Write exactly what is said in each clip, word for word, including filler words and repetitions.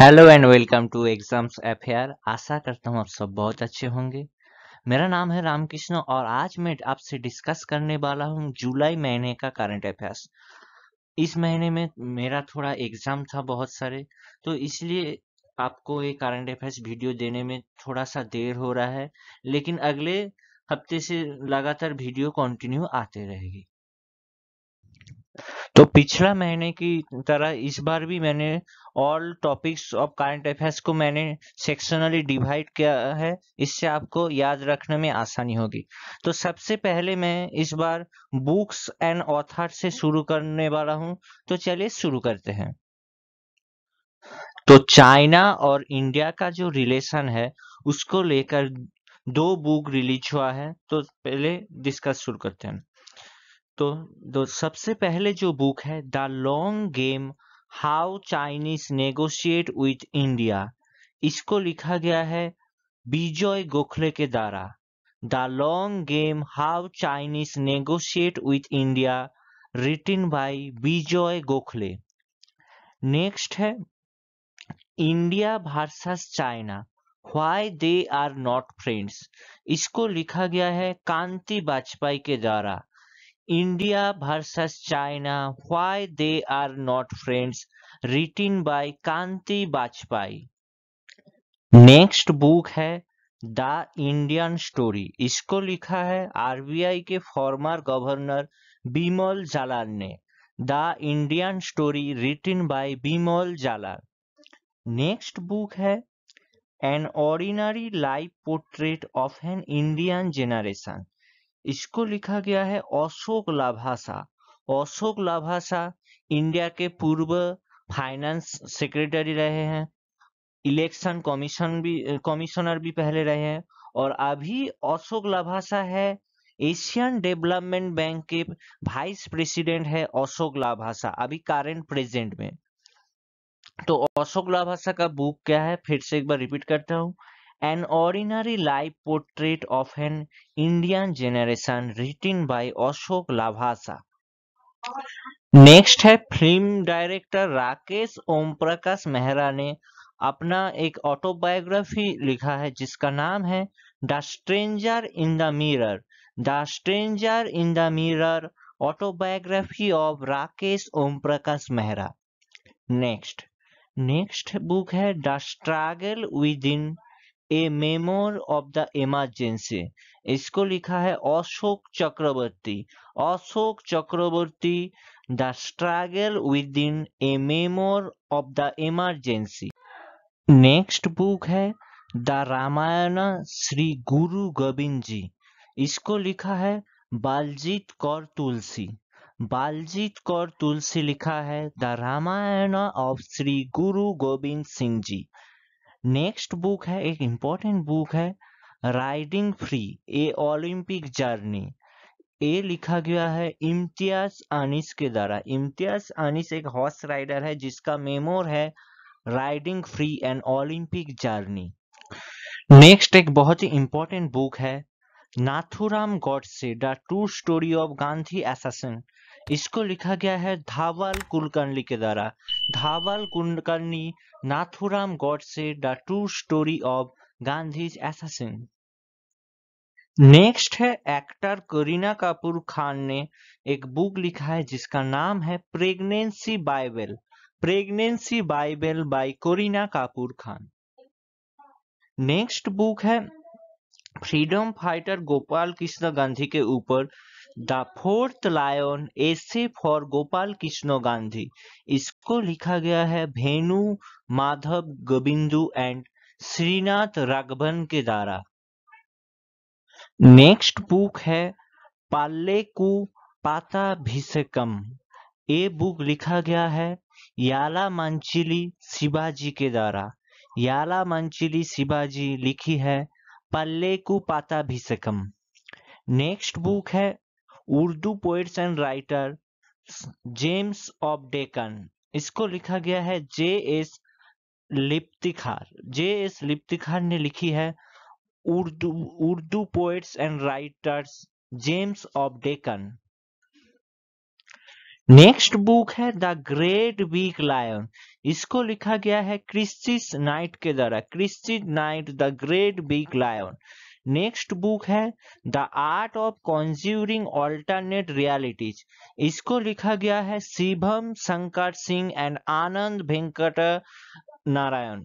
Hello and welcome to exams affair. आशा करता हूँ आप सब बहुत अच्छे होंगे। मेरा नाम है रामकृष्ण और आज मैं आपसे डिस्कस करने वाला हूँ जुलाई महीने का करंट अफेयर्स। इस महीने में मेरा थोड़ा एग्जाम था बहुत सारे, तो इसलिए आपको ये करंट अफेयर्स वीडियो देने में थोड़ा सा देर हो रहा है, लेकिन अगले हफ्ते से लगातार वीडियो कंटिन्यू आते रहेगी। तो पिछला महीने की तरह इस बार भी मैंने all topics of current affairs को मैंने सेक्शनली डिवाइड किया है, इससे आपको याद रखने में आसानी होगी। तो सबसे पहले मैं इस बार बुक्स एंड ऑथर से शुरू करने वाला हूं, तो चलिए शुरू करते हैं। तो चाइना और इंडिया का जो रिलेशन है उसको लेकर दो बुक रिलीज हुआ है, तो पहले डिस्कस शुरू करते हैं। तो दो सबसे पहले जो बुक है the long game how Chinese negotiate with India, इसको लिखा गया है विजय गोखले के द्वारा। The long game how Chinese negotiate with India written by Vijay Gokhale. Next है India versus China why they are not friends, इसको लिखा गया है कांति बाजपेयी के द्वारा। India versus China why they are not friends written by Kanti Bajpai. Next book है the Indian story, इसको लिखा है आरबीआई के फॉर्मर गवर्नर बिमल जालान ने। The Indian story written by Bimal Jalan. Next book है an ordinary life portrait of an Indian generation, इसको लिखा गया है अशोक लाभासा। अशोक लाभासा इंडिया के पूर्व फाइनेंस सेक्रेटरी रहे हैं, इलेक्शन कमीशन भी कमिश्नर भी पहले रहे हैं, और अभी अशोक लाभासा है एशियन डेवलपमेंट बैंक के वाइस प्रेसिडेंट है अशोक लाभासा अभी करंट प्रेजेंट में। तो अशोक लाभासा का बुक क्या है फिर से एक बार रिपीट करता हूँ, An Ordinary Life Portrait of an Indian Generation written by Ashok Lavasa। Next है फिल्म डायरेक्टर राकेश ओम प्रकाश मेहरा ने अपना एक ऑटोबायोग्राफी लिखा है जिसका नाम है the stranger in the mirror. The stranger in the mirror autobiography of Rakesh Om Prakash Mehra. Next next book है the struggle within a memoir of the emergency, इसको लिखा है Ashok Chakravarti. Ashok Chakravarti the struggle within a memoir of the emergency. Next book है the Ramayan Shri Guru Gobind जी, इसको लिखा है बालजीत कौर तुलसी। बालजीत कौर तुलसी लिखा है the Ramayan of Shri Guru Gobind Singh ji. Next book है एक इम्पोर्टेंट बुक है riding free a Olympic journey, ये लिखा गया है इम्तियाज अनीस के द्वारा। इम्तियाज अनीस एक हॉर्स राइडर है जिसका मेमोर है riding free and Olympic journey. Next एक बहुत ही इम्पोर्टेंट बुक है Nathuram Godse the true story of Gandhi assassin, इसको लिखा गया है धावल कुलकर्णी के द्वारा। Dhaval Kulkarni Nathuram Godse the true story of Gandhi assassin. Next है एक्टर करीना कपूर खान ने एक बुक लिखा है जिसका नाम है pregnancy bible. Pregnancy bible by Kareena Kapoor Khan. Next book है फ्रीडम फाइटर गोपाल कृष्ण गांधी के ऊपर the fourth lion essay for Gopal Krishna Gandhi, इसको लिखा गया है भेनु माधव गोविंदू एंड श्रीनाथ राघवन के द्वारा। नेक्स्ट बुक है पाले कु पाता भिसकम, ये बुक लिखा गया है याला मंचिली शिवाजी के द्वारा। याला मंचिली शिवाजी लिखी है पल्ले कु पाता भिसकम। नेक्स्ट बुक है Urdu poets and writer gems of Deccan, इसको लिखा गया है जे एस लिप्तिखार। जे एस लिप्तिखार ने लिखी है Urdu Urdu poets and writers gems of Deccan. Next book है द ग्रेट बिग लायन। इसको लिखा गया है क्रिस्टिस नाइट के द्वारा, Christis Knight the great big lion. Next book है the art of conjuring alternate realities. इसको लिखा गया है शिवम शंकर सिंह एंड आनंद वेंकट नारायण,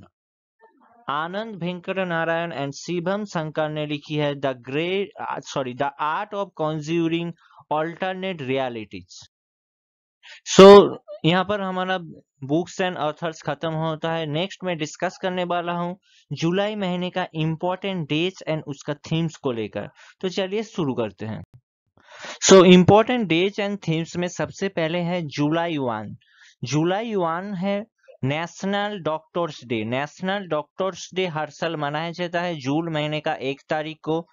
आनंद वेंकट नारायण एंड शिवम शंकर ने लिखी है the great sorry the art of conjuring alternate realities. So so, यहाँ पर हमारा बुक्स एंड ऑथर्स खत्म होता है। नेक्स्ट मैं डिस्कस करने वाला हूँ जुलाई महीने का इम्पोर्टेंट डेट्स एंड उसका थीम्स को लेकर। तो चलिए शुरू करते हैं। So important dates and themes में सबसे पहले है जुलाई वन। जुलाई वन है national doctors day. National doctors day हर साल मनाया जाता है जून महीने का एक तारीख को,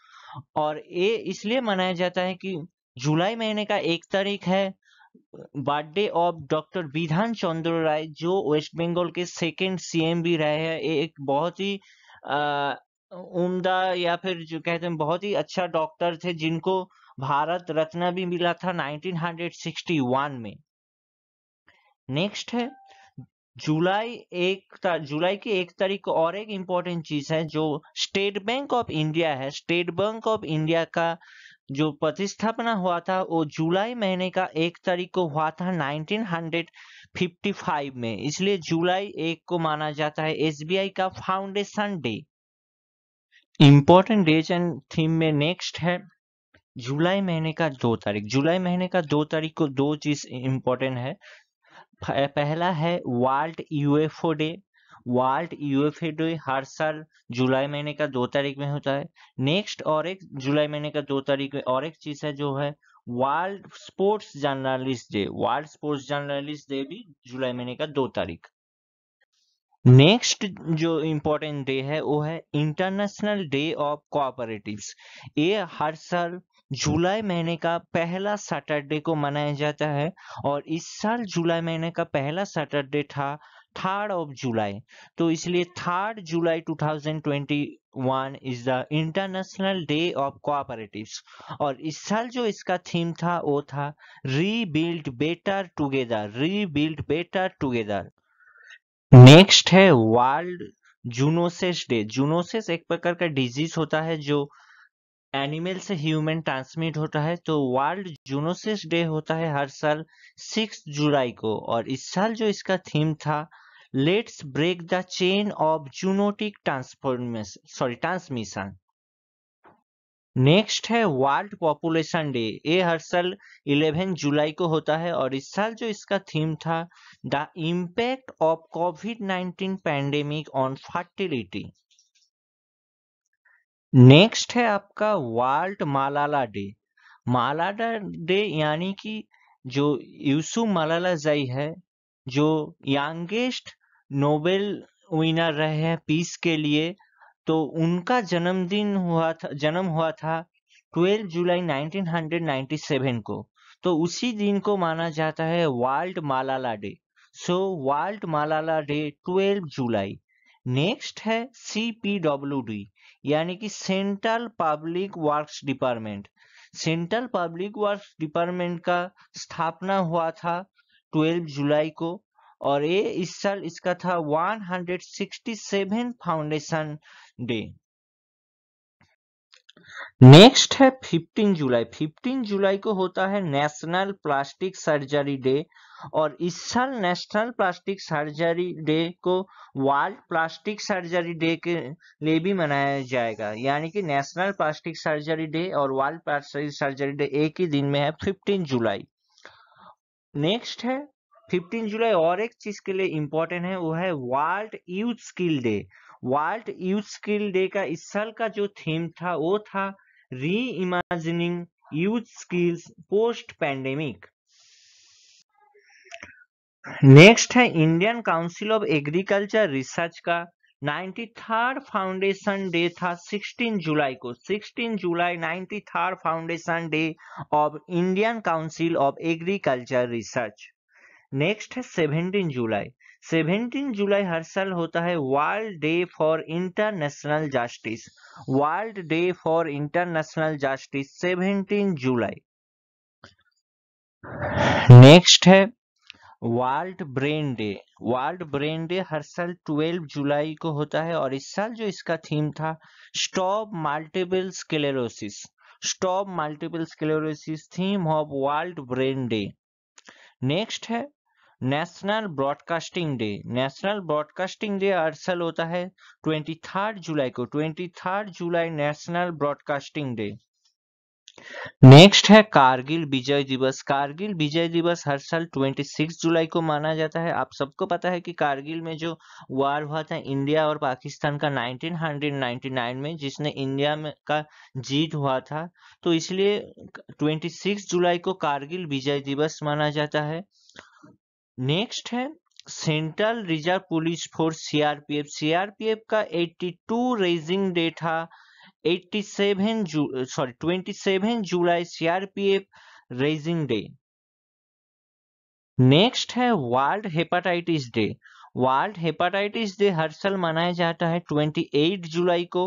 और ये इसलिए मनाया जाता है कि जुलाई महीने का एक तारीख है birthday of doctor Bidhan Chandra राय, जो वेस्ट बंगाल के सेकेंड सीएम भी रहे हैं। एक बहुत ही उम्दा या फिर जो कहते हैं बहुत ही अच्छा डॉक्टर थे, जिनको भारत रत्न भी मिला था नाइनटीन सिक्सटी वन में। नेक्स्ट है जुलाई एक जुलाई की एक तारीख को और एक इम्पोर्टेंट चीज है जो स्टेट बैंक ऑफ इंडिया है। स्टेट बैंक ऑफ इंडिया का जो प्रतिस्थापना हुआ था वो जुलाई महीने का एक तारीख को हुआ था नाइनटीन फिफ्टी फाइव में, इसलिए जुलाई एक को माना जाता है एसबीआई का foundation day. Important days and theme में नेक्स्ट है जुलाई महीने का दो तारीख। जुलाई महीने का दो तारीख को दो चीज इम्पोर्टेंट है। पहला है world UFO day. World UFO day हर साल जुलाई महीने का दो तारीख में होता है। नेक्स्ट और एक जुलाई महीने का दो तारीख में और एक चीज है जो है world sports journalist day. World sports journalist day भी जुलाई महीने का दो तारीख। नेक्स्ट जो इम्पोर्टेंट डे है वो है इंटरनेशनल डे ऑफ कोऑपरेटिव्स। ये हर साल जुलाई महीने का पहला सैटरडे को मनाया जाता है, और इस साल जुलाई महीने का पहला सैटरडे था थर्ड ऑफ जुलाई, तो इसलिए third July two thousand twenty one is the international day of cooperatives. और इस साल जो इसका थीम था वो था rebuild better together, rebuild better together. Next है वर्ल्ड जूनोसिस डे। जूनोसिस एक प्रकार का डिजीज होता है जो एनिमल से ह्यूमन ट्रांसमिट होता है, तो वर्ल्ड जूनोसिस डे होता है हर साल सिक्स जुलाई को, और इस साल जो इसका थीम था let's break the chain of zoonotic transformation sorry transmission. Next है वर्ल्ड पॉपुलेशन डे। ये हर साल इलेवन जुलाई को होता है, और इस साल जो इसका थीम था the impact of COVID nineteen pandemic on fertility. Next है आपका वर्ल्ड मालाला डे। मालाला डे यानी कि जो यूसु मालालाजाई है, जो यंगेस्ट नोबेल विनर रहे हैं पीस के लिए, तो उनका जन्मदिन हुआ था जन्म हुआ था twelve July nineteen ninety seven को, तो उसी दिन को माना जाता है world Malala day. So world Malala day twelve July. Next है सी पी डब्ल्यू डी यानी कि central public works department. Central public works department का स्थापना हुआ था ट्वेल्व जुलाई को, और ये इस साल इसका था one sixty seven foundation day. Next है फिफ्टीन जुलाई। फिफ्टीन जुलाई को होता है नेशनल प्लास्टिक सर्जरी डे, और इस साल नेशनल प्लास्टिक सर्जरी डे को वर्ल्ड प्लास्टिक सर्जरी डे के लिए भी मनाया जाएगा, यानी कि नेशनल प्लास्टिक सर्जरी डे और वर्ल्ड प्लास्टिक सर्जरी डे एक ही दिन में है फिफ्टीन जुलाई। नेक्स्ट है फिफ्टीन जुलाई और एक चीज के लिए इम्पोर्टेंट है, वो है world youth skill day. World youth skill day का इस साल का जो थीम था वो था reimagining youth skills post pandemic. Next है Indian council of agriculture research का नाइंटी थर्ड फाउंडेशन डे था सिक्सटीन जुलाई को। Sixteen July ninety third foundation day of Indian council of agriculture research. Next है seventeen July. Seventeen July हर साल होता है world day for international justice. World day for international justice seventeen July. Next है world brain day. World brain day हर साल बारह जुलाई को होता है और इस साल जो इसका थीम था stop multiple sclerosis. Stop multiple sclerosis theme of world brain day. Next है national broadcasting day. National broadcasting day हर साल होता है तेईस जुलाई को। तेईस जुलाई नेशनल ब्रॉडकास्टिंग डे। नेक्स्ट है कारगिल विजय दिवस। कारगिल विजय दिवस हर साल छब्बीस जुलाई को माना जाता है। आप सबको पता है कि कारगिल में जो वार हुआ था इंडिया और पाकिस्तान का उन्नीस सौ निन्यानवे में, जिसने इंडिया में का जीत हुआ था, तो इसलिए छब्बीस जुलाई को कारगिल विजय दिवस माना जाता है। नेक्स्ट है central reserve police force CRPF. CRPF का बयासी रेजिंग डे था। सॉरी सत्ताईस जुलाई सीआरपीएफ रेजिंग डे। नेक्स्ट है world hepatitis day. World hepatitis day हर साल मनाया जाता है अट्ठाईस जुलाई को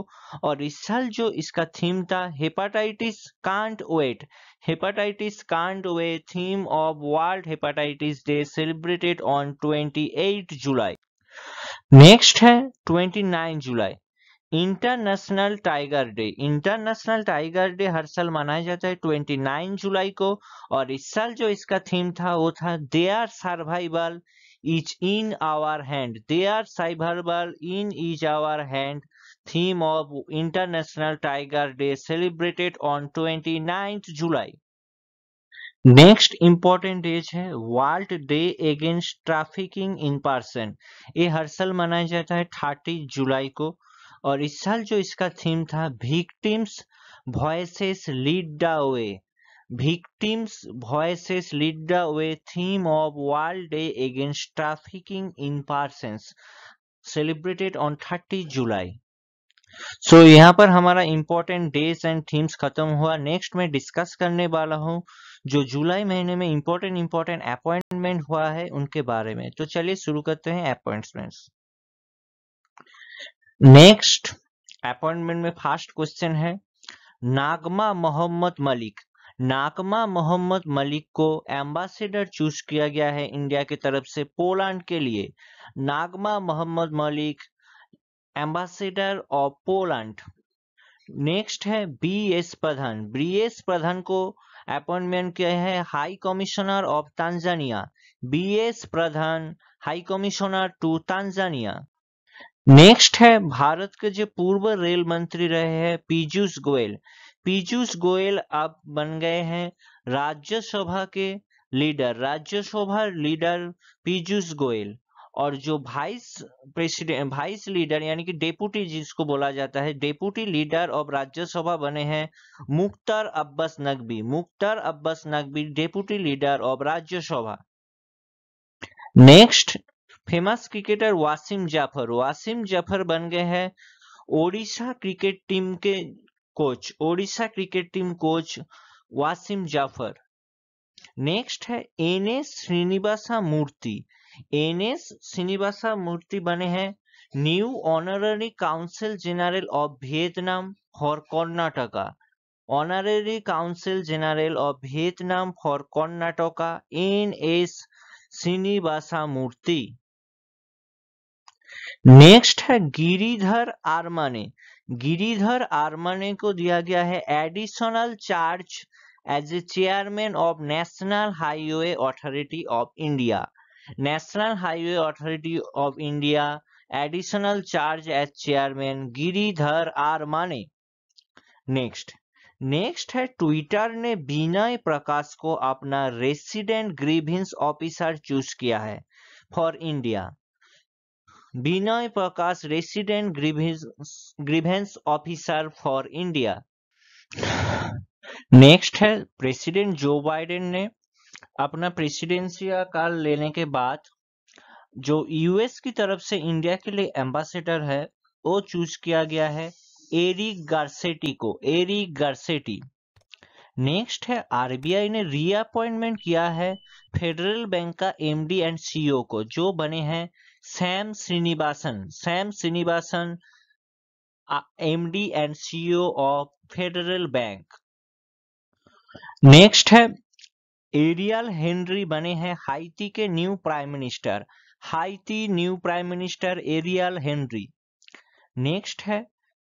और इस साल जो इसका थीम था hepatitis can't wait. Hepatitis can't wait theme of world hepatitis day celebrated on अट्ठाईस जुलाई। नेक्स्ट है उनतीस जुलाई international tiger day. International tiger day हर साल मनाया जाता है उनतीस जुलाई को और इस साल जो इसका थीम था वो था their survival is in our hand. Their survival in is our hand theme of international tiger day celebrated on उनतीस जुलाई। नेक्स्ट इम्पोर्टेंट डेज है world day against trafficking in person. ये हर साल मनाया जाता है तीस जुलाई को और इस साल जो इसका थीम था victims voices lead the way. Victims voices lead the way theme of world day against trafficking in persons celebrated on तीस जुलाई। सो so, यहाँ पर हमारा इम्पोर्टेंट डेज एंड थीम्स खत्म हुआ। नेक्स्ट मैं डिस्कस करने वाला हूँ जो जुलाई महीने में इम्पोर्टेंट इम्पोर्टेंट अपॉइंटमेंट हुआ है उनके बारे में। तो चलिए शुरू करते हैं अपॉइंटमेंट्स। नेक्स्ट अपॉइंटमेंट में फर्स्ट क्वेश्चन है नागमा मोहम्मद मलिक। नागमा मोहम्मद मलिक को एम्बेसडर चूज किया गया है इंडिया की तरफ से पोलैंड के लिए। Nagma Mohammad Malik ambassador of Poland. Next है B S Pradhan. B S Pradhan को अपॉइंटमेंट किया है high commissioner of Tanzania. B S Pradhan high commissioner to Tanzania. Next है भारत के जो पूर्व रेल मंत्री रहे हैं पीयूष गोयल। पीयूष गोयल अब बन गए हैं राज्यसभा के लीडर। राज्यसभा लीडर पीयूष गोयल और जो वाइस प्रेसिडेंट वाइस लीडर यानी कि डेप्यूटी जिसको बोला जाता है डेप्यूटी लीडर ऑफ राज्यसभा बने हैं Mukhtar Abbas Naqvi. Mukhtar Abbas Naqvi deputy leader of Rajya Sabha. Next famous cricketer Wasim Jaffer. Wasim Jaffer बन गए हैं ओडिशा क्रिकेट टीम के coach. Odisha cricket team coach Wasim Jaffer. Next है N S Srinivasa Murthy. N S Srinivasa Murthy बने हैं new honorary council general of Vietnam for Karnataka. Honorary council general of Vietnam for Karnataka N S Srinivasa Murthy. Next है गिरिधर आर्माने। गिरिधर आर्माने को दिया गया है additional charge as a chairman of national highway authority of India. National highway authority of India additional charge as chairman Giridhar Aramane. Next next है Twitter ने विनय प्रकाश को अपना resident grievance officer choose किया है for India. Vinay Prakash resident grievance officer for India. Next है president Joe Biden ने अपना presidency काल लेने के बाद जो यूएस की तरफ से इंडिया के लिए एम्बेसडर है वो चूज किया गया है एरिक गारसेटी को। Eric Garcetti. नेक्स्ट है आरबीआई ने रीअपॉइंटमेंट किया है फेडरल बैंक का एमडी एंड सीईओ को जो बने हैं Sam Srinivasan. Sam Srinivasan MD and CEO of federal bank. Next है एरियल हेनरी बने हैं हाइती के new prime minister. Haiti new prime minister Ariel Henry. Next है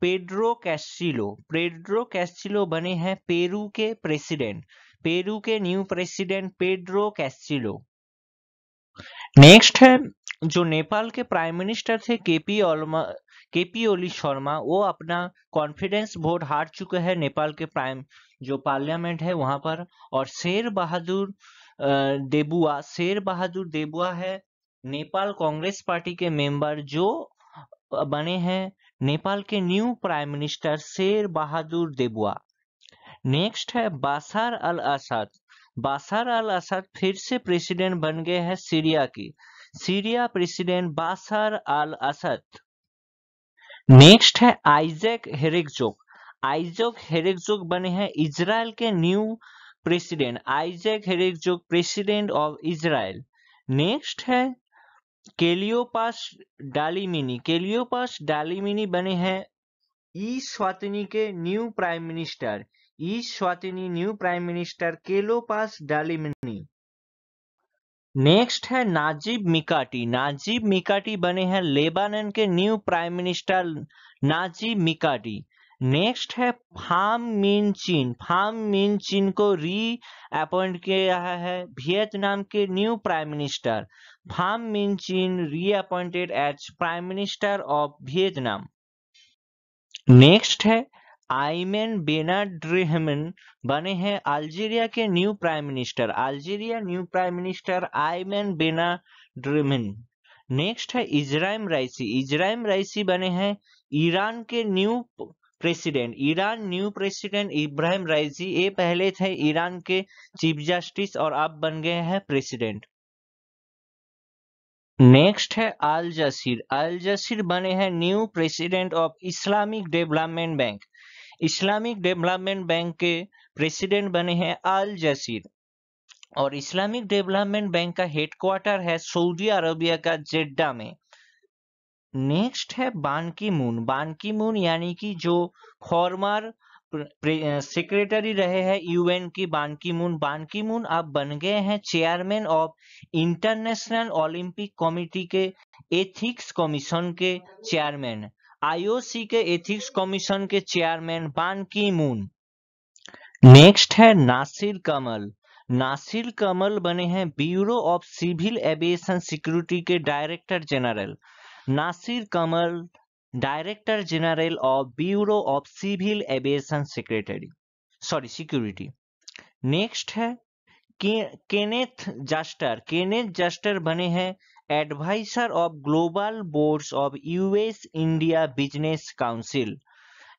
पेड्रो कैस्टिलो। पेड्रो कैस्टिलो बने हैं पेरू के प्रेसिडेंट। पेरू के new president Pedro Castillo. Next है जो नेपाल के प्राइम मिनिस्टर थे केपी ओली केपी ओली शर्मा, वो अपना कॉन्फिडेंस वोट हार चुके हैं नेपाल के प्राइम जो पार्लियामेंट है वहां पर। और शेर बहादुर देबुआ शेर बहादुर देबुआ है नेपाल कांग्रेस पार्टी के मेंबर जो बने हैं नेपाल के न्यू प्राइम मिनिस्टर शेर बहादुर देबुआ। नेक्स्ट है बाशार अल असद। बाशार अल असद फिर से प्रेसिडेंट बन गए हैं सीरिया की। Syria president Bashar al Assad. Next है आइजैक हेरेगजोग। आइजैक हेरेगजोग बने हैं इजराइल के new president. Isaac Herzog president of Israel. Next है केलियोपास डालीमिनी। केलियोपास डालीमिनी बने हैं ई स्वातिनी के new prime minister. Eswatini new prime minister Cleopas Dlamini. Next है Najib Mikati. Najib Mikati बने हैं लेबानन के new prime minister Najib Mikati. Next है Pham Minh चीन। फाम मिन चीन को री अपॉइंट किया है वियतनाम के new prime minister. Form Minh Chinh reappointed as prime minister of Vietnam. Next है आइमेन बेनाड्रेहमन बने हैं अल्जीरिया के new prime minister. Algeria new prime minister Aymen Benabderrahmane. Next है इजराइम राइसी। इजराइम राइसी बने हैं Iran के new president. Iran new president Ebrahim Raisi, ये पहले थे ईरान के चीफ जस्टिस और अब बन गए हैं प्रेसिडेंट। नेक्स्ट है अल जसीर। अल जसीर बने हैं new president of Islamic development bank. Islamic development bank के प्रेसिडेंट बने हैं अल जसीर। और इस्लामिक डेवलपमेंट बैंक का हेडक्वार्टर है सऊदी अरबिया का जेड्डा में। नेक्स्ट है बान की मून। बान की मून यानी कि जो फॉर्मर सेक्रेटरी रहे हैं यूएन की बान की मून। बान की मून अब बन गए हैं chairman of international Olympic committee के एथिक्स कमीशन के चेयरमैन। आईओसी के एथिक्स कमीशन के chairman Ban Ki moon. Next है नासिर कमल। नासिर कमल बने हैं bureau of civil aviation security के director general. Nasir Kamal director general of bureau of civil aviation secretary sorry security. Next है Kenneth Juster. Kenneth Juster बने हैं adviser of global boards of US India business council.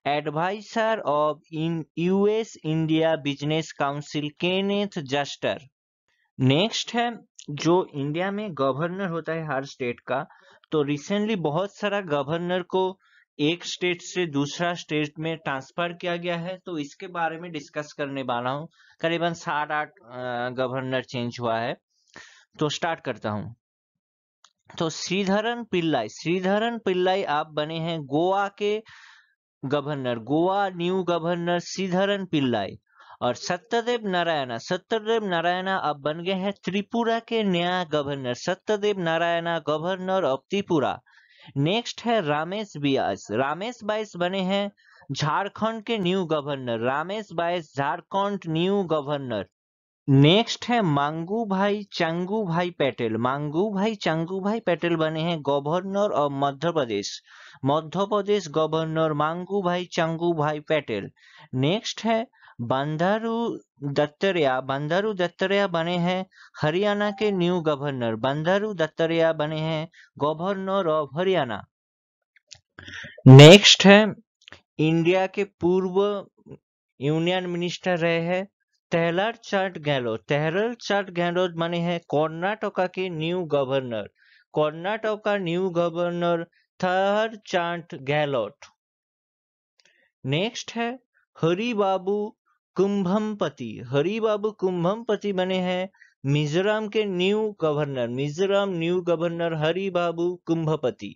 Adviser of in US India business council Kenneth Juster. Next है जो India में governor होता है हर state का, तो रिसेंटली बहुत सारा गवर्नर को एक स्टेट से दूसरा स्टेट में ट्रांसफर किया गया है, तो इसके बारे में डिस्कस करने वाला हूँ। करीबन सात आठ गवर्नर चेंज हुआ है, तो स्टार्ट करता हूँ। तो श्रीधरन पिल्लाई श्रीधरन पिल्लाई आप बने हैं गोवा के governor. Goa new governor Sreedharan Pillai. और सत्यदेव नारायणा सत्यदेव नारायणा अब बन गए हैं त्रिपुरा के नया governor. Satyadev Narayana governor of Tripura. Next है रामेश व्यास। रामेश व्यास बने हैं झारखंड के new governor. Ramesh Vyas Jharkhand new governor. Next है मांगू भाई चंगू भाई पटेल। मांगू भाई चंगू भाई पटेल बने हैं governor of Madhya Pradesh. Madhya Pradesh governor Mangu भाई चंगू भाई पटेल। नेक्स्ट है बंधारू दत्तरेया। बंधारू दत्तरेया बने हैं हरियाणा के न्यू गवर्नर। बंधारू दत्तरेया बने हैं गवर्नर ऑफ हरियाणा। नेक्स्ट है इंडिया के पूर्व यूनियन मिनिस्टर रहे हैं तेहलर चंद गहलोत। तेहलर चंद गहलोत बने हैं कर्नाटका के न्यू गवर्नर। कर्नाटका का new governor Thaawar Chand Gehlot. Next है हरिबाबू कुंभमपति। हरिबाबू कुंभमपति बने हैं मिजोरम के new governor. Mizoram new governor Haribabu Kambhampati.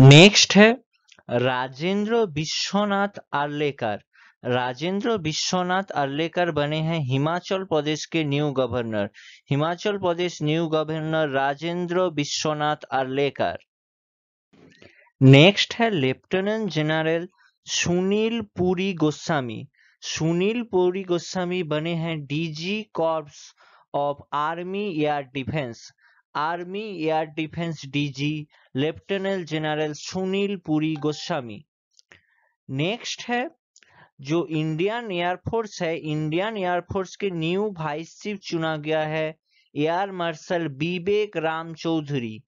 Next है राजेंद्र विश्वनाथ आलेकर। राजेंद्र विश्वनाथ अर्लेकर बने हैं हिमाचल प्रदेश के new governor. Himachal Pradesh new governor Rajendra Vishwanath Arlekar. Next है लेफ्टिनेंट जनरल सुनील पुरी गोस्वामी। सुनील पुरी गोस्वामी बने हैं DG corps of army air defence. Army air defence DG lieutenant general Sunil Puri Goswami. Next है जो इंडियन एयरफोर्स है, इंडियन एयरफोर्स के न्यू वाइस चीफ चुना गया है air marshal Vivek Ram Chaudhary.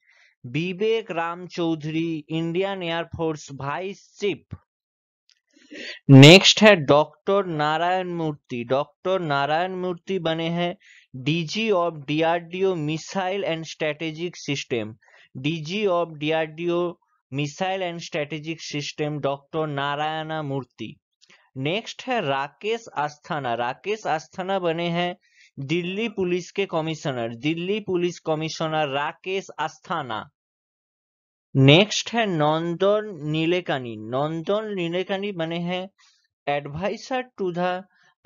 Vivek Ram Chaudhary Indian air force vice chief. Next है डॉक्टर नारायण मूर्ति। डॉक्टर नारायण मूर्ति बने हैं DG of DRDO missile and strategic system. DG of DRDO missile and strategic system doctor Narayan Murthy. Next है राकेश अस्थाना। राकेश अस्थाना बने हैं दिल्ली पुलिस के commissioner. Delhi police commissioner Rakesh Asthana. Next है नंदन नीलेकानी। नंदन नीलेकानी बने हैं adviser to the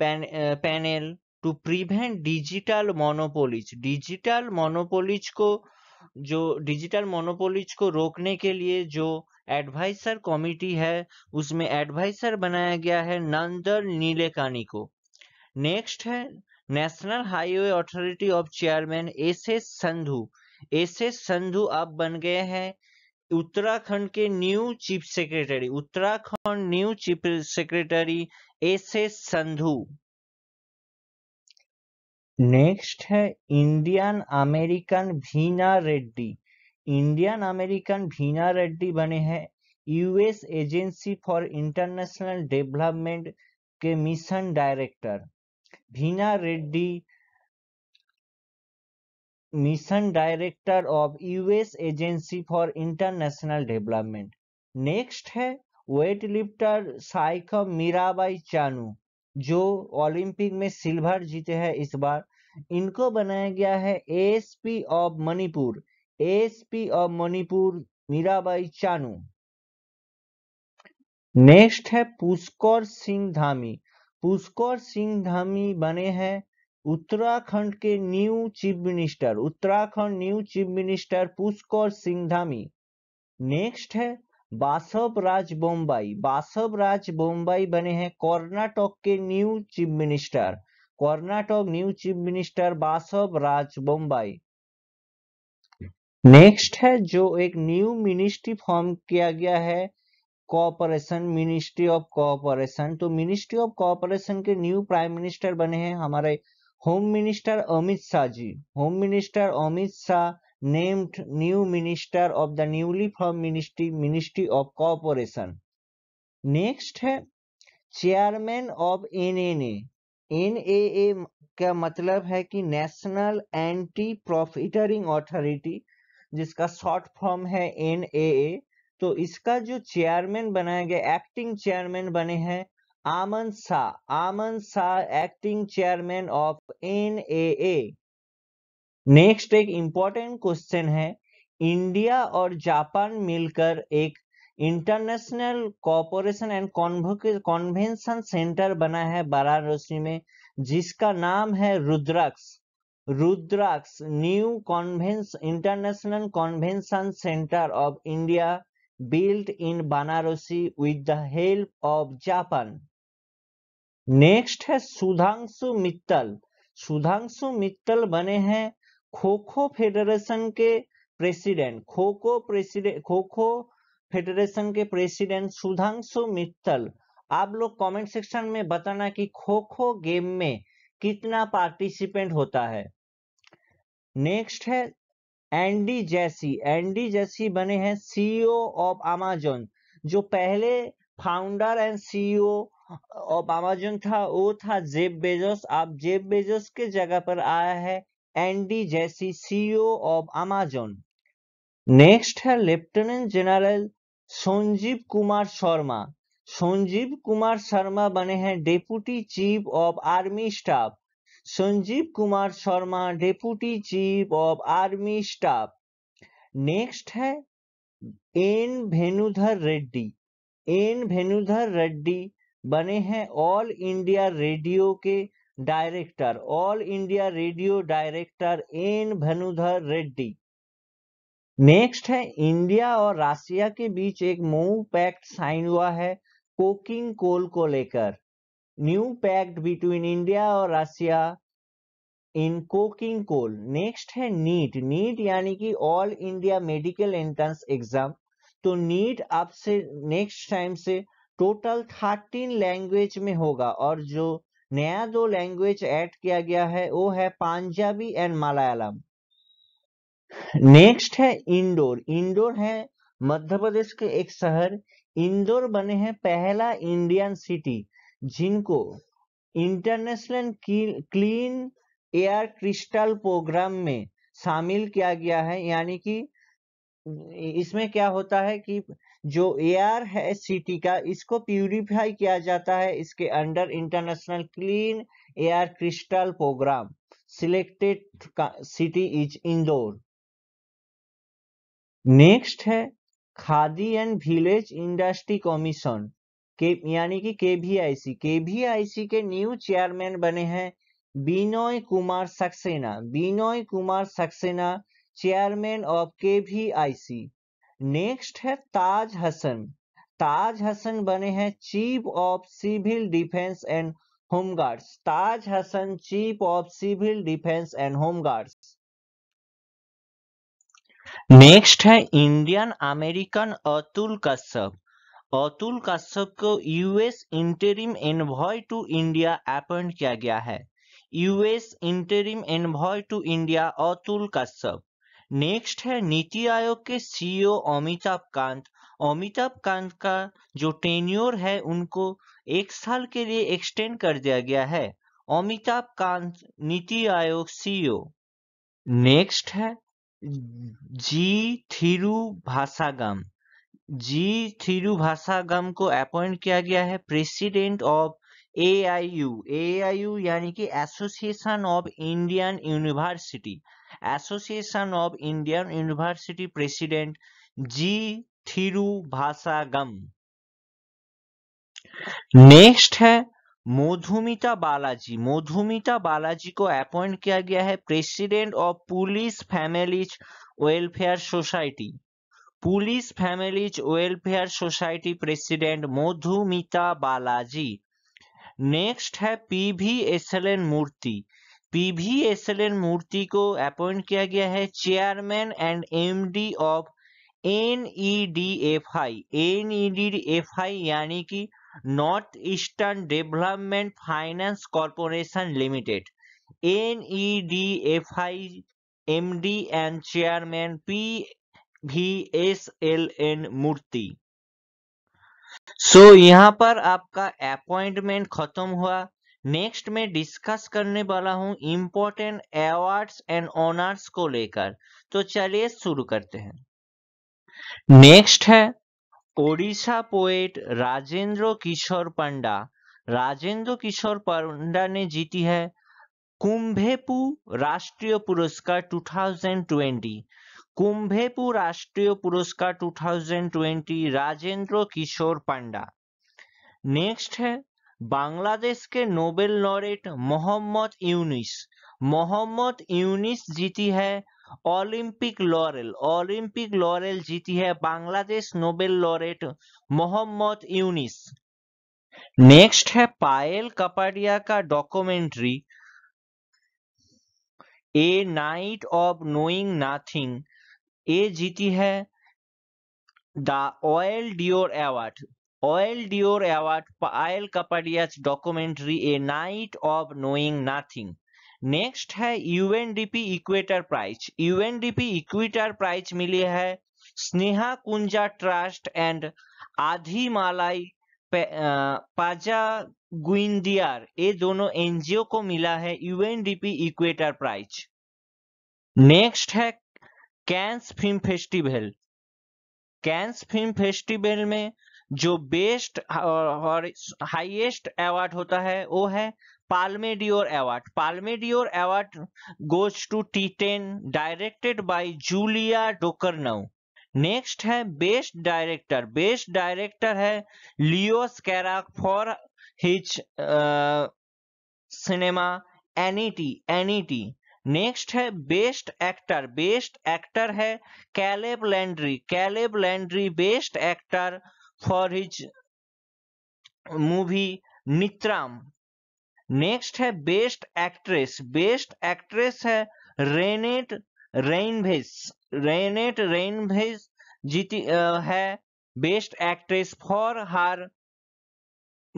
panel to prevent digital monopolies. Digital monopolies को जो digital monopolies को रोकने के लिए जो एडवाइजर कमेटी है उसमें एडवाइजर बनाया गया है नंदन नीलेकानी को। नेक्स्ट है national highway authority of chairman S S Sandhu. S S Sandhu अब बन गए हैं उत्तराखंड के new chief secretary. Uttarakhand new chief secretary S S Sandhu. Next है Indian American Bhina Reddy. Indian American Bhina Reddy बने हैं US agency for international development के mission director. Bhina Reddy mission director of US agency for international development. Next है वेट लिफ्टर साइको मीराबाई चानू जो Olympic में silver जीते हैं इस बार। इनको बनाया गया है ASP of Manipur. ASP of Manipur Mirabai Chanu. Next है पुष्कर सिंह धामी। पुष्कर सिंह धामी बने हैं उत्तराखंड के new chief minister. Uttarakhand new chief minister Pushkar Singh Dhami. Next है बासव राज बोम्बई। बासव राज बोम्बई बने हैं कर्नाटक के new chief minister. Karnataka new chief minister Basav Raj Bommai. Next है जो एक न्यू मिनिस्ट्री फॉर्म किया गया है कोऑपरेशन, मिनिस्ट्री ऑफ कोऑपरेशन। तो मिनिस्ट्री ऑफ कोऑपरेशन के न्यू प्राइम मिनिस्टर बने हैं हमारे home minister Amit Shah ji. Home minister Amit Shah named new minister of the newly form ministry ministry of cooperation. Next है चेयरमैन ऑफ एनएनए। एनएनए का मतलब है कि नेशनल एंटी प्रॉफिटरिंग अथॉरिटी जिसका शॉर्ट फॉर्म है एनएए। तो इसका जो चेयरमैन बनाया गया एक्टिंग चेयरमैन बने हैं Aman Shah. Aman Shah acting chairman of NAA. Next एक इंपॉर्टेंट क्वेश्चन है इंडिया और जापान मिलकर एक international cooperation and convention centre बना है वाराणसी में जिसका नाम है Rudraksh. Rudraksh new convention international convention centre of India built in Banarasi with the help of Japan. Next है सुधांशु मित्तल। सुधांशु मित्तल बने हैं खो खो फेडरेशन के president. Kho kho president kho kho federation के प्रेसिडेंट सुधांशु मित्तल। आप लोग कमेंट सेक्शन में बताना कि खो खो गेम में कितना पार्टिसिपेंट होता है। नेक्स्ट है एंडी जैसी। एंडी जैसी बने हैं सीईओ ऑफ अमेज़न। जो पहले founder and CEO of Amazon था वो था जेफ बेजोस। आप जेफ बेजोस के जगह पर आया है Andy Jassy CEO of Amazon. Next है लेफ्टिनेंट जनरल संजीव कुमार शर्मा। संजीव कुमार शर्मा बने हैं deputy chief of army staff. Sanjeev Kumar Sharma deputy chief of army staff. Next है एन वेणुधर रेड्डी। एन वेणुधर रेड्डी बने हैं ऑल इंडिया रेडियो के director, all India radio director N Bhanudhar Reddy. Next है India और Russia के बीच एक न्यू पैक्ट साइन हुआ है कोकिंग कोल को लेकर, न्यू पैक्ट बिटवीन इंडिया और Russia in coking coal. Next है नीट, नीट यानी कि all India medical entrance exam. तो नीट आपसे नेक्स्ट टाइम से टोटल थर्टीन लैंग्वेज में होगा और जो नया दो लैंग्वेज ऐड किया गया है वो है पंजाबी एंड मलयालम। नेक्स्ट है इंदौर, इंदौर है मध्य प्रदेश के एक शहर, इंदौर बने हैं पहला इंडियन सिटी जिनको international clean air crystal programme में शामिल किया गया है। यानी कि इसमें क्या होता है कि जो एयर है सिटी का इसको प्यूरिफाई किया जाता है इसके under international clean air crystal programme. Selected city is Indore. Next है Khadi and village industry commission के यानी कि केवीआईसी, केवीआईसी के न्यू चेयरमैन बने हैं Binoy Kumar Saxena, Binoy Kumar Saxena chairman of KVIC. Next है ताज हसन, ताज हसन बने हैं chief of civil defence and home guards, Taj Hasan chief of civil defence and home guards. Next है इंडियन अमेरिकन अतुल कश्यप, अतुल कश्यप को US interim envoy to India appoint किया गया है, US interim envoy to India Atul Kashyap. Next है नीति आयोग के सीईओ अमिताभ कांत, अमिताभ कांत का जो टेन्योर है उनको एक साल के लिए एक्सटेंड कर दिया गया है, अमिताभ कांत नीति आयोग सीईओ। नेक्स्ट है जी थिरुभाषागम, जी थिरुभाषागम को अपॉइंट किया गया है प्रेसिडेंट ऑफ एआईयू, एआईयू यानी कि association of Indian university, association of Indian university president G Thiruvasagam. Next है मधुमिता बालाजी, मधुमिता बालाजी को अपॉइंट किया गया है president of police families welfare society, police families welfare society president Madhumita Balaji. Next है PV SLN Murthy, PV SLN Murthy को appoint किया गया है chairman and MD of NEDFI, NEDFI यानी कि north eastern development finance corporation limited, NEDFI MD and chairman P V S L N Murthy. So यहाँ पर आपका अपॉइंटमेंट खत्म हुआ। नेक्स्ट मैं डिस्कस करने वाला हूँ इम्पोर्टेंट अवार्ड्स एंड ऑनर्स को लेकर, तो चलिए शुरू करते हैं। नेक्स्ट है ओडिशा पोएट राजेंद्र किशोर पंडा, राजेंद्र किशोर पंडा ने जीती है कुंभेपु राष्ट्रीय पुरस्कार दो हज़ार बीस, कुंभेपु राष्ट्रीय पुरस्कार दो हज़ार बीस राजेंद्र किशोर पंडा। नेक्स्ट है बांग्लादेश के नोबेल लॉरेट मोहम्मद यूनिस, मोहम्मद यूनिस जीती है ओलंपिक लॉरेल, ओलंपिक लॉरेल जीती है Bangladesh Nobel laureate Mohammad Yunus. Next है पायल कपाडिया का documentary a night of knowing nothing, ये जीती है the Oeil d'Or award, Oeil d'Or award Payal Kapadia documentary a night of knowing nothing. Next है UNDP Equator Prize, UNDP Equator Prize मिली है स्नेहा कुंजा ट्रस्ट एंड आधिमालाई पाजागुइंदियार, ये दोनों एनजीओ को मिला है यूएनडीपी इक्वेटर प्राइज। नेक्स्ट है Cannes film festival, Cannes film festival में जो बेस्ट और हाईएस्ट अवार्ड होता है वो है Palme d'Or award, Palme d'Or award goes to Titane directed by Julia Ducournau, next है बेस्ट डायरेक्टर। बेस्ट डायरेक्टर है Leos Carax for his cinema Annette Annette. Next है बेस्ट एक्टर। बेस्ट एक्टर है Caleb Landry. Caleb Landry best actor for his movie Nitram. Next है best actress. Best actress है Renate Reinsve. Renate Reinsve जीती है best actress for her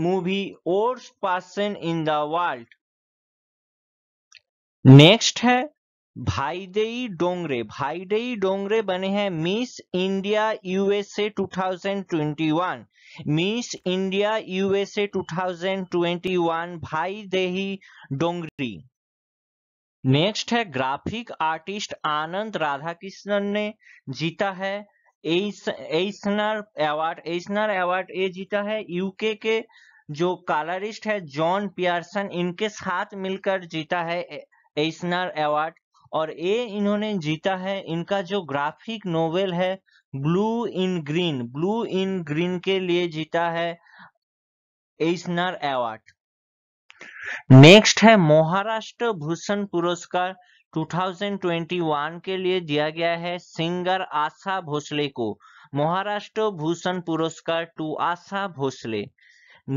movie worst person in the world. Next है भाईदेई डोंगरे। भाईदेई डोंगरे बने हैं Miss India USA two thousand twenty one. Miss India USA two thousand twenty one Vaidehi Dongre. Next है graphic artist Anand Radhakrishnan ने जीता है एसनर award. एसनर award ये जीता है यूके के जो कलरिस्ट है जॉन पियर्सन, इनके साथ मिलकर जीता है एसनर अवार्ड। और ये इन्होंने जीता है, इनका जो ग्राफिक नोवेल है blue in green, blue in green के लिए जीता है एसनर अवार्ड। नेक्स्ट है महाराष्ट्र भूषण पुरस्कार टू थाउजेंड ट्वेंटी वन के लिए दिया गया है सिंगर आशा भोसले को। महाराष्ट्र भूषण पुरस्कार टू आशा भोसले।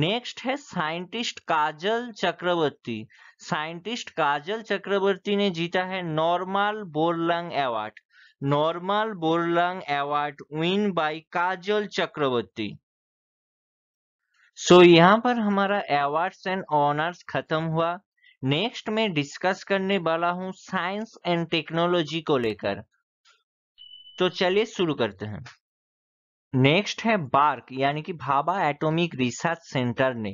नेक्स्ट है साइंटिस्ट काजल चक्रवर्ती। साइंटिस्ट काजल चक्रवर्ती ने जीता है Norman Borlaug award. Norman Borlaug award win by Kajal Chakraborty. So so, यहाँ पर हमारा अवार्ड्स एंड ऑनर्स खत्म हुआ। नेक्स्ट मैं डिस्कस करने वाला हूँ साइंस एंड टेक्नोलॉजी को लेकर, तो चलिए शुरू करते हैं। नेक्स्ट है बार्क यानी कि भाभा एटॉमिक रिसर्च सेंटर ने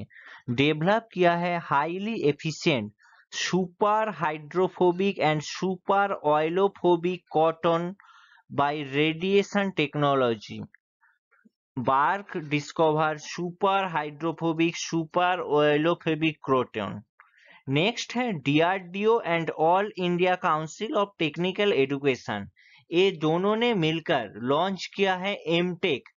डेवलप किया है highly efficient super hydrophobic and super oleophobic cotton by radiation technology. BARC discover super hydrophobic super oleophobic cotton. Next है DRDO and all India council of technical education, ये दोनों ने मिलकर launch किया है एमटेक।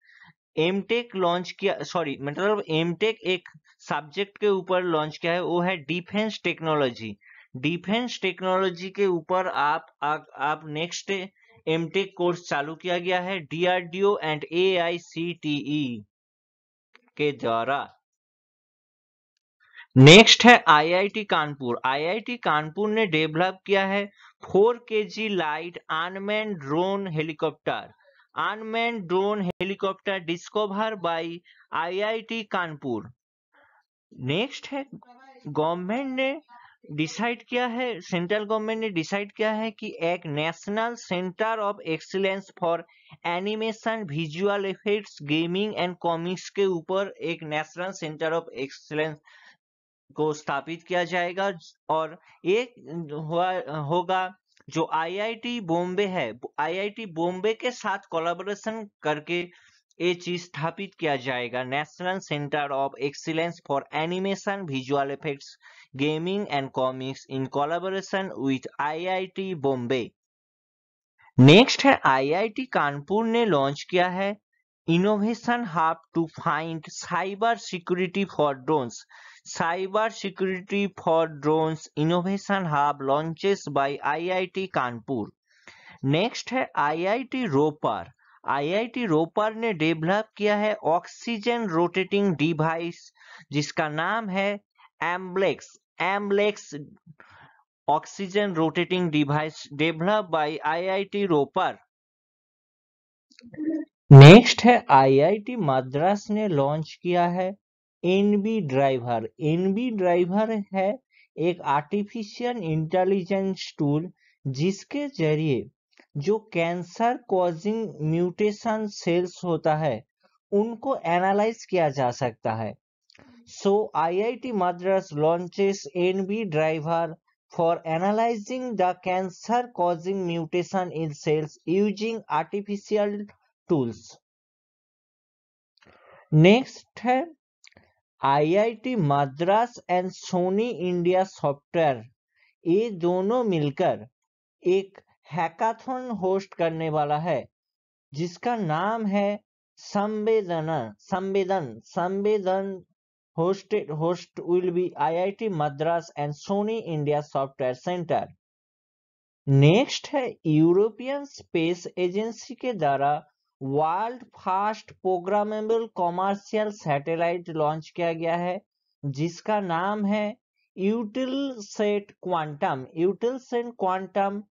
एमटेक लॉन्च किया sorry मतलब MTech एक सब्जेक्ट के ऊपर लॉन्च किया है, वो है डिफेंस टेक्नोलॉजी। डिफेंस टेक्नोलॉजी के ऊपर आप आप नेक्स्ट एमटेक कोर्स चालू किया गया है डीआरडीओ एंड एआईसीटीई के द्वारा। नेक्स्ट है आईआईटी कानपुर। आईआईटी कानपुर ने डेवलप किया है four kg light unmanned drone helicopter. Unmanned drone helicopter discover by IIT Kanpur. Next है गवर्नमेंट ने डिसाइड किया है, सेंट्रल गवर्नमेंट ने डिसाइड किया है कि एक national centre of excellence for animation visual effects gaming and comics के ऊपर एक नेशनल सेंटर ऑफ एक्सीलेंस को स्थापित किया जाएगा। और एक होगा जो आईआईटी बॉम्बे है, आईआईटी बॉम्बे के साथ कोलैबोरेशन करके ये चीज स्थापित किया जाएगा national centre of excellence for animation visual effects gaming and comics in collaboration with IIT Bombay. Next है आईआईटी कानपुर ने लॉन्च किया है innovation hub to find cyber security for drones. Cyber security for drones innovation hub launches by IIT Kanpur. Next है IIT Ropar. IIT Ropar ने develop किया है oxygen rotating device जिसका नाम है Amlex. Amlex oxygen rotating device develop by IIT Ropar. Next है IIT Madras ने launch किया है एनबी ड्राइवर। एनबी ड्राइवर है एक आर्टिफिशियल इंटेलिजेंस टूल जिसके जरिए जो कैंसर कॉजिंग म्यूटेशन सेल्स होता है उनको एनालाइज किया जा सकता है। So IIT Madras launches NB driver for analyzing the cancer causing mutation in cells using artificial tools. Next है IIT Madras and Sony India software, ये दोनों मिलकर एक हैकाथन होस्ट करने वाला है जिसका नाम है संवेदना संवेदन संवेदन hosted host will be I I T Madras and Sony India Software Center। Next है यूरोपियन स्पेस एजेंसी के द्वारा world fast programmable commercial satellite launch किया गया है जिसका नाम है Eutelsat quantum. Eutelsat quantum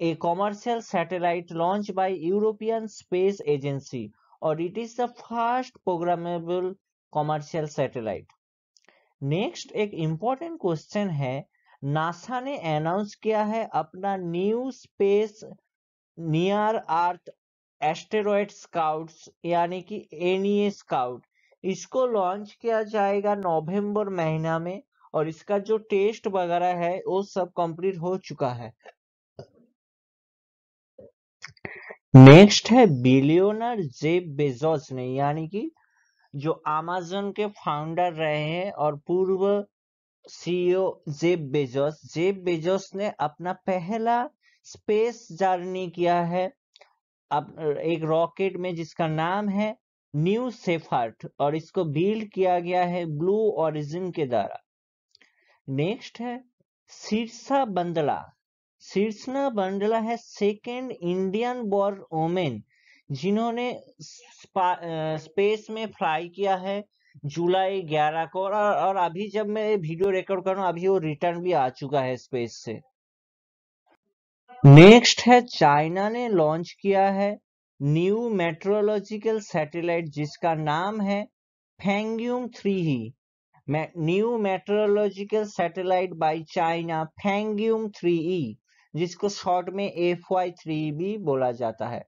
a commercial satellite launch by European space agency और it is the first programmable commercial satellite. Next एक इंपॉर्टेंट क्वेश्चन है नासा ने अनाउंस किया है अपना new space near earth asteroid scouts यानी कि एन ई ए स्काउट। इसको लॉन्च किया जाएगा नवंबर महीना में और इसका जो टेस्ट वगैरह है वो सब कंप्लीट हो चुका है। नेक्स्ट है बिलियनर जेफ बेजोस ने यानी कि जो अमेज़न के फाउंडर रहे हैं और पूर्व C E O Jeff Bezos Jeff Bezos ने अपना पहला स्पेस जर्नी किया है अब एक रॉकेट में जिसका नाम है न्यू शेफर्ड और इसको बिल्ड किया गया है ब्लू ओरिजिन के द्वारा। नेक्स्ट है शीर्षा बंदला। शीर्षा बंदला है सेकेंड इंडियन बॉर्न वुमेन जिन्होंने स्पेस में फ्लाई किया है जुलाई ग्यारह को और, और अभी जब मैं वीडियो रिकॉर्ड कर रहा हूं अभी वो रिटर्न भी आ चुका है स्पेस से। नेक्स्ट है चाइना ने लॉन्च किया है न्यू मेट्रोलॉजिकल सैटेलाइट जिसका नाम है फेंगयूंग थ्री ही। New meteorological satellite by China Fengyun three E जिसको शॉर्ट में एफ वाई थ्री भी बोला जाता है।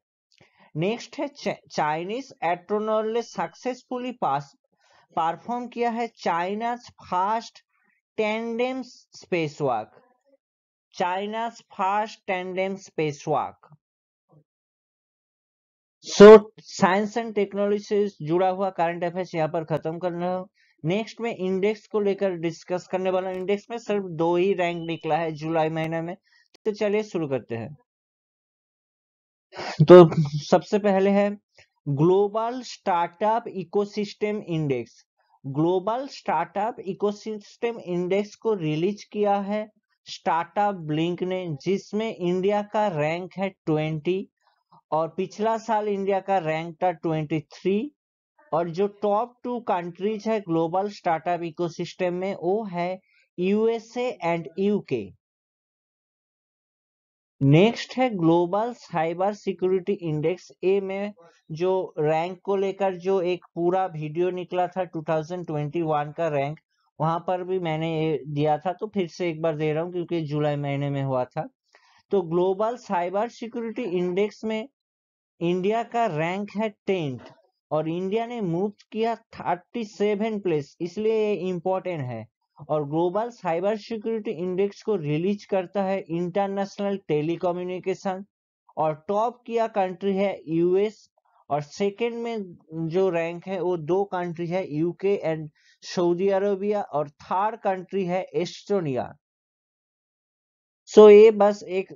नेक्स्ट है चाइनीज एस्ट्रोनॉट ने सक्सेसफुली पास परफॉर्म किया है China first tandem spacewalk. China first tandem spacewalk. So science and technology से जुड़ा हुआ करंट अफेयर्स यहाँ पर खत्म कर रहा हूँ। नेक्स्ट में इंडेक्स को लेकर डिस्कस करने वाला। इंडेक्स में सिर्फ दो ही रैंक निकला है जुलाई महीने में, तो चलिए शुरू करते हैं। तो सबसे पहले है global startup ecosystem index. Global startup ecosystem index को रिलीज किया है स्टार्टअप ब्लिंक ने जिसमें इंडिया का रैंक है ट्वेंटी और पिछला साल इंडिया का रैंक था ट्वेंटी थ्री और जो टॉप टू कंट्रीज है ग्लोबल स्टार्टअप इकोसिस्टम में वो है U S A and U K. Next है ग्लोबल साइबर सिक्योरिटी इंडेक्स। ए में जो रैंक को लेकर जो एक पूरा वीडियो निकला था टू थाउजेंड ट्वेंटी वन का रैंक वहां पर भी मैंने दिया था तो फिर से एक बार दे रहा हूं क्योंकि जुलाई महीने में हुआ था। तो ग्लोबल साइबर सिक्योरिटी इंडेक्स में इंडिया का रैंक है टेंथ और इंडिया ने मूव किया थर्टी सेवन प्लेस, इसलिए ये इम्पोर्टेंट है। और ग्लोबल साइबर सिक्योरिटी इंडेक्स को रिलीज करता है इंटरनेशनल टेलीकम्युनिकेशन और टॉप किया कंट्री है यू एस और सेकेंड में जो रैंक है वो दो कंट्री है U K and Saudi Arabia और थर्ड कंट्री है एस्टोनिया। सो ये बस एक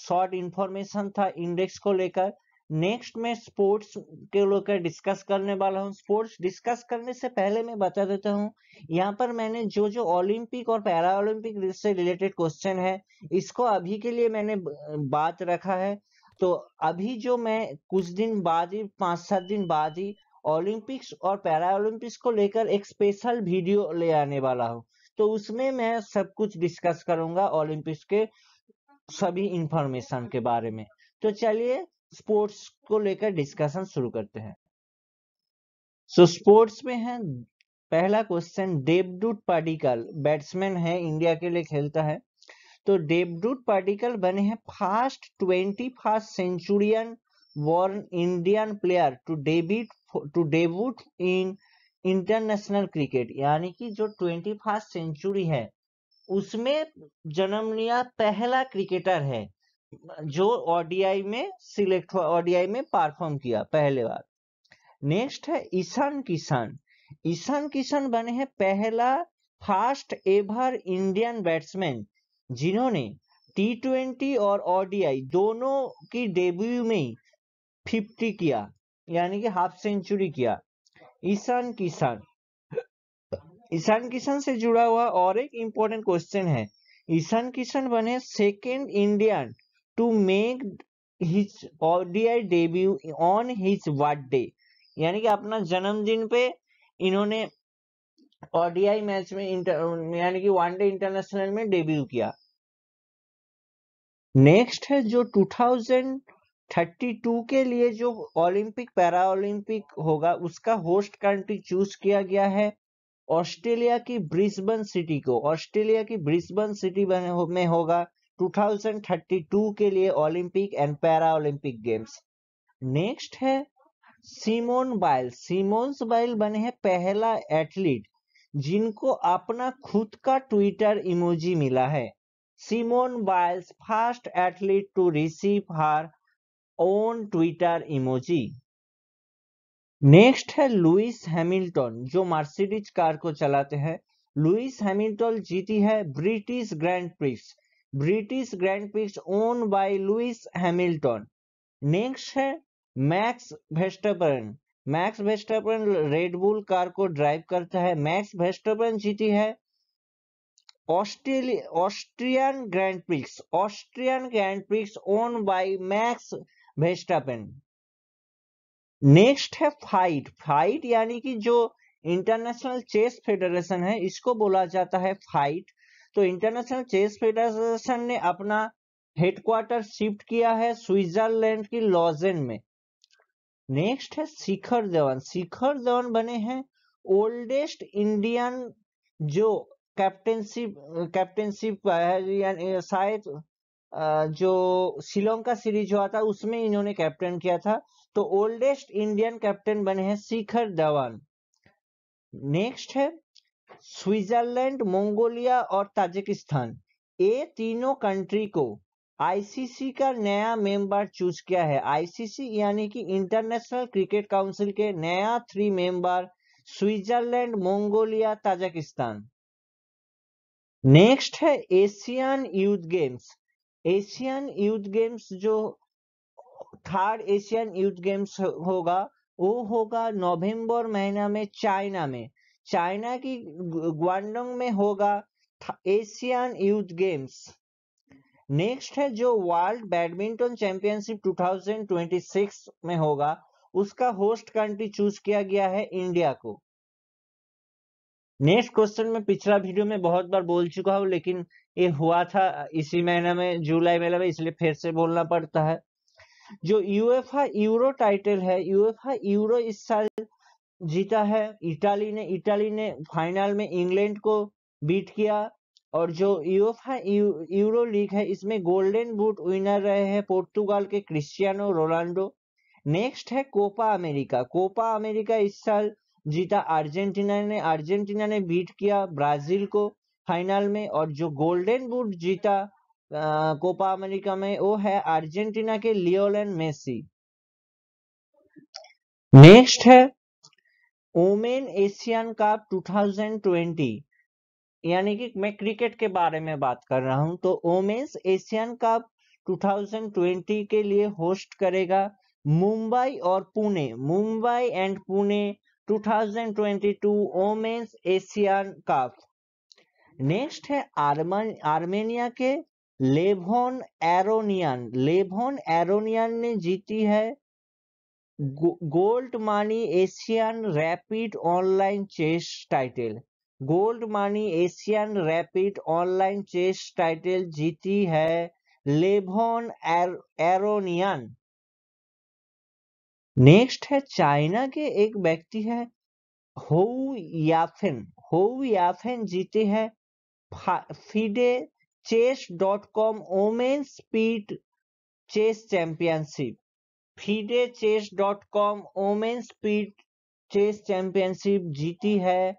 शॉर्ट इंफॉर्मेशन था इंडेक्स को लेकर। नेक्स्ट मैं स्पोर्ट्स के लेकर डिस्कस करने वाला हूँ। स्पोर्ट्स डिस्कस करने से पहले मैं बता देता हूँ यहाँ पर मैंने जो जो ओलंपिक और पैरा ओलंपिक से रिलेटेड क्वेश्चन है इसको अभी के लिए मैंने बात रखा है। तो अभी जो मैं कुछ दिन बाद ही पाँच सात दिन बाद ही ओलंपिक्स और पैरा ओलंपिक्स को लेकर एक स्पेशल वीडियो ले आने वाला हूँ तो उसमें मैं सब कुछ डिस्कस करूंगा ओलंपिक्स के सभी इंफॉर्मेशन के बारे में। तो चलिए स्पोर्ट्स को लेकर डिस्कशन शुरू करते हैं। सो so, स्पोर्ट्स में है पहला क्वेश्चन देवदूत पाडिक्कल बैट्समैन है इंडिया के लिए खेलता है। तो देवदूत पाडिक्कल बने हैं first twenty first centurion born Indian player to debut to debut in international cricket यानी कि जो ट्वेंटी फर्स्ट सेंचुरी है उसमें जन्म लिया पहला क्रिकेटर है जो ओ डी आई में सिलेक्ट हुआ ओ डी आई में परफॉर्म किया पहले बार। नेक्स्ट है ईशान किशन। ईशान किशन बने हैं पहला फर्स्ट एवर इंडियन बैट्समैन जिन्होंने टी ट्वेंटी और ओ डी आई दोनों की डेब्यू में फिफ्टी किया, यानी कि हाफ सेंचुरी किया। ईशान किशन, ईशान किशन से जुड़ा हुआ और एक इम्पोर्टेंट क्वेश्चन है। ईशान किशन बने second Indian to make his ODI debut on his birthday, यानी कि अपना जन्मदिन पे इन्होंने ओडीआई मैच में इंटर यानी कि वनडे इंटरनेशनल में डेब्यू किया। नेक्स्ट है जो दो हज़ार बत्तीस के लिए जो ओलंपिक पैरा ओलंपिक होगा उसका होस्ट कंट्री चूज किया गया है ऑस्ट्रेलिया की ब्रिस्बेन सिटी को। ऑस्ट्रेलिया की ब्रिस्बेन सिटी में होगा दो हज़ार बत्तीस के लिए Olympic and para Olympic games. Next है सिमोन बाइल। सिमोन बाइल बने हैं पहला एथलीट जिनको अपना खुद का ट्विटर इमोजी मिला है। Simone Biles first athlete to receive her own Twitter emoji. Next है लुइस हैमिल्टन, जो मर्सिडीज कार को चलाते हैं। लुइस हैमिल्टन जीती है British Grand Prix, British Grand Prix won by Lewis Hamilton. Next है Max Verstappen. Max Verstappen Red Bull car को drive करता है। मैक्स वेस्टरपेन जीती है Australia Austrian Grand Prix, Austrian Grand Prix won by Max Verstappen. Next है fight. Fight यानी कि जो इंटरनेशनल चेस फेडरेशन है इसको बोला जाता है फाइट। तो इंटरनेशनल चेस फेडरेशन ने अपना हेडक्वार्टर शिफ्ट किया है स्विट्जरलैंड की लॉज़ेन में। नेक्स्ट है शिखर धवन। शिखर धवन बने हैं ओल्डेस्ट इंडियन जो कैप्टेनशिप कैप्टेनशिप शायद जो श्रीलंका सीरीज हुआ था उसमें इन्होंने कैप्टन किया था। तो ओल्डेस्ट इंडियन कैप्टन बने हैं शिखर धवन। नेक्स्ट है स्विट्जरलैंड, मंगोलिया और ताजिकिस्तान, ये तीनों कंट्री को आईसीसी का नया मेंबर चूज किया है। आईसीसी यानी कि इंटरनेशनल क्रिकेट काउंसिल के नया three member Switzerland, Mongolia, Tajikistan. Next है Asian youth games. Asian youth games जो थर्ड एशियन यूथ गेम्स होगा वो होगा नवंबर महीना में चाइना में। चाइना की ग्वांगडोंग में होगा एशियन यूथ गेम्स। नेक्स्ट है जो वर्ल्ड बैडमिंटन चैंपियनशिप दो हज़ार छब्बीस में होगा उसका होस्ट कंट्री चूज किया गया है इंडिया को। नेक्स्ट क्वेश्चन में पिछला वीडियो में बहुत बार बोल चुका हूं, लेकिन ये हुआ था इसी महीना में जुलाई महीना में, इसलिए फिर से बोलना पड़ता है। जो यूएफए यूरो टाइटल है, यूएफए यूरो इस साल जीता है इटाली ने। इटाली ने फाइनल में इंग्लैंड को बीट किया। और जो यूएफए यूरो लीग है इसमें गोल्डन बूट विनर रहे हैं पोर्तुगाल के क्रिस्टियानो रोनाल्डो। नेक्स्ट है कोपा अमेरिका। कोपा अमेरिका इस साल जीता अर्जेंटीना ने। अर्जेंटीना ने बीट किया ब्राजील को फाइनल में। और जो गोल्डन बूट जीता कोपा अमेरिका में वो है अर्जेंटीना के लियोनेल मेसी। नेक्स्ट है वुमेन एशियन कप दो हज़ार बीस, यानी कि मैं क्रिकेट के बारे में बात कर रहा हूं। तो वुमेन्स एशियन कप दो हज़ार बीस के लिए होस्ट करेगा मुंबई और पुणे। मुंबई एंड पुणे दो हज़ार बाईस वुमेन्स एशियन कप। नेक्स्ट है आर्मन आर्मेनिया के लेभोन एरोनियन। लेभोन एरोनियन ने जीती है go, gold money Asian rapid online chess title. Gold money Asian rapid online chess title जीती है लेभोन एर, एरोनियन। नेक्स्ट है चाइना के एक व्यक्ति है होउ याफेन। होउ याफेन जीते हैं FIDE chess dot com women's speed chess championship. FIDE chess dot com women's speed chess championship जीती है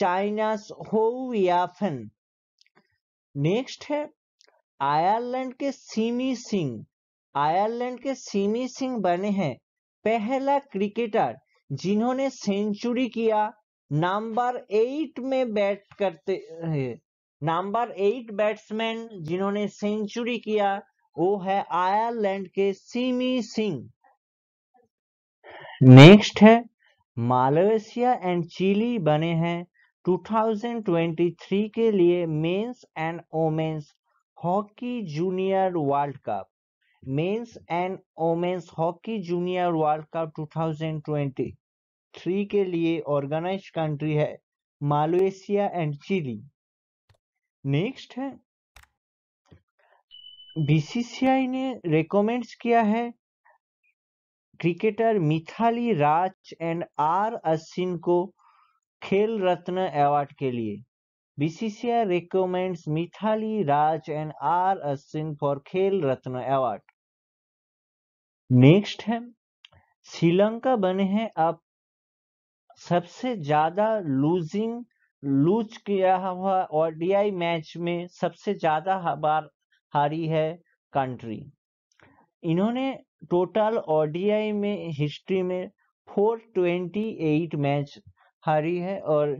चाइना होउ याफेन। नेक्स्ट है आयरलैंड के सिमी सिंह। आयरलैंड के सिमी सिंह बने हैं पहला क्रिकेटर जिन्होंने सेंचुरी किया नंबर एट में बैट करते हैं। नंबर एट बैट्समैन जिन्होंने सेंचुरी किया वो है आयरलैंड के सिमी सिंह। नेक्स्ट है मालवेशिया एंड चिली बने हैं दो हज़ार तेईस के लिए men's and women's hockey junior world cup. Men's and women's hockey junior world cup दो हज़ार तेईस के लिए ऑर्गेनाइज कंट्री है मालवेशिया एंड चिली। नेक्स्ट है बीसीसीआई ने रेकमेंड्स किया है cricketer Mithali Raj and R Ashwin को खेल रत्न अवार्ड के लिए। BCCI recommends Mithali Raj and R Ashwin for Khel Ratna award. Next है श्रीलंका बने हैं अब सबसे ज्यादा लूजिंग लूज किया हुआ ओडीआई मैच में सबसे ज्यादा बार हारी है कंट्री। इन्होंने टोटल ओडीआई में हिस्ट्री में चार सौ अट्ठाईस मैच हारी है और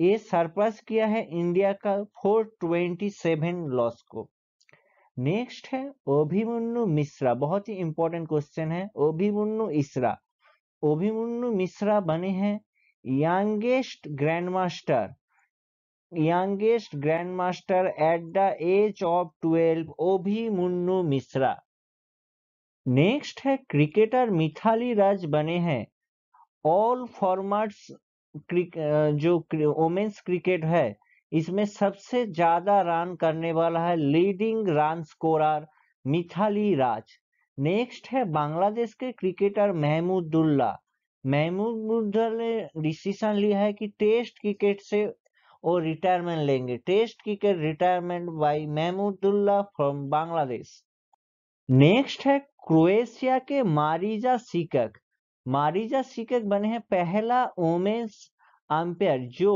ये सरपास किया है इंडिया का चार सौ सत्ताईस लॉस को। नेक्स्ट है अभिमन्यु मिश्रा, बहुत ही इंपॉर्टेंट क्वेश्चन है। अभिमन्यु मिश्रा अभिमन्यु मिश्रा बने हैं youngest grand master youngest grand master at the age of twelve Abhimanyu Mishra. Next है क्रिकेटर मिथाली राज बने हैं ऑल फॉर्मेट्स जो वोमेन्स क्रिकेट है इसमें सबसे ज्यादा रन करने वाला है leading run scorer Mithali Raj. Next है बांग्लादेश के क्रिकेटर महमूदुल्लाह महमूदुल्लाह ने डिसीजन लिया है कि टेस्ट क्रिकेट से वो रिटायरमेंट लेंगे। Test cricket retirement by Mahmudullah from Bangladesh. Next है क्रोएशिया के मारिजा सिकक मारिजा सिकक बने हैं पहला वोमेन्स अंपायर जो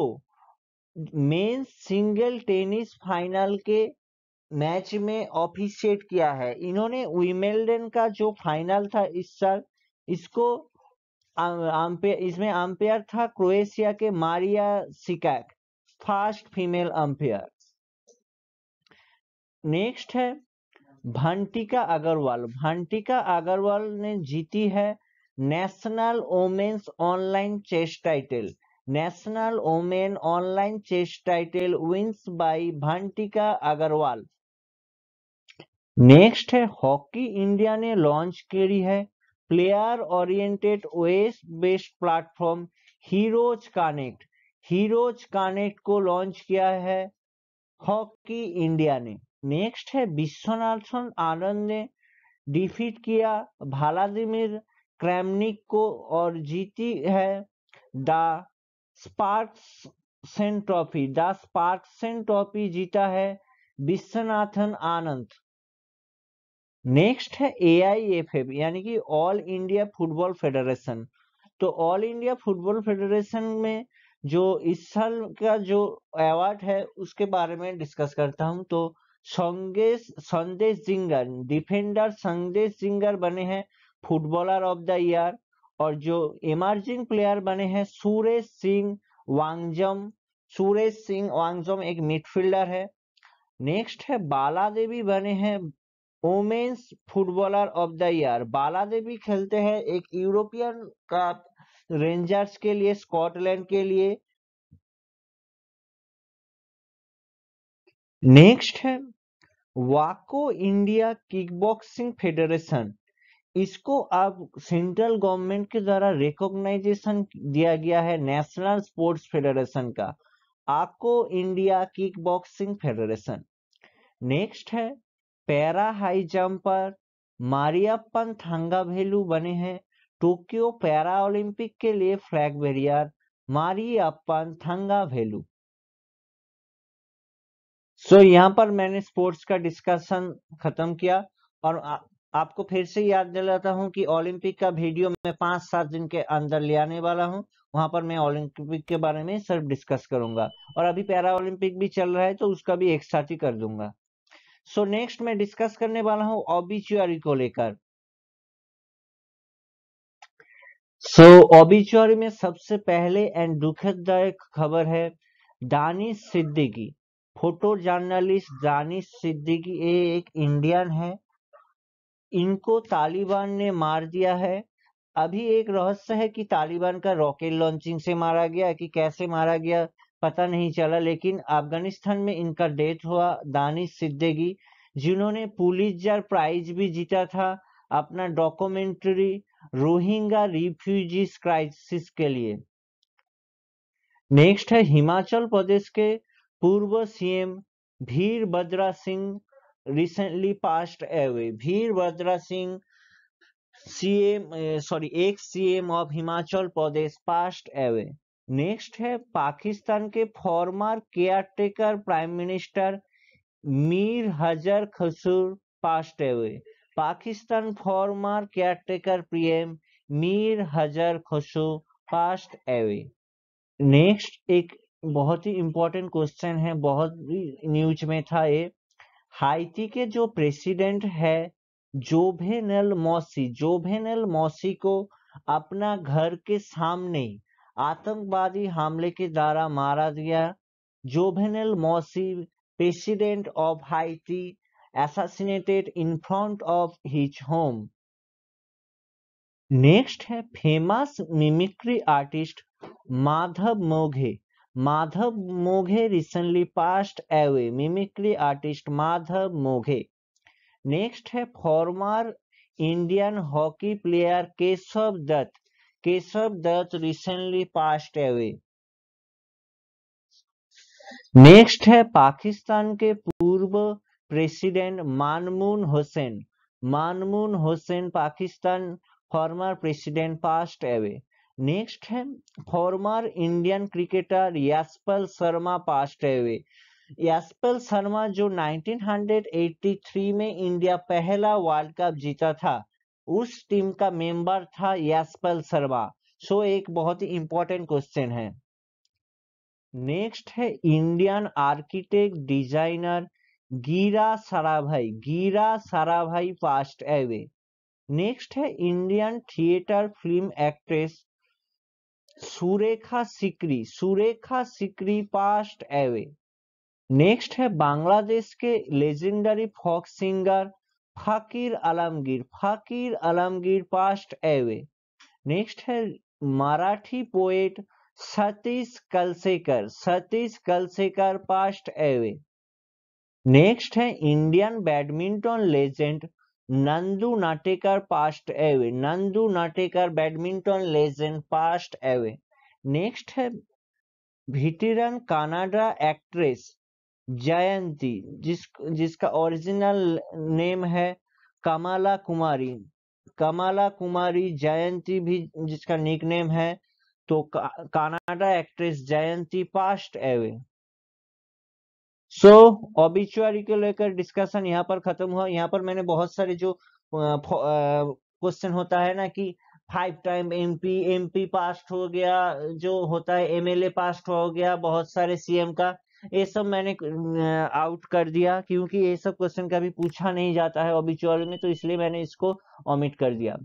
मेंस सिंगल टेनिस फाइनल के मैच में ऑफिशिएट किया है। इन्होंने विंबलडन का जो फाइनल था इस साल इसको अंपायर इसमें अंपायर था क्रोएशिया के Maria Cicak, first female umpire. Next है भंटिका अग्रवाल भंटिका अग्रवाल ने जीती है national women's online chess title. National women online chess title wins by Vantika Agrawal. Next है हॉकी इंडिया ने लॉन्च करी है player oriented west based platform heroes connect. Heroes connect को launch किया है हॉकी इंडिया ने। नेक्स्ट है विश्वनाथन आनंद ने डिफीट किया व्लादिमीर क्रेमनिक को और जीती है the Sparkassen trophy. The Sparkassen trophy जीता है विश्वनाथन आनंद। नेक्स्ट है ए आई एफ एफ यानी कि ऑल इंडिया फुटबॉल फेडरेशन। तो ऑल इंडिया फुटबॉल फेडरेशन में जो इस साल का जो अवार्ड है उसके बारे में डिस्कस करता हूं। तो संदेश संदेश जिंगर डिफेंडर संदेश जिंगर बने हैं फुटबॉलर ऑफ द ईयर और जो इमर्जिंग प्लेयर बने हैं सूरज सिंह वांगजम। सूरज सिंह वांगजम एक मिडफील्डर है। नेक्स्ट है बाला देवी बने हैं women's footballer of the year. Bala Devi खेलते हैं एक यूरोपियन कप रेंजर्स के लिए, स्कॉटलैंड के लिए। नेक्स्ट है वाको इंडिया किकबॉक्सिंग फेडरेशन। इसको अब सेंट्रल गवर्नमेंट के द्वारा रिकॉग्नाइजेशन दिया गया है नेशनल स्पोर्ट्स फेडरेशन का, वाको इंडिया किकबॉक्सिंग फेडरेशन। नेक्स्ट है para high jumper Mariyappan Thangavelu बने हैं टोक्यो पैरा ओलंपिक के लिए flag bearer Mariyappan Thangavelu. So so, यहाँ पर मैंने स्पोर्ट्स का डिस्कशन खत्म किया और आ, आपको फिर से याद दिलाता हूँ कि ओलंपिक का वीडियो मैं पांच सात दिन के अंदर ले आने वाला हूँ। वहां पर मैं ओलंपिक के बारे में सिर्फ डिस्कस करूंगा और अभी पैरा ओलंपिक भी चल रहा है तो उसका भी एक साथ ही कर दूंगा। सो so, नेक्स्ट मैं डिस्कस करने वाला हूँ ऑबिचुअरी को लेकर। सो so, ऑबिचुअरी में सबसे पहले एंड दुखदायक खबर है दानिश सिद्दीकी। फोटो जर्नलिस्ट दानिश सिद्दीकी ये एक इंडियन है। इनको तालिबान ने मार दिया है अभी एक रहस्य है कि तालिबान का रॉकेट लॉन्चिंग से मारा गया कि कैसे मारा गया पता नहीं चला, लेकिन अफगानिस्तान में इनका डेथ हुआ। दानिश सिद्दीकी जिन्होंने पुलित्जर प्राइज भी जीता था अपना डॉक्यूमेंट्री रोहिंग्या रिफ्यूजीज क्राइसिस के लिए। नेक्स्ट है हिमाचल प्रदेश के पूर्व CM Virbhadra Singh recently passed away. Virbhadra Singh CM sorry ex CM of Himachal Pradesh passed away. Next है पाकिस्तान के former caretaker prime minister Mir Hazar Khoso passed away. Pakistan former caretaker PM Mir Hazar Khoso passed away. Next एक बहुत ही इंपॉर्टेंट क्वेश्चन है, बहुत न्यूज में था ये। हाइती के जो प्रेसिडेंट है जोवेनल मौसी, जोवेनल मौसी को अपना घर के सामने आतंकवादी हमले के द्वारा मारा गया। Jovenel Moise president of Haiti assassinated in front of his home। Next है famous mimicry artist Madhav Moghe. Madhav Moghe recently passed away. Mimicry artist Madhav Moghe. Next है former Indian hockey player Keshav Dutt. Keshav Dutt recently passed away. Next है पाकिस्तान के पूर्व president Mamnoon Hussain. Mamnoon Hussain Pakistan former president passed away. Next है former Indian cricketer Yashpal Sharma passed away. Yashpal Sharma जो nineteen eighty three में India पहला world cup जीता था उस टीम का मेंबर था यशपाल शर्मा। सो एक बहुत ही इंपॉर्टेंट क्वेश्चन है। नेक्स्ट है Indian architect designer Gira Sarabhai. Gira Sarabhai passed away. Next है Indian theatre film actress Surekha Sikri. Surekha Sikri passed away. Next है बांग्लादेश के लेजेंडरी फोक सिंगर फकीर आलमगीर। फकीर आलमगीर पास्ट अवे। नेक्स्ट है Marathi poet Satish Kalsekar. Satish Kalsekar passed away. Next है Indian badminton legend Nandu Natekar passed away. Nandu Natekar badminton legend passed away. Next है veteran Kannada actress Jayanthi जिस जिसका ओरिजिनल नेम है कमला कुमारी। कमला कुमारी जयंती भी जिसका निकनेम है तो Kannada actress Jayanthi passed away. So so, obituary को लेकर डिस्कशन यहाँ पर खत्म हुआ। यहाँ पर मैंने बहुत सारे जो क्वेश्चन होता है ना कि five time MP MP passed हो गया, जो होता है एमएलए पास्ट हो गया, बहुत सारे सीएम का, ये सब मैंने आउट कर दिया क्योंकि ये सब क्वेश्चन कभी पूछा नहीं जाता है ऑबिचुअरी में, तो इसलिए मैंने इसको ओमिट कर दिया।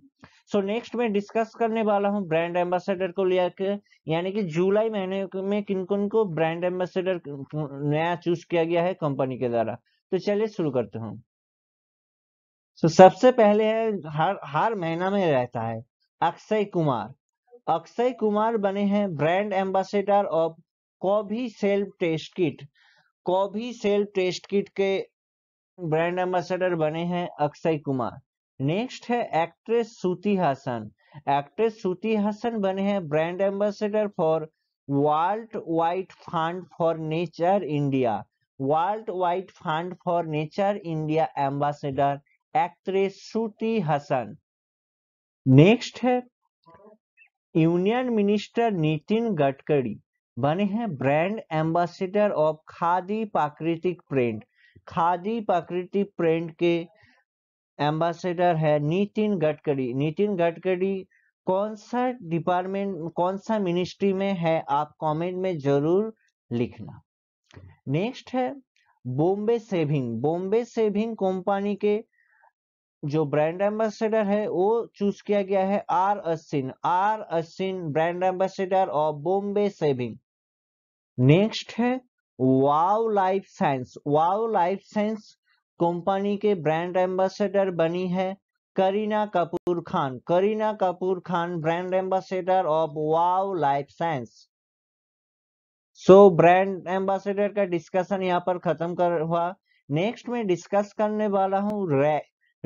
सो so, नेक्स्ट मैं डिस्कस करने वाला हूँ ब्रांड एम्बेसडर को लेकर, यानी कि जुलाई महीने में किन किन को ब्रांड एम्बेसडर नया चूज किया गया है कंपनी के द्वारा। तो चलिए शुरू करते हैं। सो so, सबसे पहले है हर हर महीना में रहता है अक्षय कुमार। अक्षय कुमार बने हैं brand ambassador of Covishield test kit. Covishield test kit के ब्रांड एम्बेसडर बने हैं अक्षय कुमार। नेक्स्ट है एक्ट्रेस श्रुति हासन। एक्ट्रेस श्रुति हासन बने हैं brand ambassador for world wide fund for nature India. World wide fund for nature India ambassador actress Shruti Haasan. Next है union minister Nitin Gadkari बने हैं brand ambassador of khadi प्राकृतिक प्रिंट। खादी प्राकृतिक प्रिंट के एम्बेसडर है नितिन गडकरी। नितिन गडकरी कौन सा डिपार्टमेंट कौन सा मिनिस्ट्री में है आप कमेंट में जरूर लिखना। नेक्स्ट है Bombay saving. Bombay saving company के जो ब्रांड एम्बेसडर है वो चूज किया गया है R Ashwin. R Ashwin brand ambassador of Bombay saving. Next है वाव life science. Wow life science company के ब्रांड एम्बेसडर बनी है Kareena Kapoor Khan. Kareena Kapoor Khan brand ambassador of wow life science. So brand ambassador का डिस्कशन यहाँ पर खत्म कर हुआ। नेक्स्ट में डिस्कस करने वाला हूँ रे,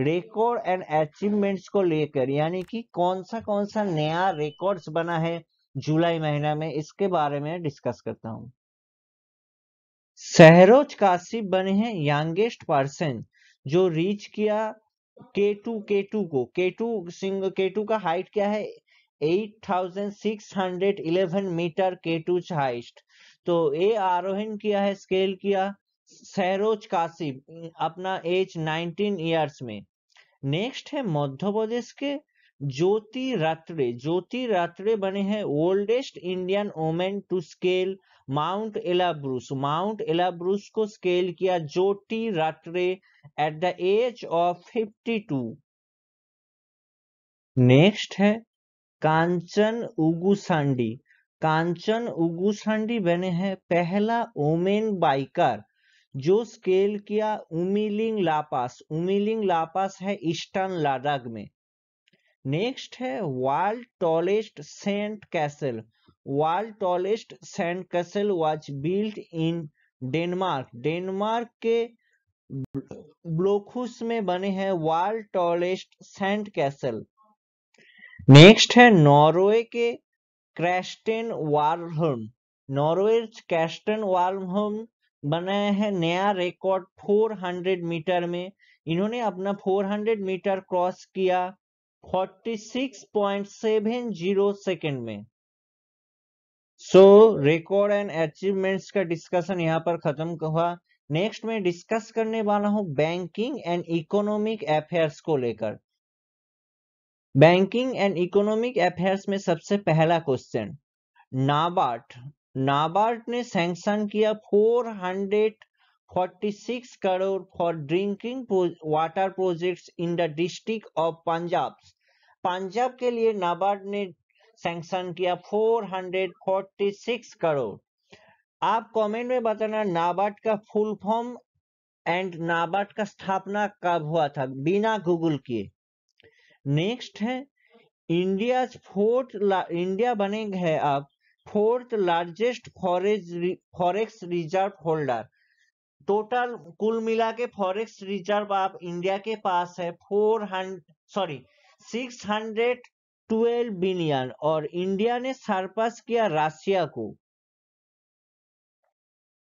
रिकॉर्ड एंड अचीवमेंट्स को लेकर, यानी कि कौन सा कौन सा नया रिकॉर्ड्स बना है जुलाई महीना में, इसके बारे में डिस्कस करता हूँ। सहरोज काशिफ बने हैं यंगेस्ट पर्सन जो रीच किया के टू के टू को। के टू सिंग के टू का हाइट क्या है, eight thousand six hundred eleven metre K two height. तो ये आरोहन किया है, स्केल किया सहरोज काशिफ अपना एज नाइनटीन इयर्स में। नेक्स्ट है मध्य प्रदेश के ज्योति रात्रे। ज्योति रात्रे बने हैं oldest Indian women to scale Mount Elbrus. Mount Elbrus को स्केल किया Jyoti Ratre at the age of fifty two. Next है कांचन उगुसांडी। कांचन उगुसांडी बने हैं पहला वुमेन बाइकर जो स्केल किया उमिलिंग लापास। उमिलिंग लापास है ईस्टर्न लद्दाख में। नेक्स्ट है world tallest sand castle. World tallest sand castle was built in Denmark. Denmark के ब्लोखुस में बने हैं world tallest sand castle. Next है नॉर्वे के क्रैस्टेन वार्महोल्म। नॉर्वे क्रैस्टेन वार्महोल्म बनाया है नया रिकॉर्ड फोर हंड्रेड मीटर में। इन्होंने अपना फोर हंड्रेड मीटर क्रॉस किया forty six point seven zero second में। सो रिकॉर्ड एंड अचीवमेंट्स का डिस्कशन यहाँ पर खत्म हुआ। नेक्स्ट में डिस्कस करने वाला हूँ बैंकिंग एंड इकोनॉमिक अफेयर्स को लेकर। बैंकिंग एंड इकोनॉमिक अफेयर्स में सबसे पहला क्वेश्चन, नाबार्ड नाबार्ड ने सैंक्शन किया four hundred forty six crore for drinking water projects in the district of Punjab. Punjab के लिए नाबार्ड ने सैंक्शन किया four hundred forty six crore. आप कमेंट में बताना नाबार्ड का फुल फॉर्म एंड नाबार्ड का स्थापना कब हुआ था बिना गूगल किए। नेक्स्ट है इंडिया फोर्थ इंडिया बनेंगे है आप fourth largest forex reserve holder. Total कुल मिला के फॉरेक्स रिजर्व आप इंडिया के पास है four hundred sorry six hundred twelve billion, और इंडिया ने सरपास किया रशिया को।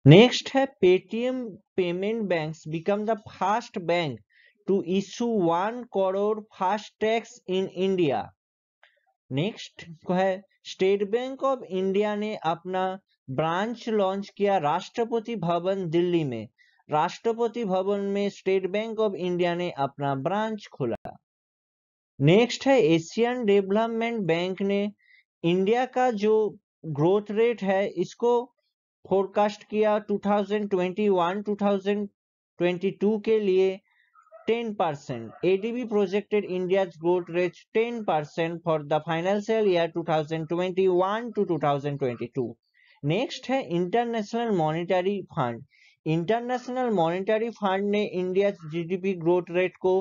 नेक्स्ट है Paytm payment banks become the first bank to issue one crore FASTags in India. Next है स्टेट बैंक ऑफ इंडिया ने अपना ब्रांच लॉन्च किया राष्ट्रपति भवन दिल्ली में। राष्ट्रपति भवन में स्टेट बैंक ऑफ इंडिया ने अपना ब्रांच खोला। नेक्स्ट है एशियन डेवलपमेंट बैंक ने इंडिया का जो ग्रोथ रेट है इसको फोरकास्ट किया two thousand twenty one two thousand twenty two के लिए ten percent. A D B projected India's growth rate ten percent for the financial year twenty twenty-one to twenty twenty-two. Next है International Monetary Fund. International Monetary Fund ने India GDP growth rate को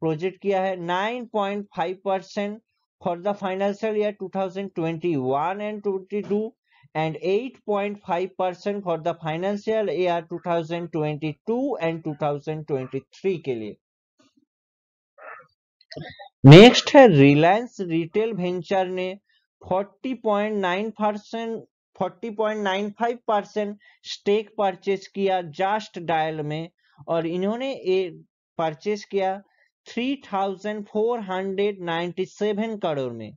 project किया है nine point five percent for the financial year two thousand twenty one and two thousand twenty two and eight point five percent for the financial year twenty twenty-two and twenty twenty-three के लिए। Next है Reliance Retail venture ने forty point nine percent forty point nine five percent stake purchase किया Just Dial में, और इन्होंने ये purchase किया three thousand four hundred ninety seven crore में।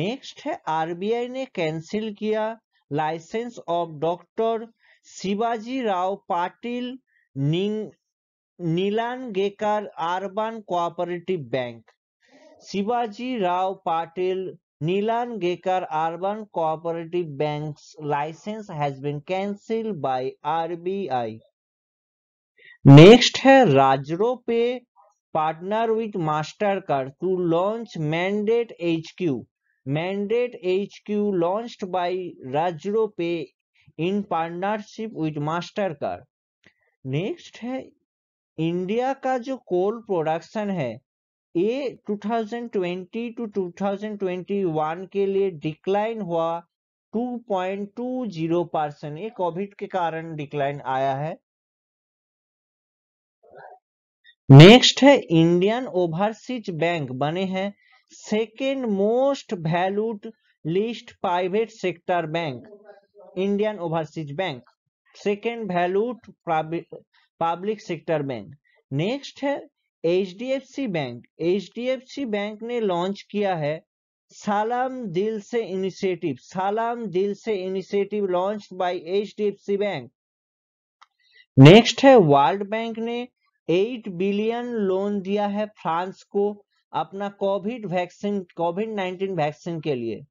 नेक्स्ट है आरबीआई ने कैंसिल किया licence of doctor Shivaji Rao Patil निंग Nilangekar urban cooperative bank. Shivaji Rao Patil Nilangekar urban cooperative bank licence has been cancel by RBI. Next है Razorpay partner with Mastercard to launch mandate HQ. Mandate HQ launched by Razorpay in partnership with Mastercard. Next है India का जो coal production है ये two thousand twenty two two thousand twenty one के लिए decline हुआ two point two zero percent. ये Covid के कारण डिक्लाइन आया है। नेक्स्ट है इंडियन ओवरसीज बैंक बने हैं second most valued list private sector bank. Indian overseas bank second valued public sector bank. Next है H D F C bank. H D F C bank ने launch किया है Salaam Dil Se initiative. Salaam Dil Se initiative launch by H D F C bank. Next है World Bank ने eight billion loan दिया है France को अपना Covid vaccine Covid nineteen vaccine के लिए।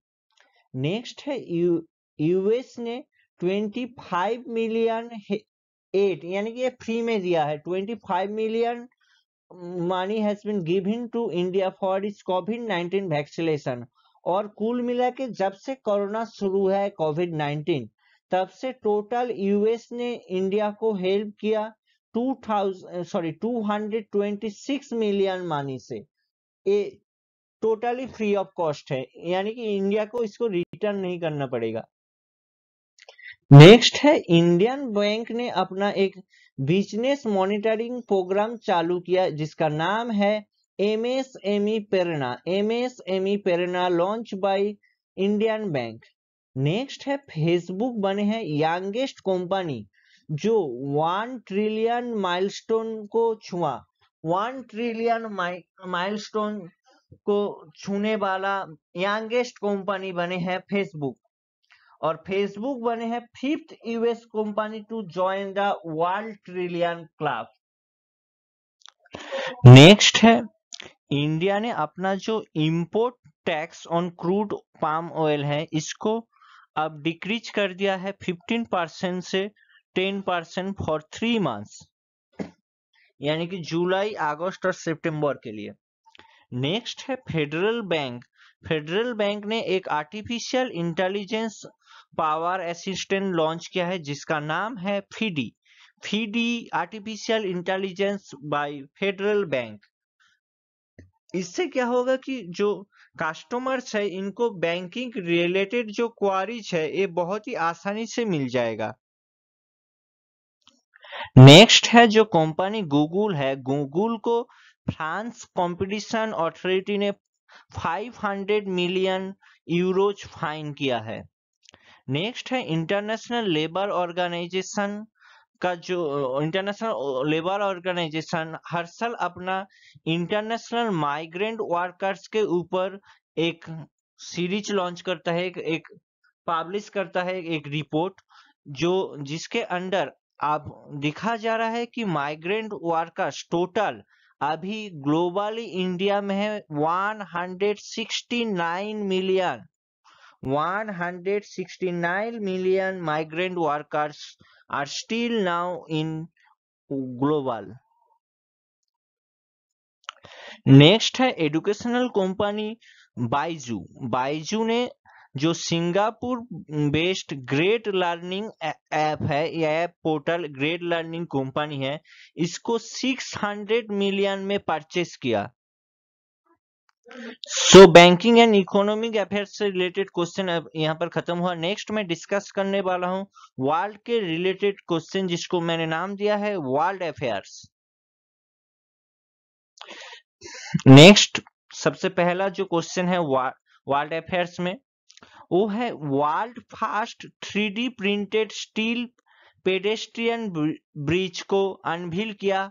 नेक्स्ट है यू एस ने ट्वेंटी फाइव मिलियन एड यानी कि ये फ्री में दिया है। Twenty five million money has been given to India for its Covid nineteen vaccination. और कुल मिला के जब से कोरोना शुरू है कोविड नाइनटीन तब से टोटल यूएस ने इंडिया को हेल्प किया two thousand sorry two hundred twenty six million money से। ये टोटली फ्री ऑफ कॉस्ट है यानी कि इंडिया को इसको रिटर्न नहीं करना पड़ेगा। नेक्स्ट है इंडियन बैंक ने अपना एक बिजनेस मॉनिटरिंग प्रोग्राम चालू किया जिसका नाम है M S M E Prerna. M S M E Prerna launch by Indian bank. Next है फेसबुक बने हैं यंगेस्ट कंपनी जो वन ट्रिलियन माइलस्टोन को छुआ। वन ट्रिलियन माइलस्टोन को छूने वाला यंगेस्ट कंपनी बने हैं फेसबुक। और फेसबुक बने हैं fifth US company to join the world trillion club. Next है इंडिया ने अपना जो import tax on crude palm oil है इसको अब डिक्रीज कर दिया है फिफ्टीन परसेंट से ten percent for three months यानी कि जुलाई, अगस्त और सितंबर के लिए। नेक्स्ट है फेडरल बैंक। फेडरल बैंक ने एक artificial intelligence power assistant launch किया है जिसका नाम है Feddy. Feddy artificial intelligence by Federal Bank. इससे क्या होगा कि जो कस्टमर्स है इनको बैंकिंग रिलेटेड जो क्वारीज है ये बहुत ही आसानी से मिल जाएगा। नेक्स्ट है जो कंपनी गूगल है, गूगल को फ्रांस कंपटीशन अथॉरिटी ने five hundred million euros fine किया है। नेक्स्ट है इंटरनेशनल लेबर ऑर्गेनाइजेशन का जो इंटरनेशनल लेबर ऑर्गेनाइजेशन हर साल अपना इंटरनेशनल माइग्रेंट वर्कर्स के ऊपर एक सीरीज लॉन्च करता है, एक, एक पब्लिश करता है एक रिपोर्ट जो जिसके अंडर आप दिखा जा रहा है कि माइग्रेंट वर्कर्स टोटल अभी ग्लोबली इंडिया में है one hundred sixty nine million one hundred sixty nine million migrant workers are still now in global. Next है एजुकेशनल कंपनी बायजू। बायजू ने जो Singapore based great learning app है, यह app portal great learning company है, इसको six hundred million में purchase किया। So banking and economic affairs से रिलेटेड क्वेश्चन अब यहाँ पर खत्म हुआ। नेक्स्ट मैं डिस्कस करने वाला हूँ वर्ल्ड के रिलेटेड क्वेश्चन जिसको मैंने नाम दिया है वर्ल्ड अफेयर्स। नेक्स्ट सबसे पहला जो क्वेश्चन है वर्ल्ड अफेयर्स में वो है world first three D printed steel pedestrian bridge को अनवील किया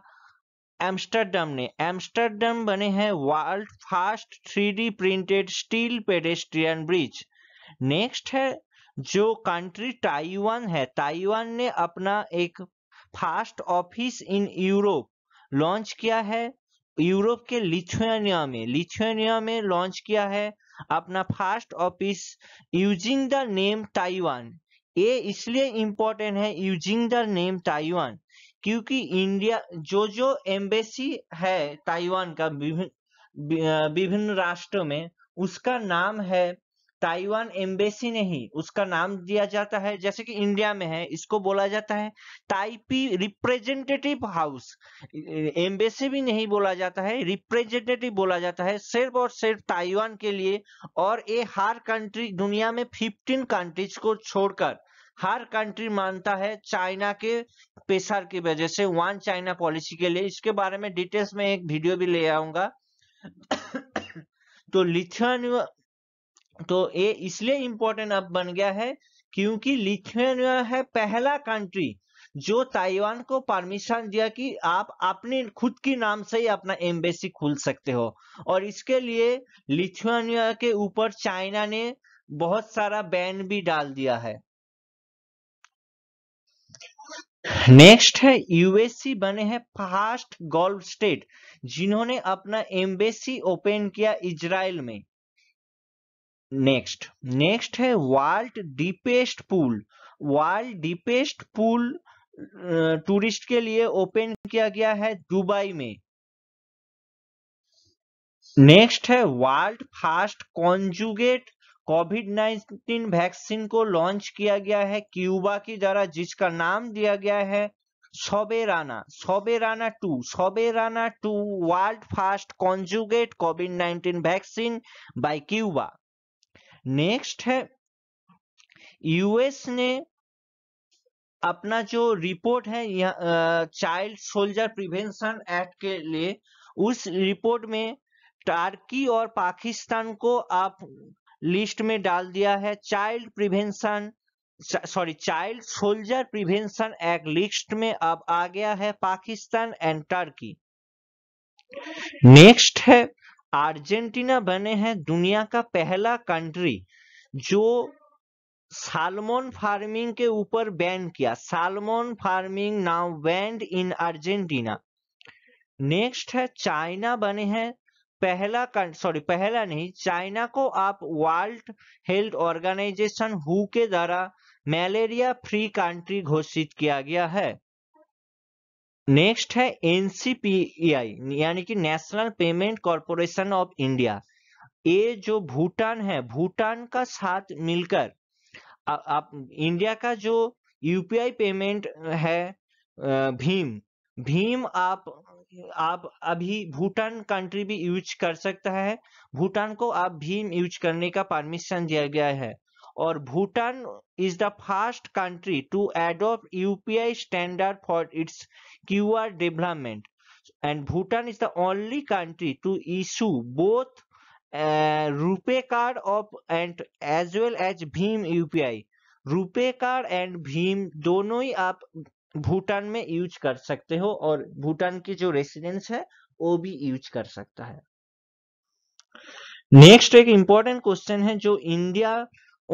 एम्स्टर्डम ने। एम्स्टर्डम बने हैं world first three D printed steel pedestrian bridge. Next है जो कंट्री ताइवान है, ताइवान ने अपना एक first office in Europe launch किया है। यूरोप के लिथुआनिया में लिथुआनिया में लॉन्च किया है अपना first office using the name Taiwan. ये इसलिए इम्पोर्टेंट है यूजिंग द नेम ताइवान क्योंकि इंडिया जो जो एम्बेसी है ताइवान का विभिन्न विभिन्न राष्ट्रों में उसका नाम है ताइवान एम्बेसी ने ही उसका नाम दिया जाता है। जैसे कि इंडिया में है, इसको बोला जाता है ताइपी रिप्रेजेंटेटिव हाउस। एम्बेसी भी नहीं बोला जाता है, रिप्रेजेंटेटिव बोला जाता है सिर्फ और सिर्फ ताइवान के लिए। और ये हर कंट्री, दुनिया में पंद्रह कंट्रीज को छोड़कर हर कंट्री मानता है चाइना के प्रेशर की वजह से, वन चाइना पॉलिसी के लिए। इसके बारे में डिटेल्स में एक वीडियो भी ले आऊंगा। तो लिथुआनिया, तो ये इसलिए इम्पोर्टेंट अब बन गया है क्योंकि लिथुआनिया है पहला कंट्री जो ताइवान को परमिशन दिया कि आप अपने खुद की नाम से ही अपना एम्बेसी खोल सकते हो। और इसके लिए लिथुआनिया के ऊपर चाइना ने बहुत सारा बैन भी डाल दिया है। नेक्स्ट है यूएससी बने हैं फर्स्ट गल्फ स्टेट जिन्होंने अपना एम्बेसी ओपन किया इजराइल में। नेक्स्ट नेक्स्ट है world deepest pool. World deepest pool tourist के लिए ओपन किया गया है दुबई में। नेक्स्ट है world first conjugate Covid nineteen vaccine को लॉन्च किया गया है क्यूबा की द्वारा, जिसका नाम दिया गया है Soberana. Soberana two Soberana two world first conjugate Covid nineteen vaccine by Cuba. Next है यूएस ने अपना जो रिपोर्ट है चाइल्ड सोल्जर प्रिवेंशन एक्ट के लिए, उस रिपोर्ट में टर्की और पाकिस्तान को आप लिस्ट में डाल दिया है child prevention sorry child soldier prevention act list में अब आ गया है पाकिस्तान एंड टर्की। नेक्स्ट है अर्जेंटीना बने हैं दुनिया का पहला कंट्री जो सालमोन फार्मिंग के ऊपर बैन किया। Salmon farming now banned in Argentina. Next है चाइना बने हैं पहला सॉरी पहला नहीं चाइना को आप वर्ल्ड हेल्थ ऑर्गेनाइजेशन हु के द्वारा मलेरिया फ्री कंट्री घोषित किया गया है। नेक्स्ट है एनसीपीआई यानी कि national payment corporation of India. ये जो भूटान है, भूटान का साथ मिलकर आप इंडिया का जो यूपीआई पेमेंट है भीम भीम आप आप अभी भूटान कंट्री भी यूज कर सकता है। भूटान को आप भीम यूज करने का परमिशन दिया गया है। और Bhutan is the first country to adopt UPI standard for its QR development and Bhutan is the only country to issue both RuPay card of and as well as भीम यूपीआई। रुपे कार्ड एंड भीम दोनों ही आप भूटान में यूज कर सकते हो और भूटान की जो रेसिडेंस है वो भी यूज कर सकता है। नेक्स्ट एक इंपॉर्टेंट क्वेश्चन है जो इंडिया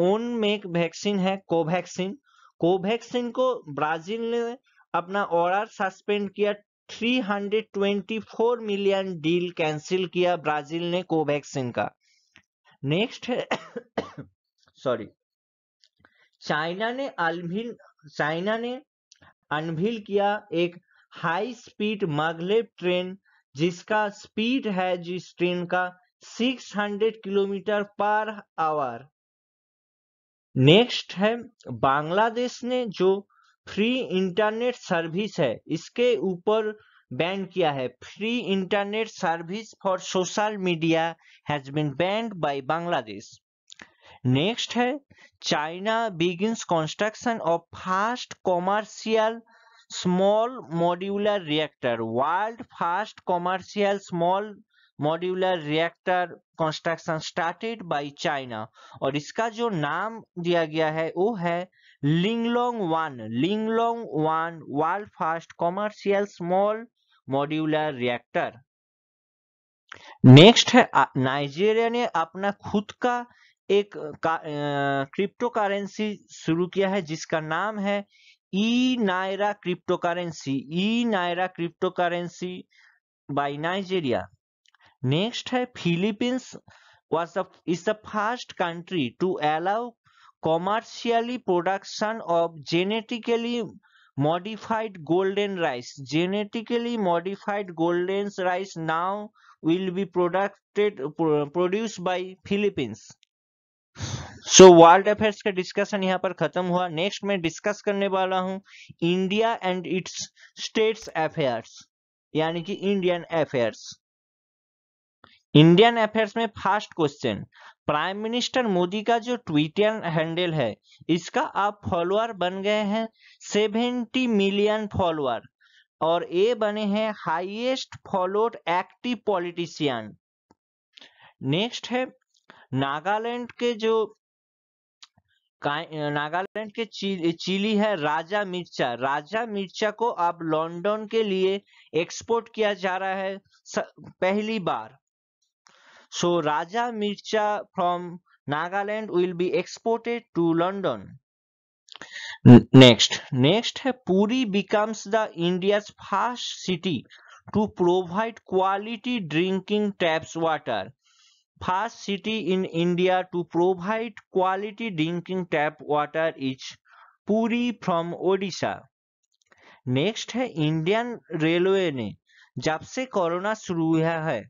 ओन मेक वैक्सीन है कोवैक्सीन। कोवैक्सीन को ब्राजील ने अपना ऑर्डर सस्पेंड किया, तीन सौ चौबीस मिलियन डील कैंसिल किया ब्राजील ने कोवैक्सीन का। नेक्स्ट है सॉरी चाइना ने अल्भिन चाइना ने अनवील किया एक हाई स्पीड maglev ट्रेन जिसका स्पीड है जिस ट्रेन का छह सौ किलोमीटर पर आवर। नेक्स्ट है बांग्लादेश ने जो फ्री इंटरनेट सर्विस है इसके ऊपर बैन किया है। Free internet service for social media has been banned by Bangladesh. Next है China begins construction of first commercial small modular reactor. World first commercial small modular reactor construction started by China और इसका जो नाम दिया गया है वो है Linglong one. Linglong one world first commercial small modular reactor. Next है नाइजीरिया ने अपना खुद का एक क्रिप्टो करेंसी शुरू किया है जिसका नाम है e Naira crypto currency. E Naira crypto currency by Nigeria. Next है Philippines was the is the first country to allow commercially production of genetically modified golden rice. Genetically modified golden rice now will be producted produced by Philippines. So world affairs का discussion यहाँ पर खत्म हुआ। Next मैं discuss करने वाला हूँ India and its states affairs, यानी कि इंडियन अफेयर्स। इंडियन अफेयर्स में first question, prime minister Modi का जो ट्विटर हैंडल है इसका आप फॉलोअर बन गए हैं सत्तर मिलियन फॉलोअर, और ये बने हैं highest followed active politician. Next है नागालैंड के जो नागालैंड के चीली, चीली है राजा मिर्चा। राजा मिर्चा को अब लंदन के लिए एक्सपोर्ट किया जा रहा है पहली बार। So Raja Mircha from Nagaland will be exported to London. Next next है Puri becomes the India's first city to provide quality drinking taps water. First city in India to provide quality drinking tap water is Puri from Odisha. Next है Indian railway ने जब से corona शुरू हुआ है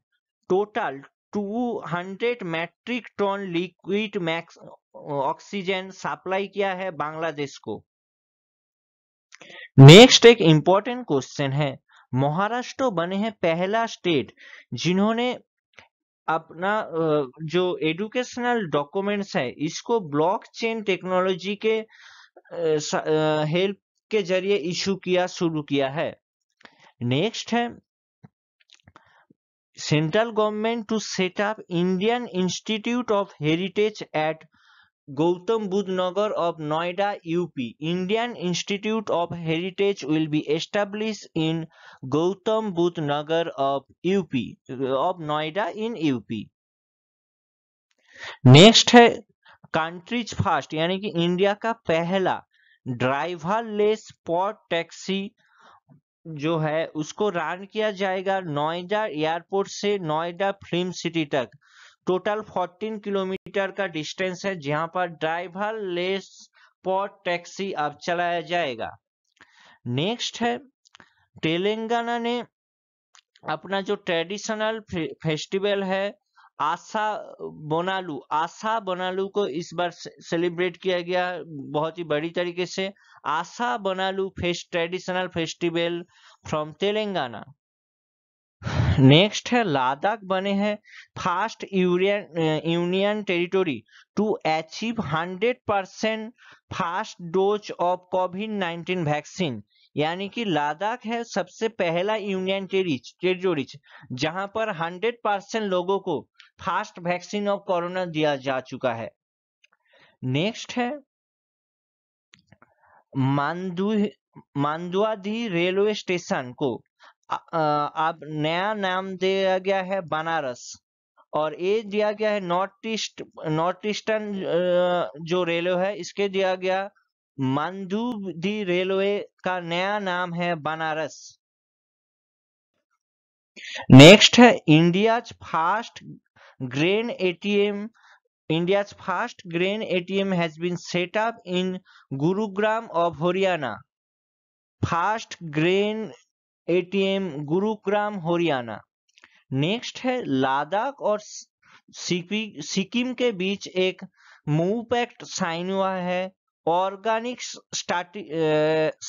total दो सौ metric ton liquid max oxygen supply किया है बांग्लादेश को। नेक्स्ट एक इंपॉर्टेंट क्वेश्चन है, महाराष्ट्र बने हैं पहला स्टेट जिन्होंने अपना जो एजुकेशनल डॉक्यूमेंट्स है इसको ब्लॉकचेन टेक्नोलॉजी के हेल्प के जरिए इशू किया शुरू किया है। नेक्स्ट है central government to set up Indian institute of heritage at Gautam Buddha Nagar of Noida UP. Indian institute of heritage will be establish in Gautam Buddha Nagar of UP of Noida in UP. Next है countries first, यानी कि इंडिया का पहला ड्राइवरलेस स्पॉट टैक्सी जो है उसको run किया जाएगा नोएडा एयरपोर्ट से नोएडा फिल्म सिटी तक। टोटल चौदह किलोमीटर का डिस्टेंस है जहां पर ड्राइवर लेस स्पॉट टैक्सी अब चलाया जाएगा। नेक्स्ट है तेलंगाना ने अपना जो ट्रेडिशनल फेस्टिवल है आशा बोनालू, आशा बोनालू को इस बार सेलिब्रेट किया गया बहुत ही बड़ी तरीके से। Ashada Bonalu fest traditional festival from Telangana. Next है लद्दाख बने हैं first union territory to achieve hundred percent first dose of covid nineteen vaccine, यानी कि लद्दाख है सबसे पहला यूनियन टेरिटोरी जहां पर हंड्रेड परसेंट लोगों को फर्स्ट वैक्सीन ऑफ कोरोना दिया जा चुका है। नेक्स्ट है मांदुआधी रेलवे स्टेशन को अब नया नाम दिया गया है बनारस, और ये दिया गया है नॉर्थ ईस्ट नॉर्थ ईस्टर्न जो रेलवे है इसके दिया गया मांदुआधी रेलवे का नया नाम है बनारस। नेक्स्ट है India's first grain ATM India's first grain A T M has been set up in Gurugram of Haryana. First grain A T M Gurugram Haryana. Next है लद्दाख और सिक्किम के बीच एक मूव पैक्ट साइन हुआ है ऑर्गेनिक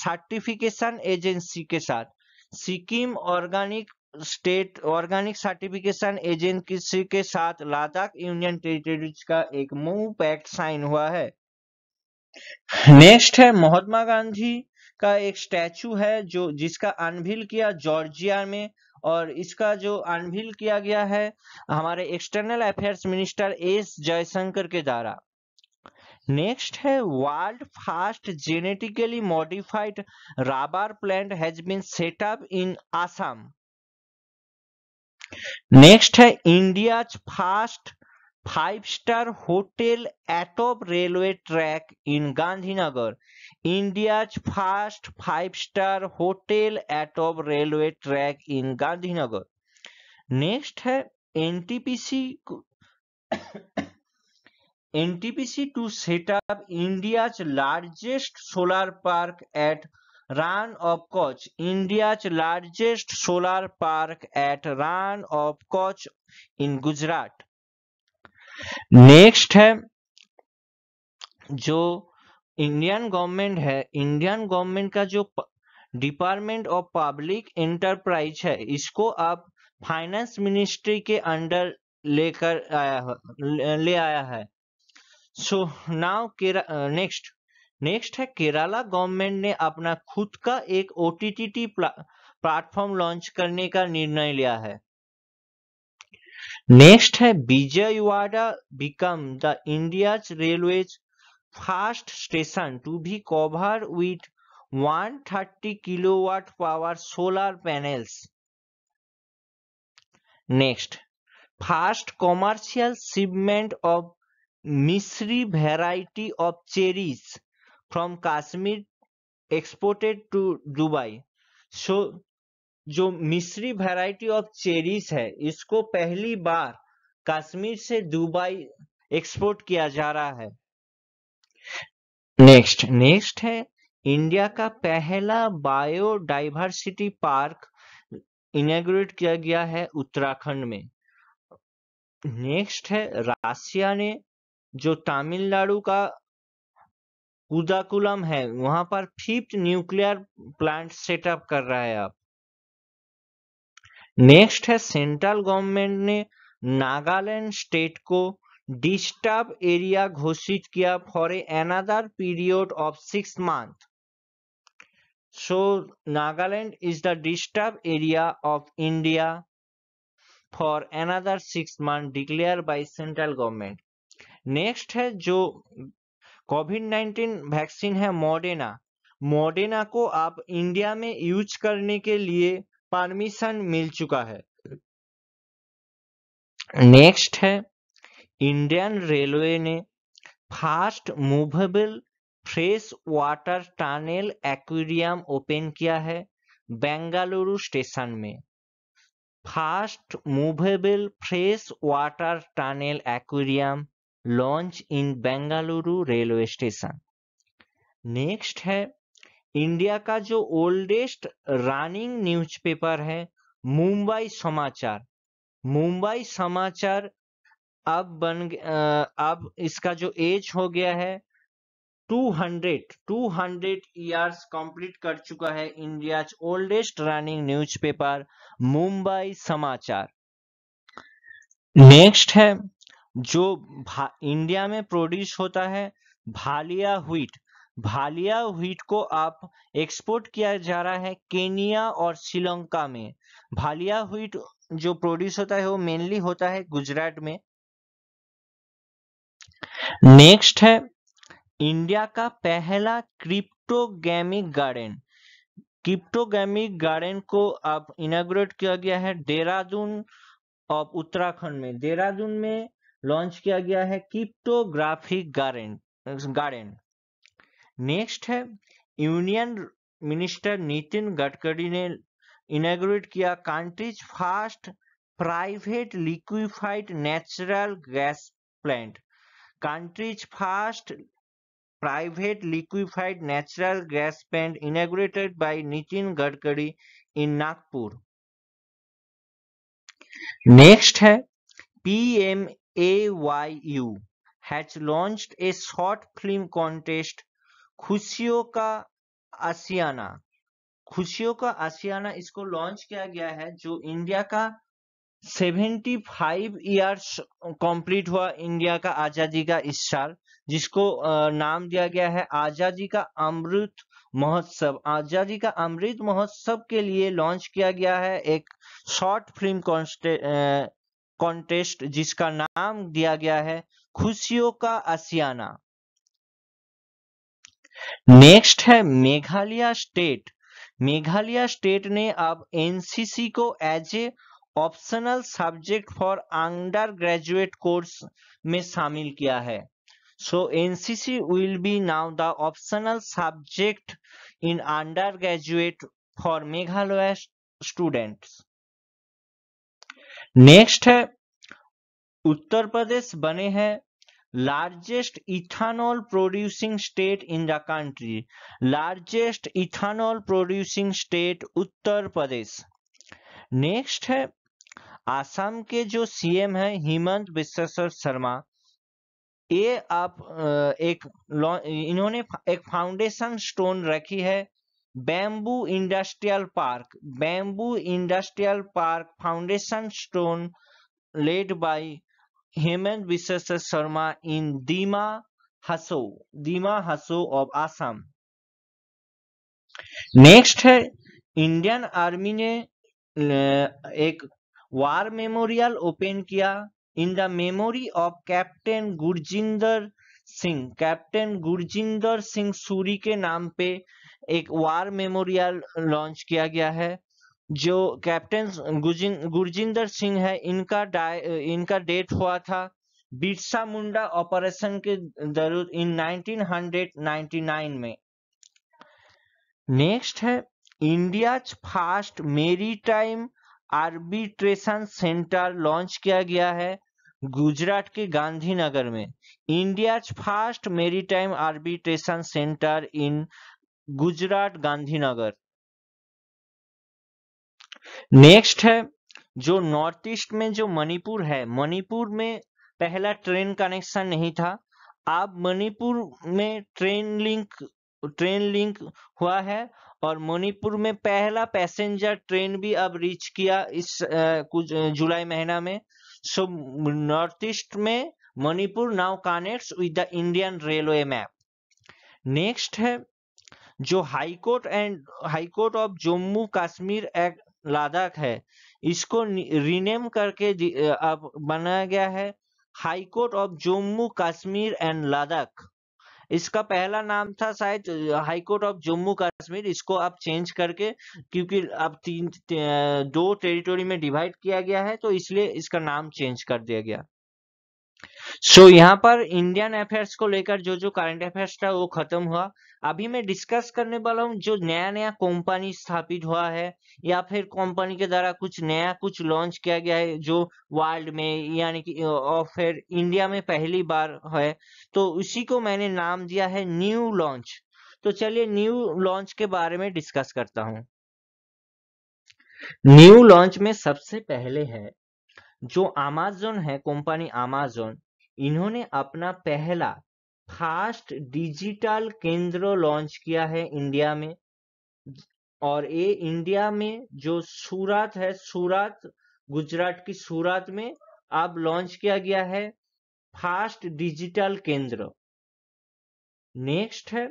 सर्टिफिकेशन एजेंसी के साथ। Sikkim organic state organic certification agency के साथ लद्दाख यूनियन टेरिटरीज का एक मूव पैक्ट साइन हुआ है। नेक्स्ट है महात्मा गांधी का एक स्टैचू है जो जिसका अनवील किया जॉर्जिया में, और इसका जो अनवील किया गया है हमारे external affairs minister S Jaishankar के द्वारा। नेक्स्ट है world first genetically modified rubber plant has been set up in Assam. Next है India first five star hotel atop railway track in Gandhinagar. India first five star hotel atop railway track in Gandhinagar. Next है NTPC NTPC to set up India largest solar park at Run of Kutch. India's largest solar park at Run of Kutch in Gujarat. Next है जो Indian government है, Indian government का जो department of public enterprise है, इसको आप finance ministry के under लेकर आया ले आया है। सो नाउ नेक्स्ट नेक्स्ट है केरला गवर्नमेंट ने अपना खुद का एक ओटीटी प्लेटफॉर्म लॉन्च करने का निर्णय लिया है। नेक्स्ट है Vijayawada become the India's railways first station to be cover with one hundred thirty kilowatt power solar panels. Next, first commercial shipment of Mishri variety of cherries from Kashmir exported to Dubai. So जो Mishri variety of cherries है, इसको पहली बार कश्मीर से Dubai export किया जा रहा है। Next next है इंडिया का पहला बायोडाइवर्सिटी पार्क इनॉग्रेट किया गया है उत्तराखंड में। नेक्स्ट है रशिया ने जो तमिलनाडु का उदाकुलम है, वहां पर फिफ्थ न्यूक्लियर प्लांट सेटअप कर रहा है आप। नेक्स्ट है सेंट्रल गवर्नमेंट ने नागालैंड स्टेट को डिस्टर्ब एरिया घोषित किया for another period of six month. So Nagaland is the disturb area of India for another six month declare by central government. Next है जो कोविड नाइन्टीन वैक्सीन है Moderna, Moderna को आप India में use करने के लिए परमिशन मिल चुका है। नेक्स्ट है इंडियन रेलवे ने fast movable fresh water tunnel aquarium open किया है बेंगलुरु स्टेशन में। Fast movable fresh water tunnel aquarium launch in Bengaluru railway station. Next है इंडिया का जो ओल्डेस्ट रनिंग न्यूज़पेपर है मुंबई समाचार, मुंबई समाचार अब बन अब इसका जो एज हो गया है two hundred two hundred years complete कर चुका है। इंडिया का ओल्डेस्ट रनिंग न्यूज़पेपर मुंबई समाचार। नेक्स्ट है जो इंडिया में प्रोड्यूस होता है भालिया व्हीट, भालिया व्हीट को आप एक्सपोर्ट किया जा रहा है केनिया और श्रीलंका में। भालिया व्हीट जो प्रोड्यूस होता है वो मेनली होता है गुजरात में। नेक्स्ट है इंडिया का पहला क्रिप्टोगेमिक गार्डन, क्रिप्टोगेमिक गार्डन को आप इनॉग्रेट किया गया है देहरादून और उत्तराखंड में। देहरादून में लॉन्च किया गया है क्रिप्टोग्राफिक गार्डन गार्डन नेक्स्ट है यूनियन मिनिस्टर नितिन गडकरी ने इनॉग्रेट किया countries first private liquefied natural gas plant, countries first private liquefied natural gas plant inaugurated by Nitin Gadkari in Nagpur. Next है P M A Y U has launched a short film contest खुशियों का आशियाना। खुशियों का आशियाना इसको launch किया गया है जो इंडिया का पचहत्तर इयर्स कंप्लीट हुआ इंडिया का आजादी का इस साल, जिसको नाम दिया गया है आजादी का अमृत महोत्सव। आजादी का अमृत महोत्सव के लिए लॉन्च किया गया है एक शॉर्ट फिल्म कॉन्टेस्ट जिसका नाम दिया गया है खुशियों का आशियाना। नेक्स्ट है मेघालय स्टेट, मेघालय स्टेट ने अब एन सी सी को as a optional subject for under graduate course में शामिल किया है। So N C C will be now the optional subject in under graduate for Meghalaya students. Next है उत्तर प्रदेश बने हैं largest ethanol producing state in the country. Largest ethanol producing state Uttar Pradesh. Next है आसाम के जो सी एम है हेमंत बिस्वा शर्मा, ये आप एक इन्होंने एक फाउंडेशन स्टोन रखी है bamboo industrial park, bamboo industrial park foundation stone laid by Hemant Biswa Sarma in Dima Hasao, Dima Hasao of Assam. Next है इंडियन आर्मी ने एक वार मेमोरियल ओपन किया in the memory of captain Gurjinder Singh, captain Gurjinder Singh Suri के नाम पे एक वार मेमोरियल लॉन्च किया गया है। जो कैप्टन गुरजिंदर सिंह है इनका इनका डेथ हुआ था बिरसा मुंडा ऑपरेशन के दौरान इन नाइनटीन नाइंटी नाइन में। नेक्स्ट है India's first maritime arbitration centre launch किया गया है गुजरात के गांधीनगर में। India's first maritime arbitration centre in Gujarat Gandhinagar. Next है जो नॉर्थ ईस्ट में जो मणिपुर है, मणिपुर में पहला ट्रेन कनेक्शन नहीं था, अब मणिपुर में ट्रेन लिंक ट्रेन लिंक हुआ है और मणिपुर में पहला पैसेंजर ट्रेन भी अब रीच किया इस आ, कुछ जुलाई महीना में। सो नॉर्थ ईस्ट में Manipur now connects with the Indian railway map. Next है जो high court and high court of Jammu Kashmir act Ladakh है इसको रीनेम करके अब बनाया गया है high court of Jammu Kashmir and Ladakh. इसका पहला नाम था शायद हाईकोर्ट ऑफ जम्मू कश्मीर, इसको आप चेंज करके क्योंकि अब तीन दो टेरिटोरी में डिवाइड किया गया है तो इसलिए इसका नाम चेंज कर दिया गया। सो so, यहाँ पर इंडियन अफेयर्स को लेकर जो जो करंट अफेयर्स था वो खत्म हुआ। अभी मैं डिस्कस करने वाला हूँ जो नया नया कंपनी स्थापित हुआ है या फिर कंपनी के द्वारा कुछ नया कुछ लॉन्च किया गया है जो वर्ल्ड में यानी कि और फिर इंडिया में पहली बार है, तो उसी को मैंने नाम दिया है न्यू लॉन्च। तो चलिए न्यू लॉन्च के बारे में डिस्कस करता हूँ। न्यू लॉन्च में सबसे पहले है जो अमेज़न है कंपनी अमेज़न, इन्होंने अपना पहला फास्ट डिजिटल केंद्र लॉन्च किया है इंडिया में और ये इंडिया में जो सूरत है, सूरत गुजरात की सूरत में अब लॉन्च किया गया है फास्ट डिजिटल केंद्र। नेक्स्ट है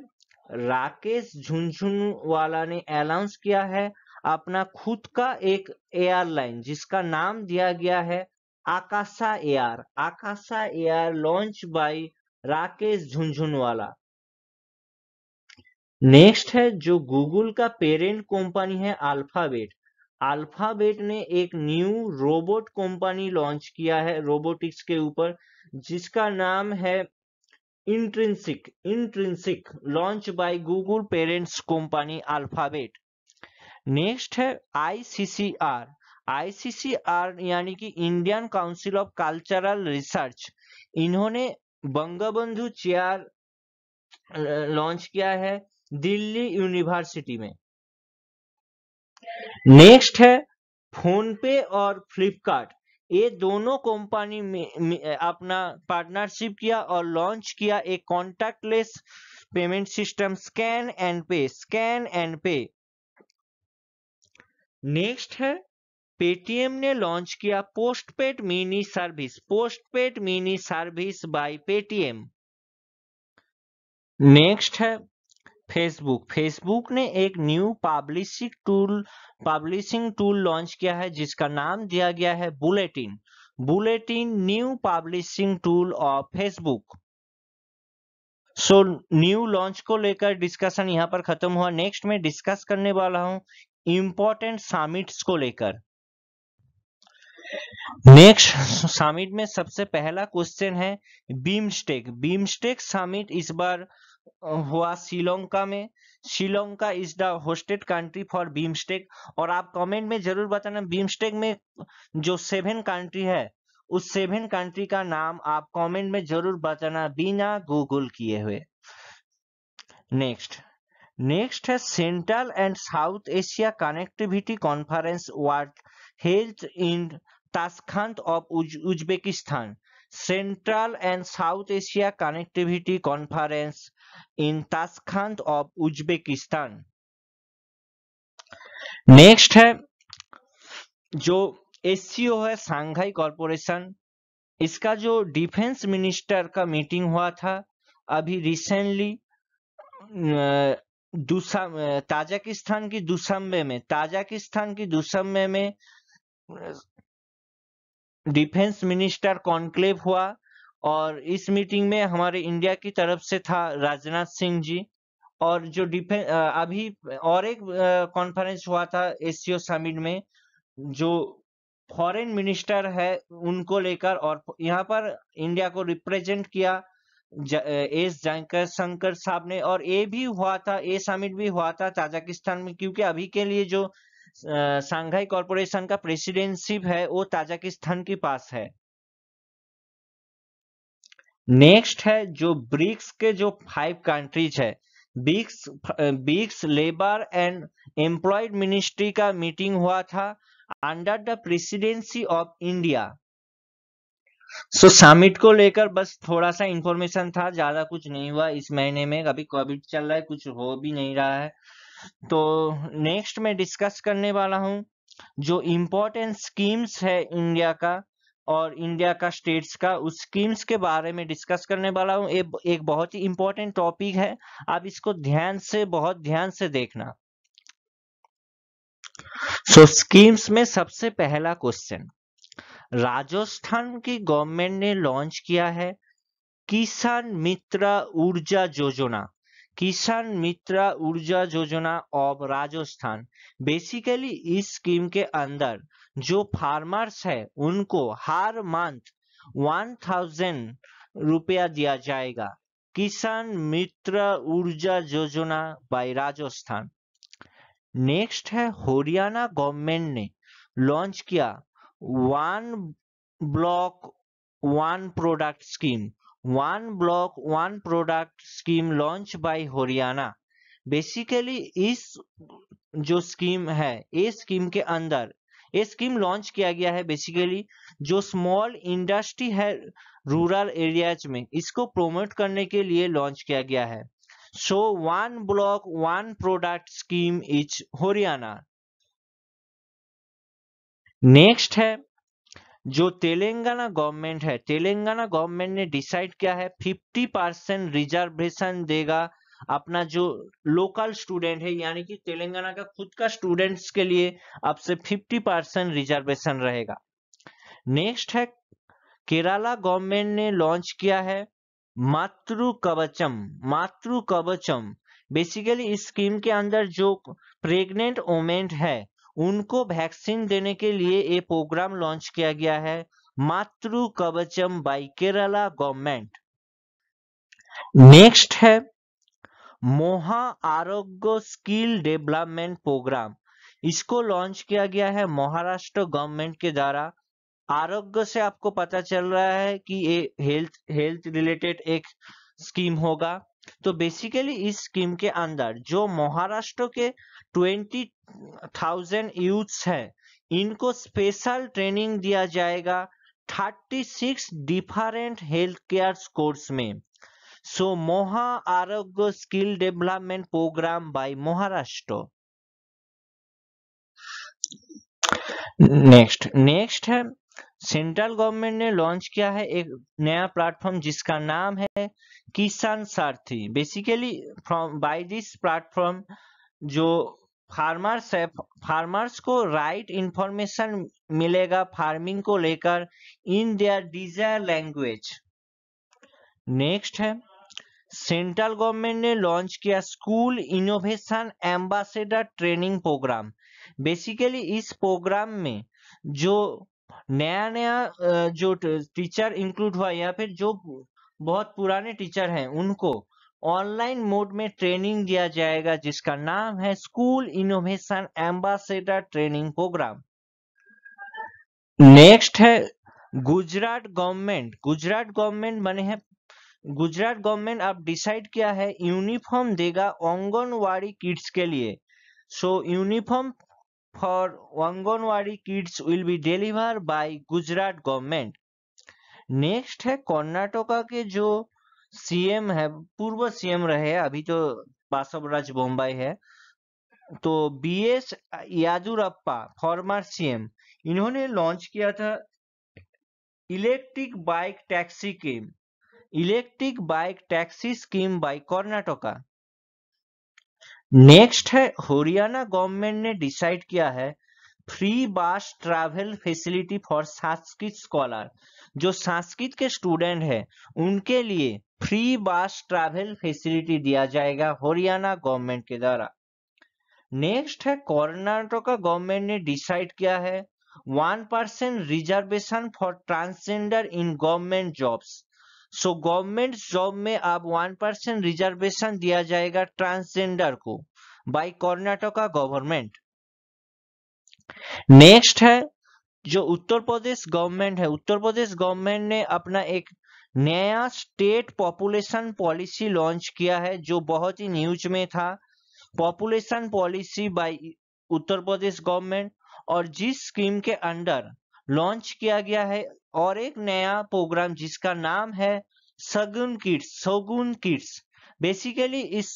राकेश झुनझुनवाला ने अनाउंस किया है अपना खुद का एक एयरलाइन जिसका नाम दिया गया है Akasa air, Akasa air launch by Rakesh Jhunjhunwala. Next है जो गूगल का पेरेंट कंपनी है अल्फाबेट, अल्फाबेट ने एक न्यू रोबोट कंपनी लॉन्च किया है रोबोटिक्स के ऊपर जिसका नाम है intrinsic, intrinsic launch by Google parents company Alphabet. Next है I C C are, I C C R यानी कि Indian council of cultural research, इन्होंने बंगबंधु चेयर लॉन्च किया है दिल्ली यूनिवर्सिटी में। नेक्स्ट है फोन पे और फ्लिपकार्ट, ये दोनों कंपनी में अपना पार्टनरशिप किया और लॉन्च किया एक contactless payment system scan and pay, scan and pay. Next है पेटीएम ने लॉन्च किया postpaid mini service, postpaid mini service by Paytm. Next है फेसबुक, फेसबुक ने एक new publishing tool publishing tool launch किया है जिसका नाम दिया गया है bulletin, bulletin new publishing tool of Facebook. So new launch को लेकर डिस्कशन यहाँ पर खत्म हुआ। नेक्स्ट में डिस्कस करने वाला हूँ इम्पोर्टेंट समिट्स को लेकर। नेक्स्ट समिट में सबसे पहला क्वेश्चन है बीमस्टेक, बीमस्टेक समिट इस बार हुआ श्रीलंका में, Sri Lanka is the hosted country for BIMSTEC. और आप कमेंट में जरूर बताना बीमस्टेक में जो सेवन कंट्री है उस सेवन कंट्री का नाम आप कमेंट में जरूर बताना बिना गूगल किए हुए। नेक्स्ट नेक्स्ट है central and south Asia connectivity conference वार्ड held in Tashkent of Uzbekistan, Central and South Asia Connectivity Conference in Tashkent of Uzbekistan। Next है जो एस सी ओ है शंघाई कॉरपोरेशन, इसका जो डिफेंस मिनिस्टर का मीटिंग हुआ था अभी रिसेंटली ताजिकिस्तान की दुशांबे में ताजिकिस्तान की दुशांबे में डिफेंस मिनिस्टर कॉन्क्लेव हुआ और इस मीटिंग में हमारे इंडिया की तरफ से था राजनाथ सिंह जी। और जो डिफेंस अभी और एक कॉन्फ्रेंस हुआ था एस सी ओ समिट में जो फॉरेन मिनिस्टर है उनको लेकर, और यहाँ पर इंडिया को रिप्रेजेंट किया एस जयशंकर साहब ने। और ये भी हुआ था, ये समिट भी हुआ था ताजिकिस्तान में, क्योंकि अभी के लिए जो शंघाई कॉरपोरेशन का प्रेसिडेंशिप है वो ताजिकिस्तान के पास है। नेक्स्ट है जो ब्रिक्स के जो फाइव कंट्रीज है, BRICS BRICS labour and employed ministry का मीटिंग हुआ था under the presidency of India. So summit को लेकर बस थोड़ा सा इंफॉर्मेशन था, ज्यादा कुछ नहीं हुआ इस महीने में, अभी कोविड चल रहा है, कुछ हो भी नहीं रहा है। तो नेक्स्ट मैं डिस्कस करने वाला हूँ जो इम्पोर्टेंट स्कीम्स है इंडिया का और इंडिया का स्टेट्स का, उस स्कीम्स के बारे में डिस्कस करने वाला हूँ। ए, एक बहुत ही इम्पोर्टेंट टॉपिक है, आप इसको ध्यान से बहुत ध्यान से देखना। सो so, स्कीम्स में सबसे पहला क्वेश्चन, राजस्थान की गवर्नमेंट ने लॉन्च किया है किसान मित्र ऊर्जा योजना। किसान मित्र ऊर्जा योजना ऑफ राजस्थान, बेसिकली इस स्कीम के अंदर जो फार्मर्स है उनको हर मंथ वन थाउजेंड रुपया दिया जाएगा। किसान मित्र ऊर्जा योजना बाय राजस्थान। नेक्स्ट है हरियाणा गवर्नमेंट ने लॉन्च किया one block one product scheme. One block one product scheme launch by Haryana. Basically इस जो स्कीम है, इस स्कीम के अंदर ये स्कीम लॉन्च किया गया है बेसिकली जो स्मॉल इंडस्ट्री है रूरल एरियाज में, इसको प्रोमोट करने के लिए लॉन्च किया गया है। So one block one product scheme is Haryana. Next है जो तेलंगाना गवर्नमेंट है, तेलंगाना गवर्नमेंट ने डिसाइड किया है फिफ्टी परसेंट रिजर्वेशन देगा अपना जो लोकल स्टूडेंट है, यानी कि तेलंगाना का खुद का स्टूडेंट्स के लिए अब से फिफ्टी परसेंट रिजर्वेशन रहेगा। नेक्स्ट है केरला गवर्नमेंट ने लॉन्च किया है मातृ कवचम। मातृ कवचम बेसिकली इस स्कीम के अंदर जो प्रेग्नेंट वुमेन है उनको वैक्सीन देने के लिए ये प्रोग्राम लॉन्च किया गया है Matru Kavacham by Kerala government. Next है Maha Arogya skill development programme, इसको लॉन्च किया गया है महाराष्ट्र गवर्नमेंट के द्वारा। आरोग्य से आपको पता चल रहा है कि ये हेल्थ हेल्थ रिलेटेड एक स्कीम होगा। तो बेसिकली इस स्कीम के अंदर जो महाराष्ट्र के ट्वेंटी थाउजेंड यूथ्स हैं इनको स्पेशल ट्रेनिंग दिया जाएगा thirty six different health care course में। So Maha Arogya skill development programme by Maharashtra. Next next है सेंट्रल गवर्नमेंट ने लॉन्च किया है एक नया प्लेटफॉर्म जिसका नाम है Kisan Sarathi. Basically from by this platform जो फार्मर्स है, फार्मर्स को राइट इंफॉर्मेशन मिलेगा फार्मिंग को लेकर in their desire language. Next है सेंट्रल गवर्नमेंट ने लॉन्च किया school innovation ambassador training programme. Basically इस प्रोग्राम में जो नया नया जो टीचर इंक्लूड हुआ या फिर जो बहुत पुराने टीचर हैं उनको ऑनलाइन मोड में ट्रेनिंग दिया जाएगा जिसका नाम है school innovation ambassador training programme. Next है गुजरात गवर्नमेंट, गुजरात गवर्नमेंट बने हैं गुजरात गवर्नमेंट अब डिसाइड किया है यूनिफॉर्म देगा आंगनवाड़ी किड्स के लिए। So uniform for Anganwadi kids will be delivered by Gujarat government. Next है कर्नाटका के जो सीएम है, पूर्व सीएम रहे, अभी तो बसवराज बोम्बई है, तो B S Yediyurappa former CM, इन्होंने लॉन्च किया था electric bike taxi scheme, electric bike taxi scheme by Karnataka. Next है हरियाणा गवर्नमेंट ने डिसाइड किया है free bus travel facility for Sanskrit scholar, जो संस्कृत के स्टूडेंट है उनके लिए फ्री बस ट्रैवल फैसिलिटी दिया जाएगा हरियाणा गवर्नमेंट के द्वारा। नेक्स्ट है कर्नाटका गवर्नमेंट ने डिसाइड किया है one percent reservation for transgender in government jobs, so government job में अब वन परसेंट रिजर्वेशन दिया जाएगा ट्रांसजेंडर को बाय कर्नाटका गवर्नमेंट। नेक्स्ट है जो उत्तर प्रदेश गवर्नमेंट है, उत्तर प्रदेश गवर्नमेंट ने अपना एक नया स्टेट पॉपुलेशन पॉलिसी लॉन्च किया है जो बहुत ही न्यूज में था, population policy by Uttar Pradesh government, और जिस स्कीम के अंडर लॉन्च किया गया है और एक नया प्रोग्राम जिसका नाम है सगुन किड्स, सगुन किड्स। बेसिकली इस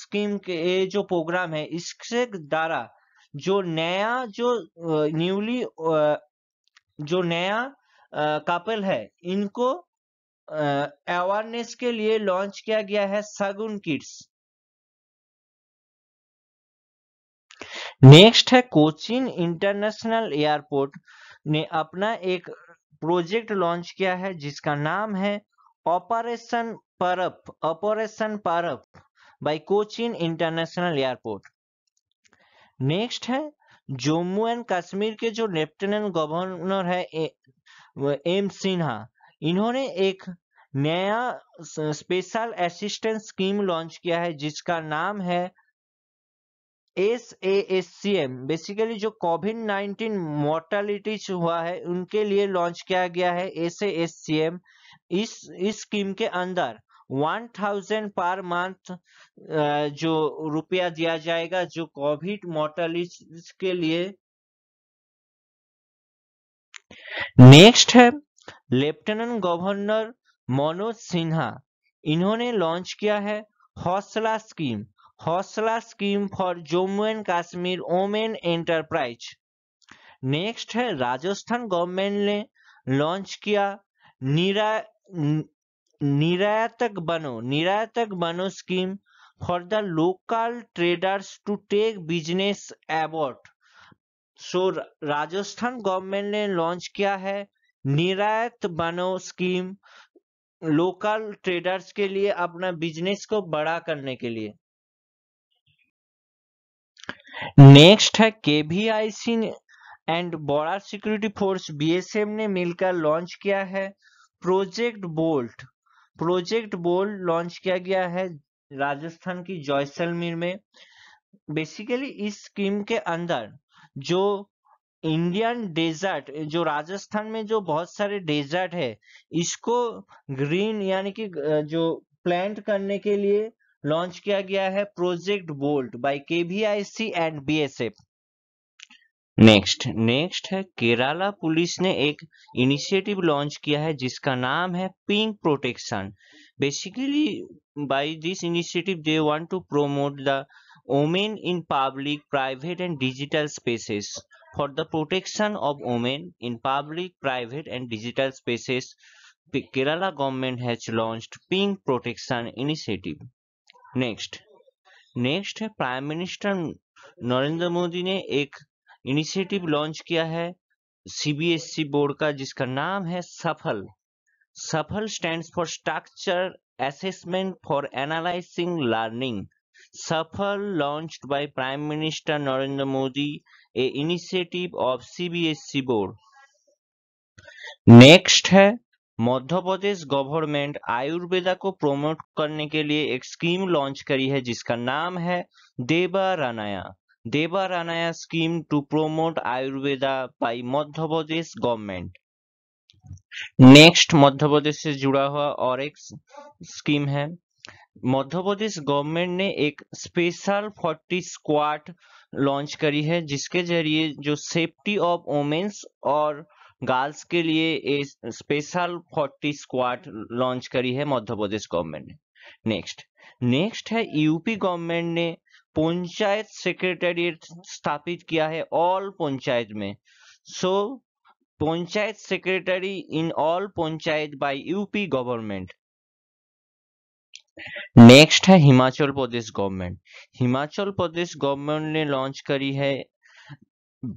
स्कीम के जो प्रोग्राम है इसके द्वारा जो नया जो न्यूली जो नया कपल है इनको अवेयरनेस के लिए लॉन्च किया गया है सगुन किड्स। नेक्स्ट है कोचीन इंटरनेशनल एयरपोर्ट ने अपना एक प्रोजेक्ट लॉन्च किया है जिसका नाम है ऑपरेशन परप, ऑपरेशन परप by Cochin international airport. Next है जम्मू एंड कश्मीर के जो लेफ्टिनेंट गवर्नर है एम सिन्हा, इन्होंने एक नया स्पेशल असिस्टेंस स्कीम लॉन्च किया है जिसका नाम है S A S C M. Basically जो कोविड नाइनटीन मोर्टालिटीज हुआ है उनके लिए लॉन्च किया गया है S A S C M. इस इस स्कीम के अंदर वन थाउजेंड पर मंथ जो रुपया दिया जाएगा जो कोविड मोर्टालिटीज के लिए। नेक्स्ट है लेफ्टिनेंट गवर्नर मनोज सिन्हा, इन्होंने लॉन्च किया है Hausla scheme, Hausla scheme for Jammu and Kashmir women enterprise. Next है राजस्थान गवर्नमेंट ने लॉन्च किया निरा निर्यातक Bano, Niryatak Bano scheme for the local traders to take business about. So Rajasthan government ने लॉन्च किया है निर्यात बनो स्कीम लोकल ट्रेडर्स के लिए अपना बिजनेस को बड़ा करने के लिए। नेक्स्ट है KVIC and border security force BSF ने मिलकर लॉन्च किया है project bolt, project bolt launch किया गया है राजस्थान की जैसलमेर में। बेसिकली इस स्कीम के अंदर जो इंडियन डेजर्ट, जो राजस्थान में जो बहुत सारे डेजर्ट है इसको ग्रीन यानी कि जो प्लांट करने के लिए लॉन्च किया गया है project bolt by KVIC and BSF. Next next है केरला पुलिस ने एक इनिशिएटिव लॉन्च किया है जिसका नाम है pink protection. Basically by this initiative they want to promote the women in public, private and digital spaces for the protection of women in public, private and digital spaces. Kerala government has launched pink protection initiative. Next next है prime minister Narendra Modi ने एक initiative launch किया है CBSE board का जिसका नाम है Safal. Safal stands for structure assessment for analysing learning. सफल launched by prime minister Narendra Modi, a initiative of CBSE board. Next है मध्य प्रदेश गवर्नमेंट आयुर्वेदा को प्रोमोट करने के लिए एक स्कीम लॉन्च करी है जिसका नाम है Devaranya, Devaranya scheme to promote Ayurveda by Madhya Pradesh government. Next Madhya Pradesh से जुड़ा हुआ और एक स्कीम है, मध्य प्रदेश गवर्नमेंट ने एक स्पेशल फोर्टी स्क्वाड लॉन्च करी है जिसके जरिए जो सेफ्टी ऑफ वोमेन्स और गर्ल्स के लिए स्पेशल फोर्टी स्क्वाड लॉन्च करी है मध्य प्रदेश गवर्नमेंट ने। नेक्स्ट नेक्स्ट है यूपी गवर्नमेंट ने पंचायत सेक्रेटेरिएट स्थापित किया है ऑल पंचायत में। So panchayat secretary in all panchayat by UP government. Next है हिमाचल प्रदेश गवर्नमेंट। हिमाचल प्रदेश गवर्नमेंट ने लॉन्च करी है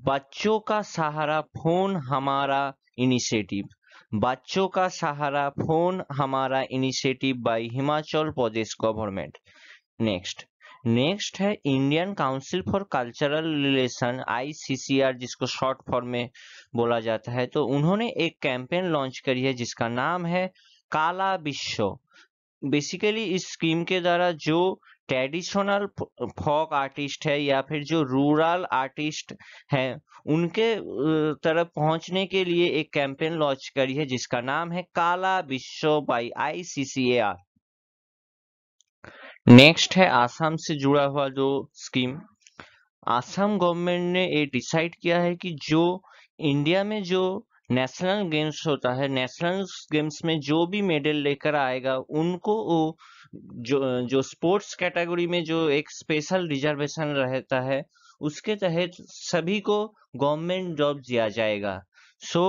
बच्चों का सहारा फोन हमारा इनिशिएटिव। बच्चों का सहारा फोन हमारा initiative by Himachal Pradesh government. Next next है Indian council for cultural relation I C C R, जिसको शॉर्ट फॉर्म में बोला जाता है। तो उन्होंने एक कैंपेन लॉन्च करी है जिसका नाम है काला विश्व। बेसिकली इस स्कीम के द्वारा जो ट्रेडिशनल फोक आर्टिस्ट है या फिर जो रूरल आर्टिस्ट है उनके तरफ पहुंचने के लिए एक कैंपेन लॉन्च करी है जिसका नाम है Kala Vishwa by I C C R. Next है आसाम से जुड़ा हुआ जो स्कीम। आसाम गवर्नमेंट ने ये डिसाइड किया है कि जो इंडिया में जो नेशनल गेम्स होता है, नेशनल गेम्स में जो भी मेडल लेकर आएगा उनको वो जो जो स्पोर्ट्स कैटेगरी में जो एक स्पेशल रिजर्वेशन रहता है उसके तहत सभी को गवर्नमेंट जॉब दिया जाएगा। So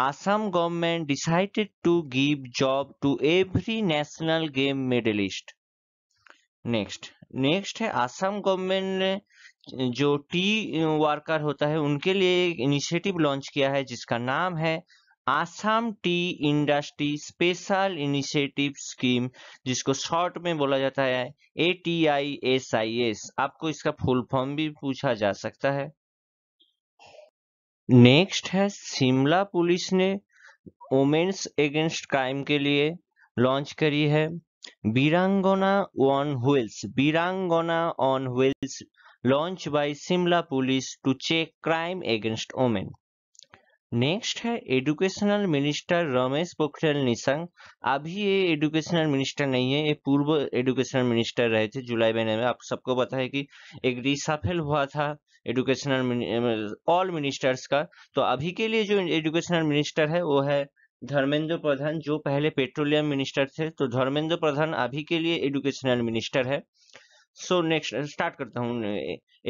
Assam government decided to give job to every national game medallist. Next next है आसाम गवर्नमेंट ने जो टी वर्कर होता है उनके लिए एक इनिशिएटिव लॉन्च किया है जिसका नाम है Assam tea industry special initiative scheme, जिसको शॉर्ट में बोला जाता है A T I S I S. आपको इसका फुल फॉर्म भी पूछा जा सकता है। नेक्स्ट है शिमला पुलिस ने वुमेन्स अगेंस्ट क्राइम के लिए लॉन्च करी है Veerangana on wheels. Veerangana on wheels launch by Shimla police to check crime against women. Next है एजुकेशनल मिनिस्टर रमेश पोखरियाल निशंक। अभी ये एजुकेशनल मिनिस्टर नहीं है, ये पूर्व एजुकेशनल मिनिस्टर रहे थे जुलाई महीने में। आप सबको पता है कि एक रिसाफेल हुआ था एजुकेशनल ऑल मिनिस्टर्स का। तो अभी के लिए जो एजुकेशनल मिनिस्टर है वो है धर्मेंद्र प्रधान, जो पहले पेट्रोलियम मिनिस्टर थे। तो धर्मेंद्र प्रधान अभी के लिए एजुकेशनल मिनिस्टर है। सो नेक्स्ट स्टार्ट करता हूँ।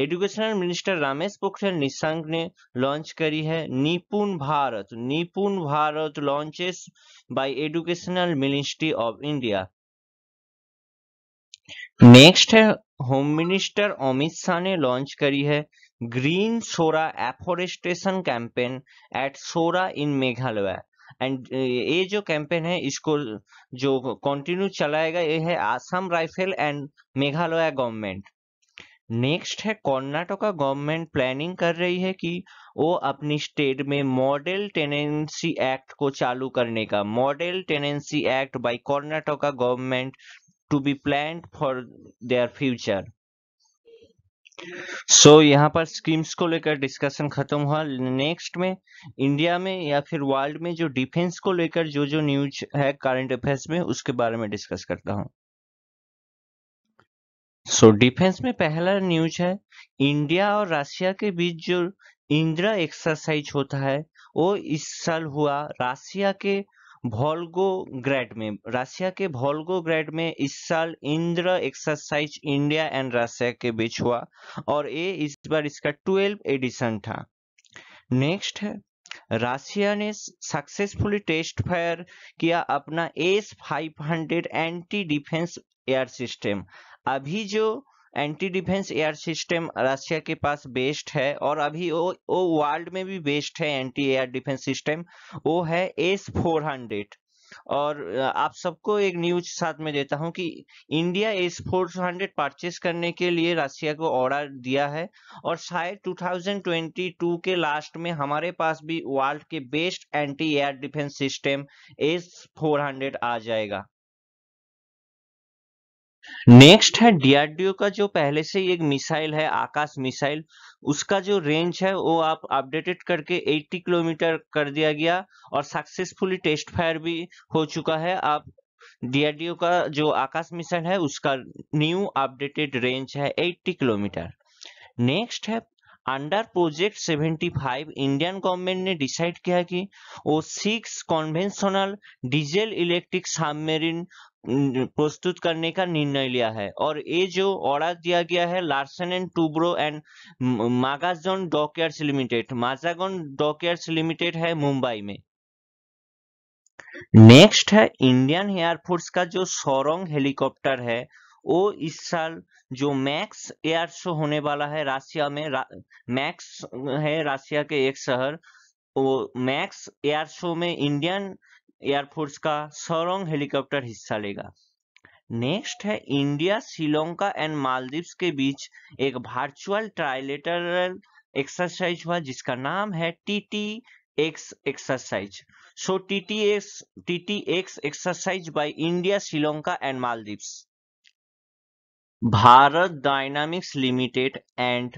एजुकेशनल मिनिस्टर रमेश पोखरियाल निशंक ने लॉन्च करी है Nipun Bharat. Nipun Bharat launches by educational ministry of India. Next है होम मिनिस्टर अमित शाह ने लॉन्च करी है green Sohra afforestation campaign at Sohra in Meghalaya. And ये जो कैंपेन है इसको जो कंटिन्यू चलाएगा ये है Assam rifle and Meghalaya government. Next है कर्नाटका गवर्नमेंट प्लानिंग कर रही है कि वो अपनी स्टेट में मॉडल टेनेंसी एक्ट को चालू करने का। Model tenancy act by Karnataka government to be planned for their future. So so, यहाँ पर स्कीम्स को लेकर डिस्कशन खत्म हुआ। नेक्स्ट में इंडिया में या फिर वर्ल्ड में जो डिफेंस को लेकर जो जो न्यूज है करंट अफेयर्स में उसके बारे में डिस्कस करता हूँ। सो so, डिफेंस में पहला न्यूज है इंडिया और रशिया के बीच जो इंद्रा एक्सरसाइज होता है वो इस साल हुआ रशिया के वोल्गोग्राड में। रशिया के वोल्गोग्राड में इस साल Indra exercise India and Russia के बीच हुआ और ये इस बार इसका ट्वेल्व एडिशन था। नेक्स्ट है रशिया ने सक्सेसफुली टेस्ट फायर किया अपना S five hundred anti defence air system. अभी जो anti defence air system Russia के पास बेस्ड है और अभी वो वो वर्ल्ड में भी बेस्ड है एंटी एयर डिफेंस सिस्टम, वो है एस फोर हंड्रेड। और आप सबको एक न्यूज साथ में देता हूं कि India S four hundred purchase करने के लिए रशिया को ऑर्डर दिया है और शायद दो हज़ार बाईस के लास्ट में हमारे पास भी वर्ल्ड के best anti air defence system S four hundred आ जाएगा। नेक्स्ट है डीआरडीओ का जो पहले से एक मिसाइल है आकाश मिसाइल, उसका जो रेंज है वो आप अपडेटेड करके अस्सी किलोमीटर कर दिया गया और सक्सेसफुली टेस्ट फायर भी हो चुका है। आप डीआरडीओ का जो आकाश मिसाइल है उसका न्यू अपडेटेड रेंज है अस्सी किलोमीटर। नेक्स्ट है under project seventy five Indian government ने डिसाइड किया कि वो six conventional diesel electric submarine प्रस्तुत करने का निर्णय लिया है और ये जो ऑर्डर दिया गया है Larsen and Toubro and Mazagon dockyards limited Mazagon dockyards limited है मुंबई में। नेक्स्ट है इंडियन एयरफोर्स का जो सोरोंग हेलीकॉप्टर है वो इस साल जो मैक्स एयर शो होने वाला है रशिया में, रा, मैक्स है रशिया के एक शहर, वो मैक्स एयर शो में इंडियन एयरफोर्स का सोरोंग हेलीकॉप्टर हिस्सा लेगा। नेक्स्ट है इंडिया श्रीलंका एंड मालदीव्स के बीच एक वर्चुअल ट्राइलेटरल एक्सरसाइज हुआ जिसका नाम है TT X exercise. So T T X, T T X exercise by India, Sri Lanka and Maldives. Bharat dynamics limited and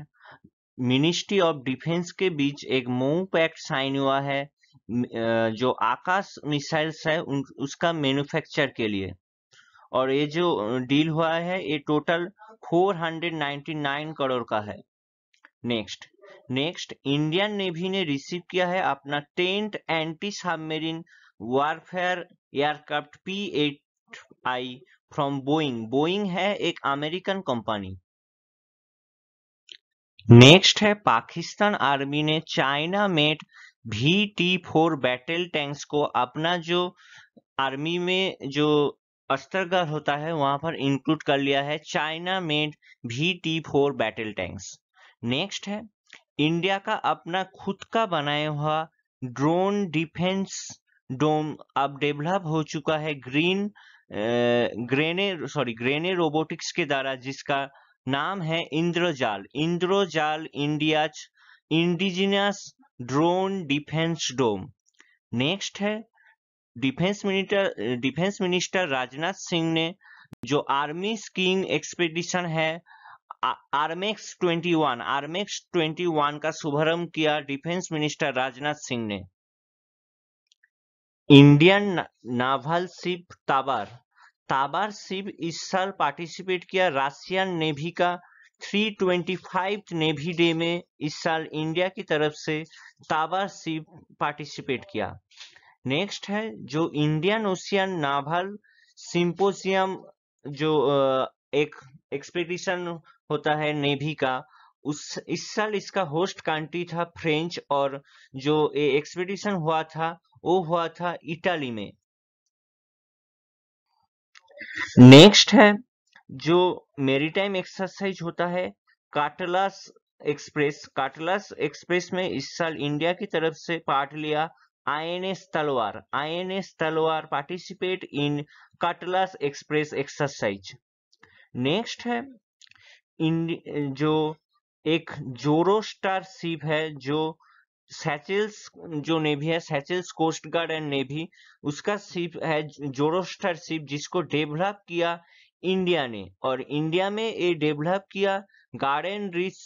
ministry of defence के बीच एक मूव पैक्ट साइन हुआ है जो आकाश मिसाइल्स है उसका मैन्युफैक्चर के लिए, और ये जो डील हुआ है ये total four ninety nine crore का है। नेक्स्ट नेक्स्ट इंडियन नेवी ने रिसीव किया है अपना tenth anti submarine warfare aircraft P eight I from Boeing. Boeing है एक अमेरिकन कंपनी। नेक्स्ट है पाकिस्तान आर्मी ने China made V T four battle tanks को अपना जो आर्मी में जो अस्त्रगार होता है वहां पर इंक्लूड कर लिया है, China made V T four battle tanks. Next है इंडिया का अपना खुद का बनाया हुआ ड्रोन डिफेंस डोम अब डेवलप हो चुका है green Grene sorry Grene robotics के द्वारा जिसका नाम है Indrajaal. Indrajaal India indigenous drone defence dome. Next है defence minister defence minister Rajnath Singh ने जो आर्मी स्कीइंग एक्सपेडिशन है Armex twenty one Armex twenty one का शुभारंभ किया डिफेंस मिनिस्टर राजनाथ सिंह ने। Indian naval ship Tabar Tabar ship इस साल पार्टिसिपेट किया रशियन नेवी का three twenty five navy day में। इस साल इंडिया की तरफ से ताबार शिप पार्टिसिपेट किया। नेक्स्ट है जो इंडियन ओशियन नावल सिंपोजियम जो एक एक्सपेडिशन होता है नेवी का, उस इस साल इसका होस्ट कंट्री था फ्रेंच और जो एक्सपेडिशन हुआ था वो हुआ था इटाली में। नेक्स्ट है जो मैरीटाइम एक्सरसाइज होता है काटलास एक्सप्रेस। काटलास एक्सप्रेस में इस साल इंडिया की तरफ से पार्ट लिया INS Talwar. INS Talwar participate in Cutlass express exercise. Next है इन जो एक जोरो स्टार शिप है जो सैचेल्स जो नेवी है Seychelles coast guard and navy उसका शिप है जोरो स्टार शिप जिसको डेवलप किया इंडिया ने, और इंडिया में ये डेवलप किया garden rich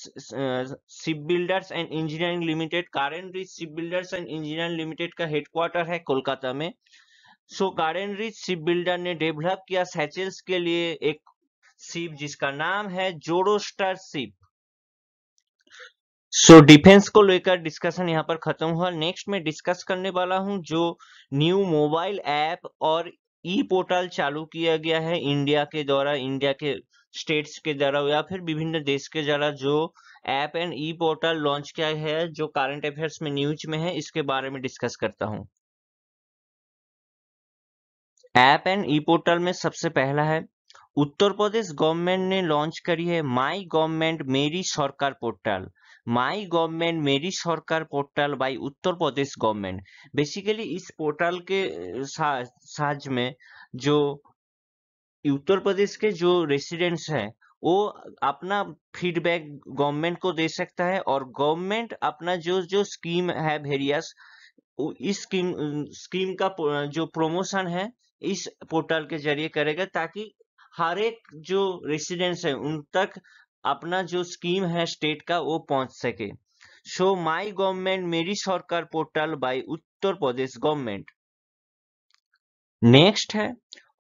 ship builders and engineering limited. Garden rich ship builders and engineering limited का हेडक्वार्टर है कोलकाता में। So garden rich ship builder ने डेवलप किया सैचेल्स के लिए एक शिप जिसका नाम है जोरोस्टार शिप। सो डिफेंस को लेकर डिस्कशन यहाँ पर खत्म हुआ। नेक्स्ट मैं डिस्कस करने वाला हूँ जो न्यू मोबाइल ऐप और ई पोर्टल चालू किया गया है इंडिया के द्वारा, इंडिया के स्टेट्स के द्वारा या फिर विभिन्न देश के द्वारा जो app and e portal launch किया है जो करंट अफेयर्स में न्यूज में है इसके बारे में डिस्कस करता हूँ। ऐप एंड ई पोर्टल में सबसे पहला है उत्तर प्रदेश गवर्नमेंट ने लॉन्च करी है माई गवर्नमेंट मेरी सरकार पोर्टल। माई गवर्नमेंट मेरी सरकार portal by Uttar Pradesh government. Basically इस पोर्टल के साथ में जो उत्तर प्रदेश के जो रेसिडेंट्स हैं वो अपना फीडबैक गवर्नमेंट को दे सकता है और गवर्नमेंट अपना जो जो स्कीम है वेरियस इस स्कीम स्कीम का जो प्रोमोशन है इस पोर्टल के जरिए करेगा ताकि हर एक जो रेसिडेंट्स है उन तक अपना जो स्कीम है स्टेट का वो पहुंच सके। सो माई गवर्नमेंट मेरी सरकार portal by Uttar Pradesh government. Next है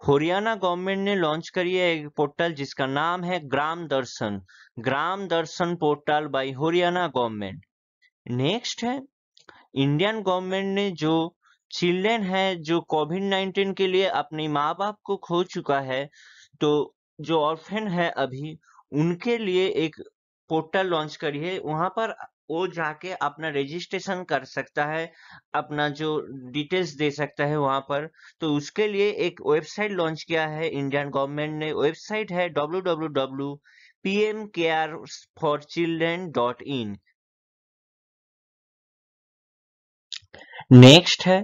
हरियाणा गवर्नमेंट ने लॉन्च करी है एक पोर्टल जिसका नाम है Gram Darshan, Gram Darshan portal by Haryana government. Next है इंडियन गवर्नमेंट ने जो चिल्ड्रेन है जो कोविड नाइन्टीन के लिए अपने माँ बाप को खो चुका है, तो जो ऑर्फेन है अभी उनके लिए एक पोर्टल लॉन्च करी है। वहां पर वो जाके अपना रजिस्ट्रेशन कर सकता है, अपना जो डिटेल्स दे सकता है वहां पर। तो उसके लिए एक वेबसाइट लॉन्च किया है इंडियन गवर्नमेंट ने। वेबसाइट है W W W dot P M care for children dot in. Next है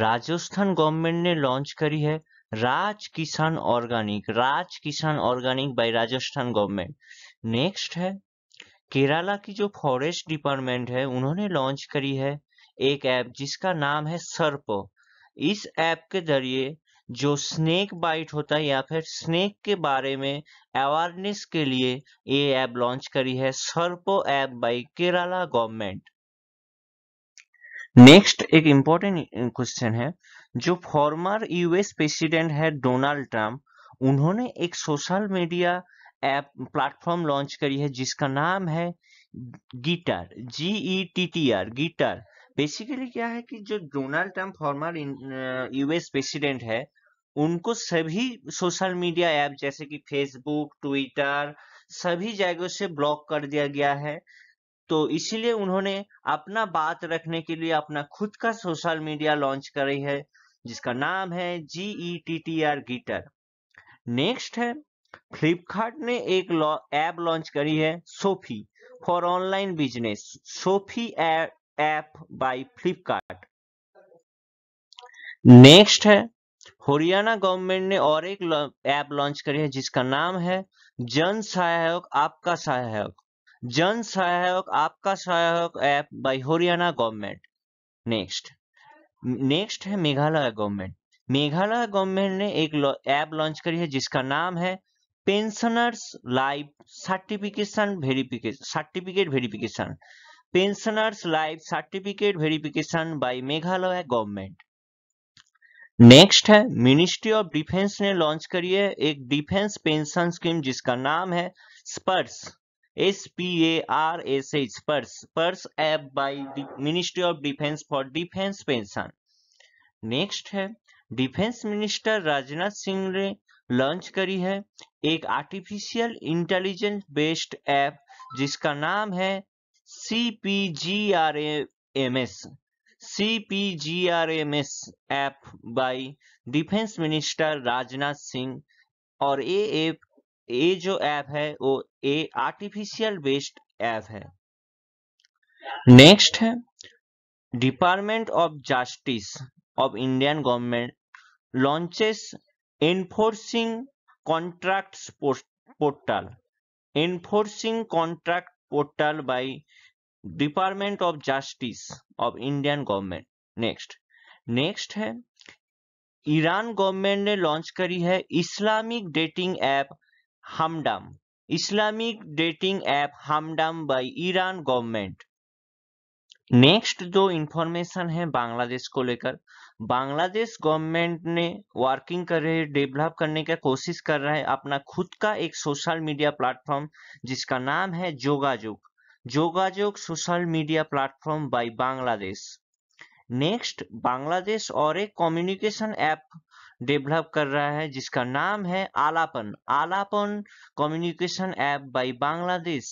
राजस्थान गवर्नमेंट ने लॉन्च करी है Raj Kisan organic, Raj Kisan organic by Rajasthan government. Next है केरला की जो फॉरेस्ट डिपार्टमेंट है उन्होंने लॉन्च करी है एक ऐप जिसका नाम है सर्प। इस ऐप के जरिए जो स्नेक बाइट होता है या फिर स्नेक के बारे में अवेयरनेस के लिए ये ऐप लॉन्च करी है, सर्प app by Kerala government. Next एक इम्पोर्टेंट क्वेश्चन है, जो फॉर्मर यूएस प्रेसिडेंट है डोनाल्ड ट्रम्प, उन्होंने एक social media app platform launch करी है जिसका नाम है GETTR, G E T T R, GETTR. Basically क्या है कि जो Donald Trump former US president है उनको सभी सोशल मीडिया ऐप जैसे कि फेसबुक, ट्विटर, सभी जगहों से ब्लॉक कर दिया गया है। तो इसीलिए उन्होंने अपना बात रखने के लिए अपना खुद का सोशल मीडिया लॉन्च करी है जिसका नाम है G E T T R, GETTR. Next है फ्लिपकार्ट ने एक ऐप लॉन्च करी है Shopsy for online business, Shopsy app by Flipkart. Next है हरियाणा गवर्नमेंट ने और एक ऐप लॉन्च करी है जिसका नाम है जन सहायक आपका सहायक, जन सहायक आपका सहायक app by Haryana government. Next next है मेघालय गवर्नमेंट, मेघालय गवर्नमेंट ने एक ऐप लॉन्च करी है जिसका नाम है pensioners life certification verification, certificate verification, pensioners life certificate verification by Meghalaya government. Next है मिनिस्ट्री ऑफ डिफेंस ने लॉन्च करी है एक डिफेंस पेंशन स्कीम जिसका नाम है Sparsh, S P A R S H, Sparsh, Sparsh app by ministry of defence for defence pension. Next है defence minister Rajnath Singh ने लॉन्च करी है एक आर्टिफिशियल इंटेलिजेंस बेस्ड ऐप जिसका नाम है C P G R M S, C P G R M S app by defence minister Rajnath Singh. और ये ऐप, ये जो ऐप है वो ए आर्टिफिशियल बेस्ड ऐप है। नेक्स्ट है department of justice of Indian government launches enforcing contracts portal, enforcing contract portal by department of justice of Indian government. Next next है Iran government ने launch करी है Islamic dating app हमडम, Islamic dating app Hamdam by Iran government. Next जो information है बांग्लादेश को लेकर, Bangladesh government ने working कर रहे डेवलप करने का कोशिश कर रहा है अपना खुद का एक सोशल मीडिया प्लेटफॉर्म जिसका नाम है Jogajog, Jogajog social media platform by Bangladesh. Next Bangladesh और एक कम्युनिकेशन ऐप डेवलप कर रहा है जिसका नाम है Alapon, Alapon communication app by Bangladesh.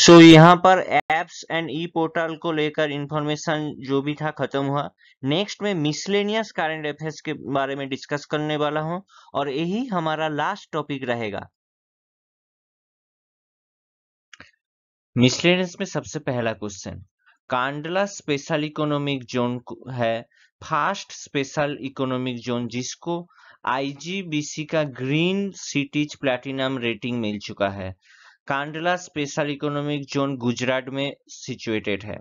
So so, यहाँ पर एप्स एंड ई पोर्टल को लेकर इंफॉर्मेशन जो भी था खत्म हुआ। नेक्स्ट में मिसलेनियस करंट अफेयर्स के बारे में डिस्कस करने वाला हूँ और यही हमारा लास्ट टॉपिक रहेगा। मिसलेनियस में सबसे पहला question, Kandla special economic zone है फर्स्ट स्पेशल इकोनॉमिक जोन जिसको आई जी बी सी का ग्रीन सिटीज प्लैटिनम रेटिंग मिल चुका है। Kandla special economic zone Gujarat में सिचुएटेड है।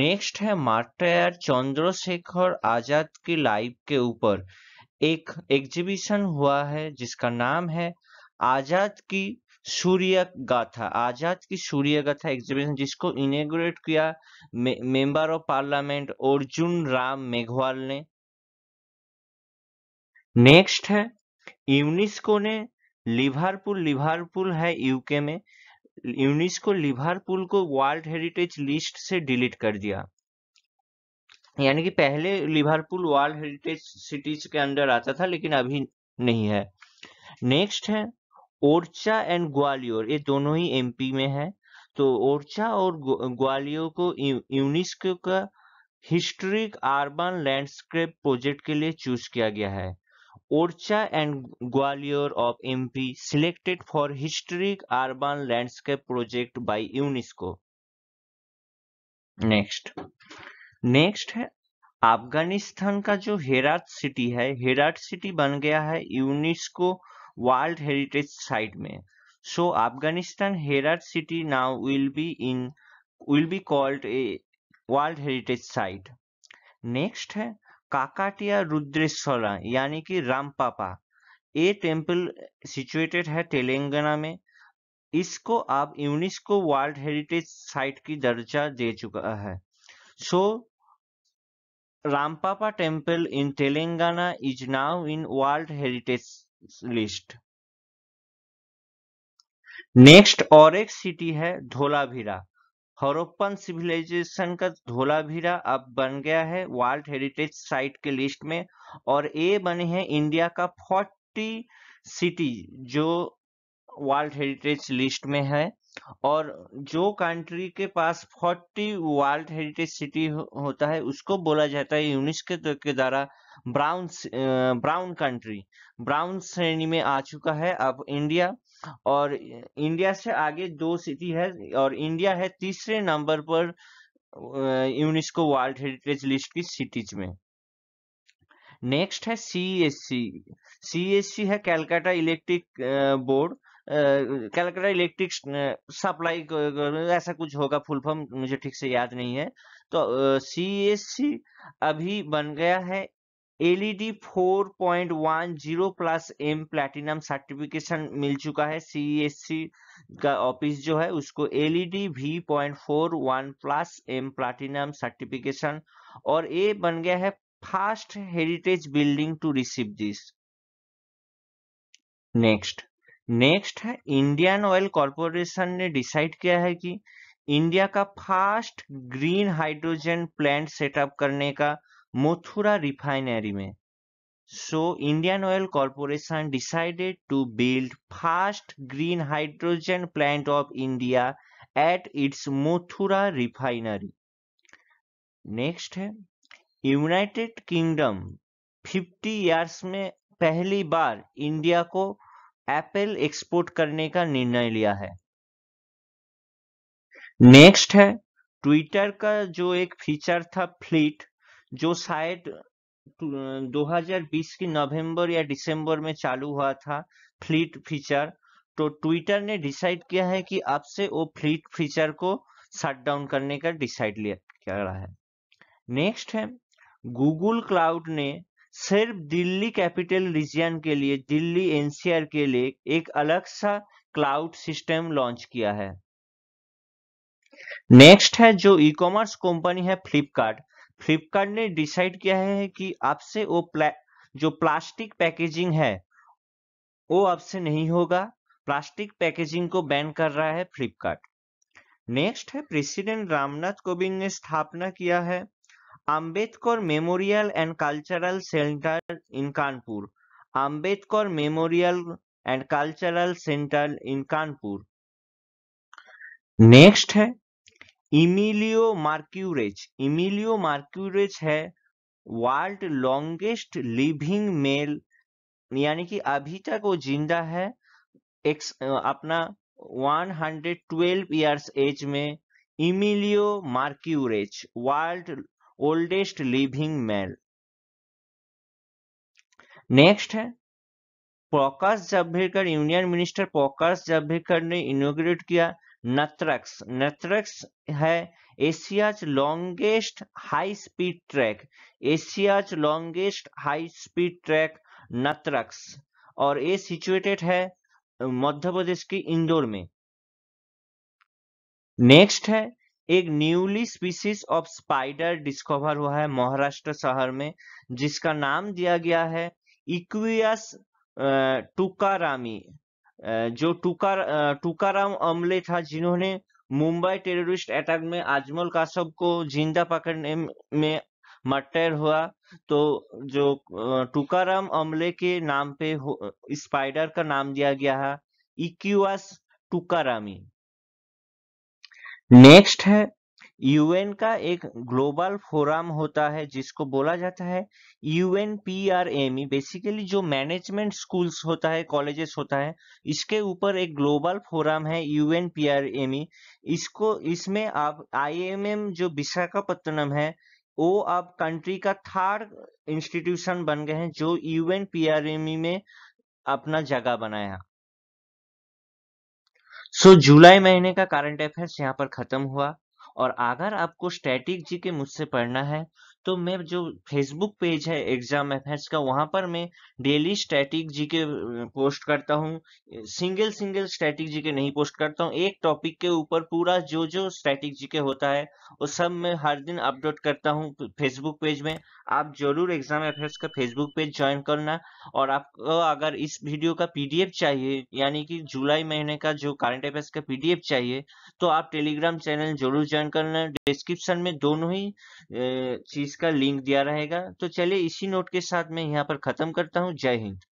नेक्स्ट है मार्टायर चंद्रशेखर आजाद की लाइफ के ऊपर एक एग्जीबिशन हुआ है जिसका नाम है आजाद की सूर्य गाथा, आजाद की सूर्य गाथा एग्जीबिशन, जिसको इनॉग्रेट किया मे, member of parliament Arjun Ram Meghwal ने। नेक्स्ट है यूनेस्को ने लिवरपूल, लिवरपूल है यूके में, यूनेस्को लिवरपूल को वर्ल्ड हेरिटेज लिस्ट से डिलीट कर दिया। यानी कि पहले लिवरपूल वर्ल्ड हेरिटेज सिटीज के अंडर आता था लेकिन अभी नहीं है। नेक्स्ट है ओरछा एंड ग्वालियर, ये दोनों ही एमपी में है। तो ओरछा और ग्वालियर को यूनेस्को का हिस्ट्रिक अर्बन लैंडस्केप प्रोजेक्ट के लिए चूज किया गया है। Orchha and Gwalior of MP selected for historic urban landscape project by UNESCO. Next next है अफगानिस्तान का जो हेरात सिटी है, हेरात सिटी बन गया है यूनेस्को वर्ल्ड हेरिटेज साइट में। So Afghanistan Herat city now will be in will be called a world heritage site. Next है काकाटिया रुद्रेश्वरा यानी कि रामपापा, ये टेम्पल सिचुएटेड है तेलंगाना में। इसको अब यूनेस्को वर्ल्ड हेरिटेज साइट की दर्जा दे चुका है। So so, Ramappa temple in Telangana is now in world heritage list. Next और एक सिटी है धोलावीरा, हड़प्पन सिविलाइजेशन का धोलावीरा अब बन गया है वर्ल्ड हेरिटेज साइट के लिस्ट में। और ये बने हैं इंडिया का चालीस सिटी जो वर्ल्ड हेरिटेज लिस्ट में है। और जो कंट्री के पास चालीस वर्ल्ड हेरिटेज सिटी हो, होता है उसको बोला जाता है यूनेस्को के द्वारा ब्राउन ब्राउन कंट्री, ब्राउन श्रेणी में आ चुका है अब इंडिया। और इंडिया से आगे दो सिटी है और इंडिया है तीसरे नंबर पर यूनेस्को वर्ल्ड हेरिटेज लिस्ट की सिटीज में। नेक्स्ट है C S C, C S C है Calcutta electric board, Calcutta electric supply ऐसा कुछ होगा फुल फॉर्म, मुझे ठीक से याद नहीं है। तो सी एस सी अभी बन गया है L E D four point one zero plus M platinum certification मिल चुका है। सी एस सी का ऑफिस जो है उसको L E D V point four one plus M platinum certification, और ये बन गया है first heritage building to receive this. Next next है इंडियन ऑयल कॉरपोरेशन ने डिसाइड किया है कि इंडिया का first green hydrogen plant setup करने का मथुरा रिफाइनरी में। So Indian oil corporation decided to build first green hydrogen plant of India at its Mathura refinery. Next है यूनाइटेड किंगडम फिफ्टी इयर्स में पहली बार इंडिया को एप्पल एक्सपोर्ट करने का निर्णय लिया है। नेक्स्ट है ट्विटर का जो एक फीचर था फ्लीट, जो शायद दो हज़ार बीस की नवंबर या दिसंबर में चालू हुआ था फ्लीट फीचर, तो ट्विटर ने डिसाइड किया है कि अब से वो फ्लीट फीचर को शट डाउन करने का डिसाइड लिया क्या रहा है। नेक्स्ट है गूगल क्लाउड ने सिर्फ दिल्ली कैपिटल रीजन के लिए, दिल्ली एन सी आर के लिए एक अलग सा क्लाउड सिस्टम लॉन्च किया है। नेक्स्ट है जो ई कॉमर्स कंपनी है फ्लिपकार्ट, फ्लिपकार्ट ने डिसाइड किया है कि अब से वो प्ला, जो प्लास्टिक पैकेजिंग है वो अब से नहीं होगा, प्लास्टिक पैकेजिंग को बैन कर रहा है फ्लिपकार्ट। नेक्स्ट है प्रेसिडेंट रामनाथ कोविंद ने स्थापना किया है Ambedkar memorial and cultural centre in Kanpur, Ambedkar memorial and cultural centre in Kanpur. Next है इमिलियो मार्क्यूरेज, इमिलियो मार्क्यूरेज है वर्ल्ड लॉन्गेस्ट लिविंग मेल, यानी कि अभी तक वो जिंदा है एक्स, अपना एक सौ बारह इयर्स एज में। Emilio Marquez world oldest living male. Next है प्रकाश जावड़ेकर, यूनियन मिनिस्टर प्रकाश जावड़ेकर ने इनोग्रेट किया नत्रक्स, नत्रक्स है Asia's longest high speed track, Asia's longest high speed track NATRAX, और ये सिचुएटेड है मध्य प्रदेश के इंदौर में। नेक्स्ट है एक newly species of spider discover हुआ है महाराष्ट्र शहर में, जिसका नाम दिया गया है इक्वियस टुकारमी जो टुकार टुकाराम अमले था, जिन्होंने मुंबई टेररिस्ट अटैक में अजमल कासब को जिंदा पकड़ने में मर्डर हुआ, तो जो टुकाराम अमले के नाम पे स्पाइडर का नाम दिया गया है इक्वियस टुकारामी। नेक्स्ट है यूएन का एक ग्लोबल फोरम होता है जिसको बोला जाता है यूएनपीआरएमई। बेसिकली जो मैनेजमेंट स्कूल्स होता है, कॉलेजेस होता है, इसके ऊपर एक ग्लोबल फोरम है यूएनपीआरएमई। इसको इसमें आप आईएमएम जो विशाखापट्टनम है वो अब कंट्री का थर्ड इंस्टीट्यूशन बन गए हैं जो यूएनपीआरएमई में अपना जगह बनाया। सो so, जुलाई महीने का करंट अफेयर्स यहाँ पर खत्म हुआ। और अगर आपको स्टैटिक जी के मुझसे पढ़ना है तो मैं जो फेसबुक पेज है एग्जाम अफेयर्स का, वहां पर मैं डेली स्टैटिक जी के पोस्ट करता हूँ। सिंगल सिंगल स्टैटिक जी के नहीं पोस्ट करता हूँ, एक टॉपिक के ऊपर पूरा जो जो स्टैटिक जी के होता है वो सब मैं हर दिन अपलोड करता हूँ फेसबुक पेज में। आप जरूर एग्जाम अफेयर्स का फेसबुक पेज ज्वाइन करना। और आपको अगर इस वीडियो का पीडीएफ चाहिए, यानी कि जुलाई महीने का जो करंट अफेयर्स का पीडीएफ चाहिए, तो आप टेलीग्राम चैनल जरूर ज्वाइन करना। डिस्क्रिप्शन में दोनों ही चीज इसका लिंक दिया रहेगा। तो चलिए इसी नोट के साथ मैं यहाँ पर खत्म करता हूँ। जय हिंद।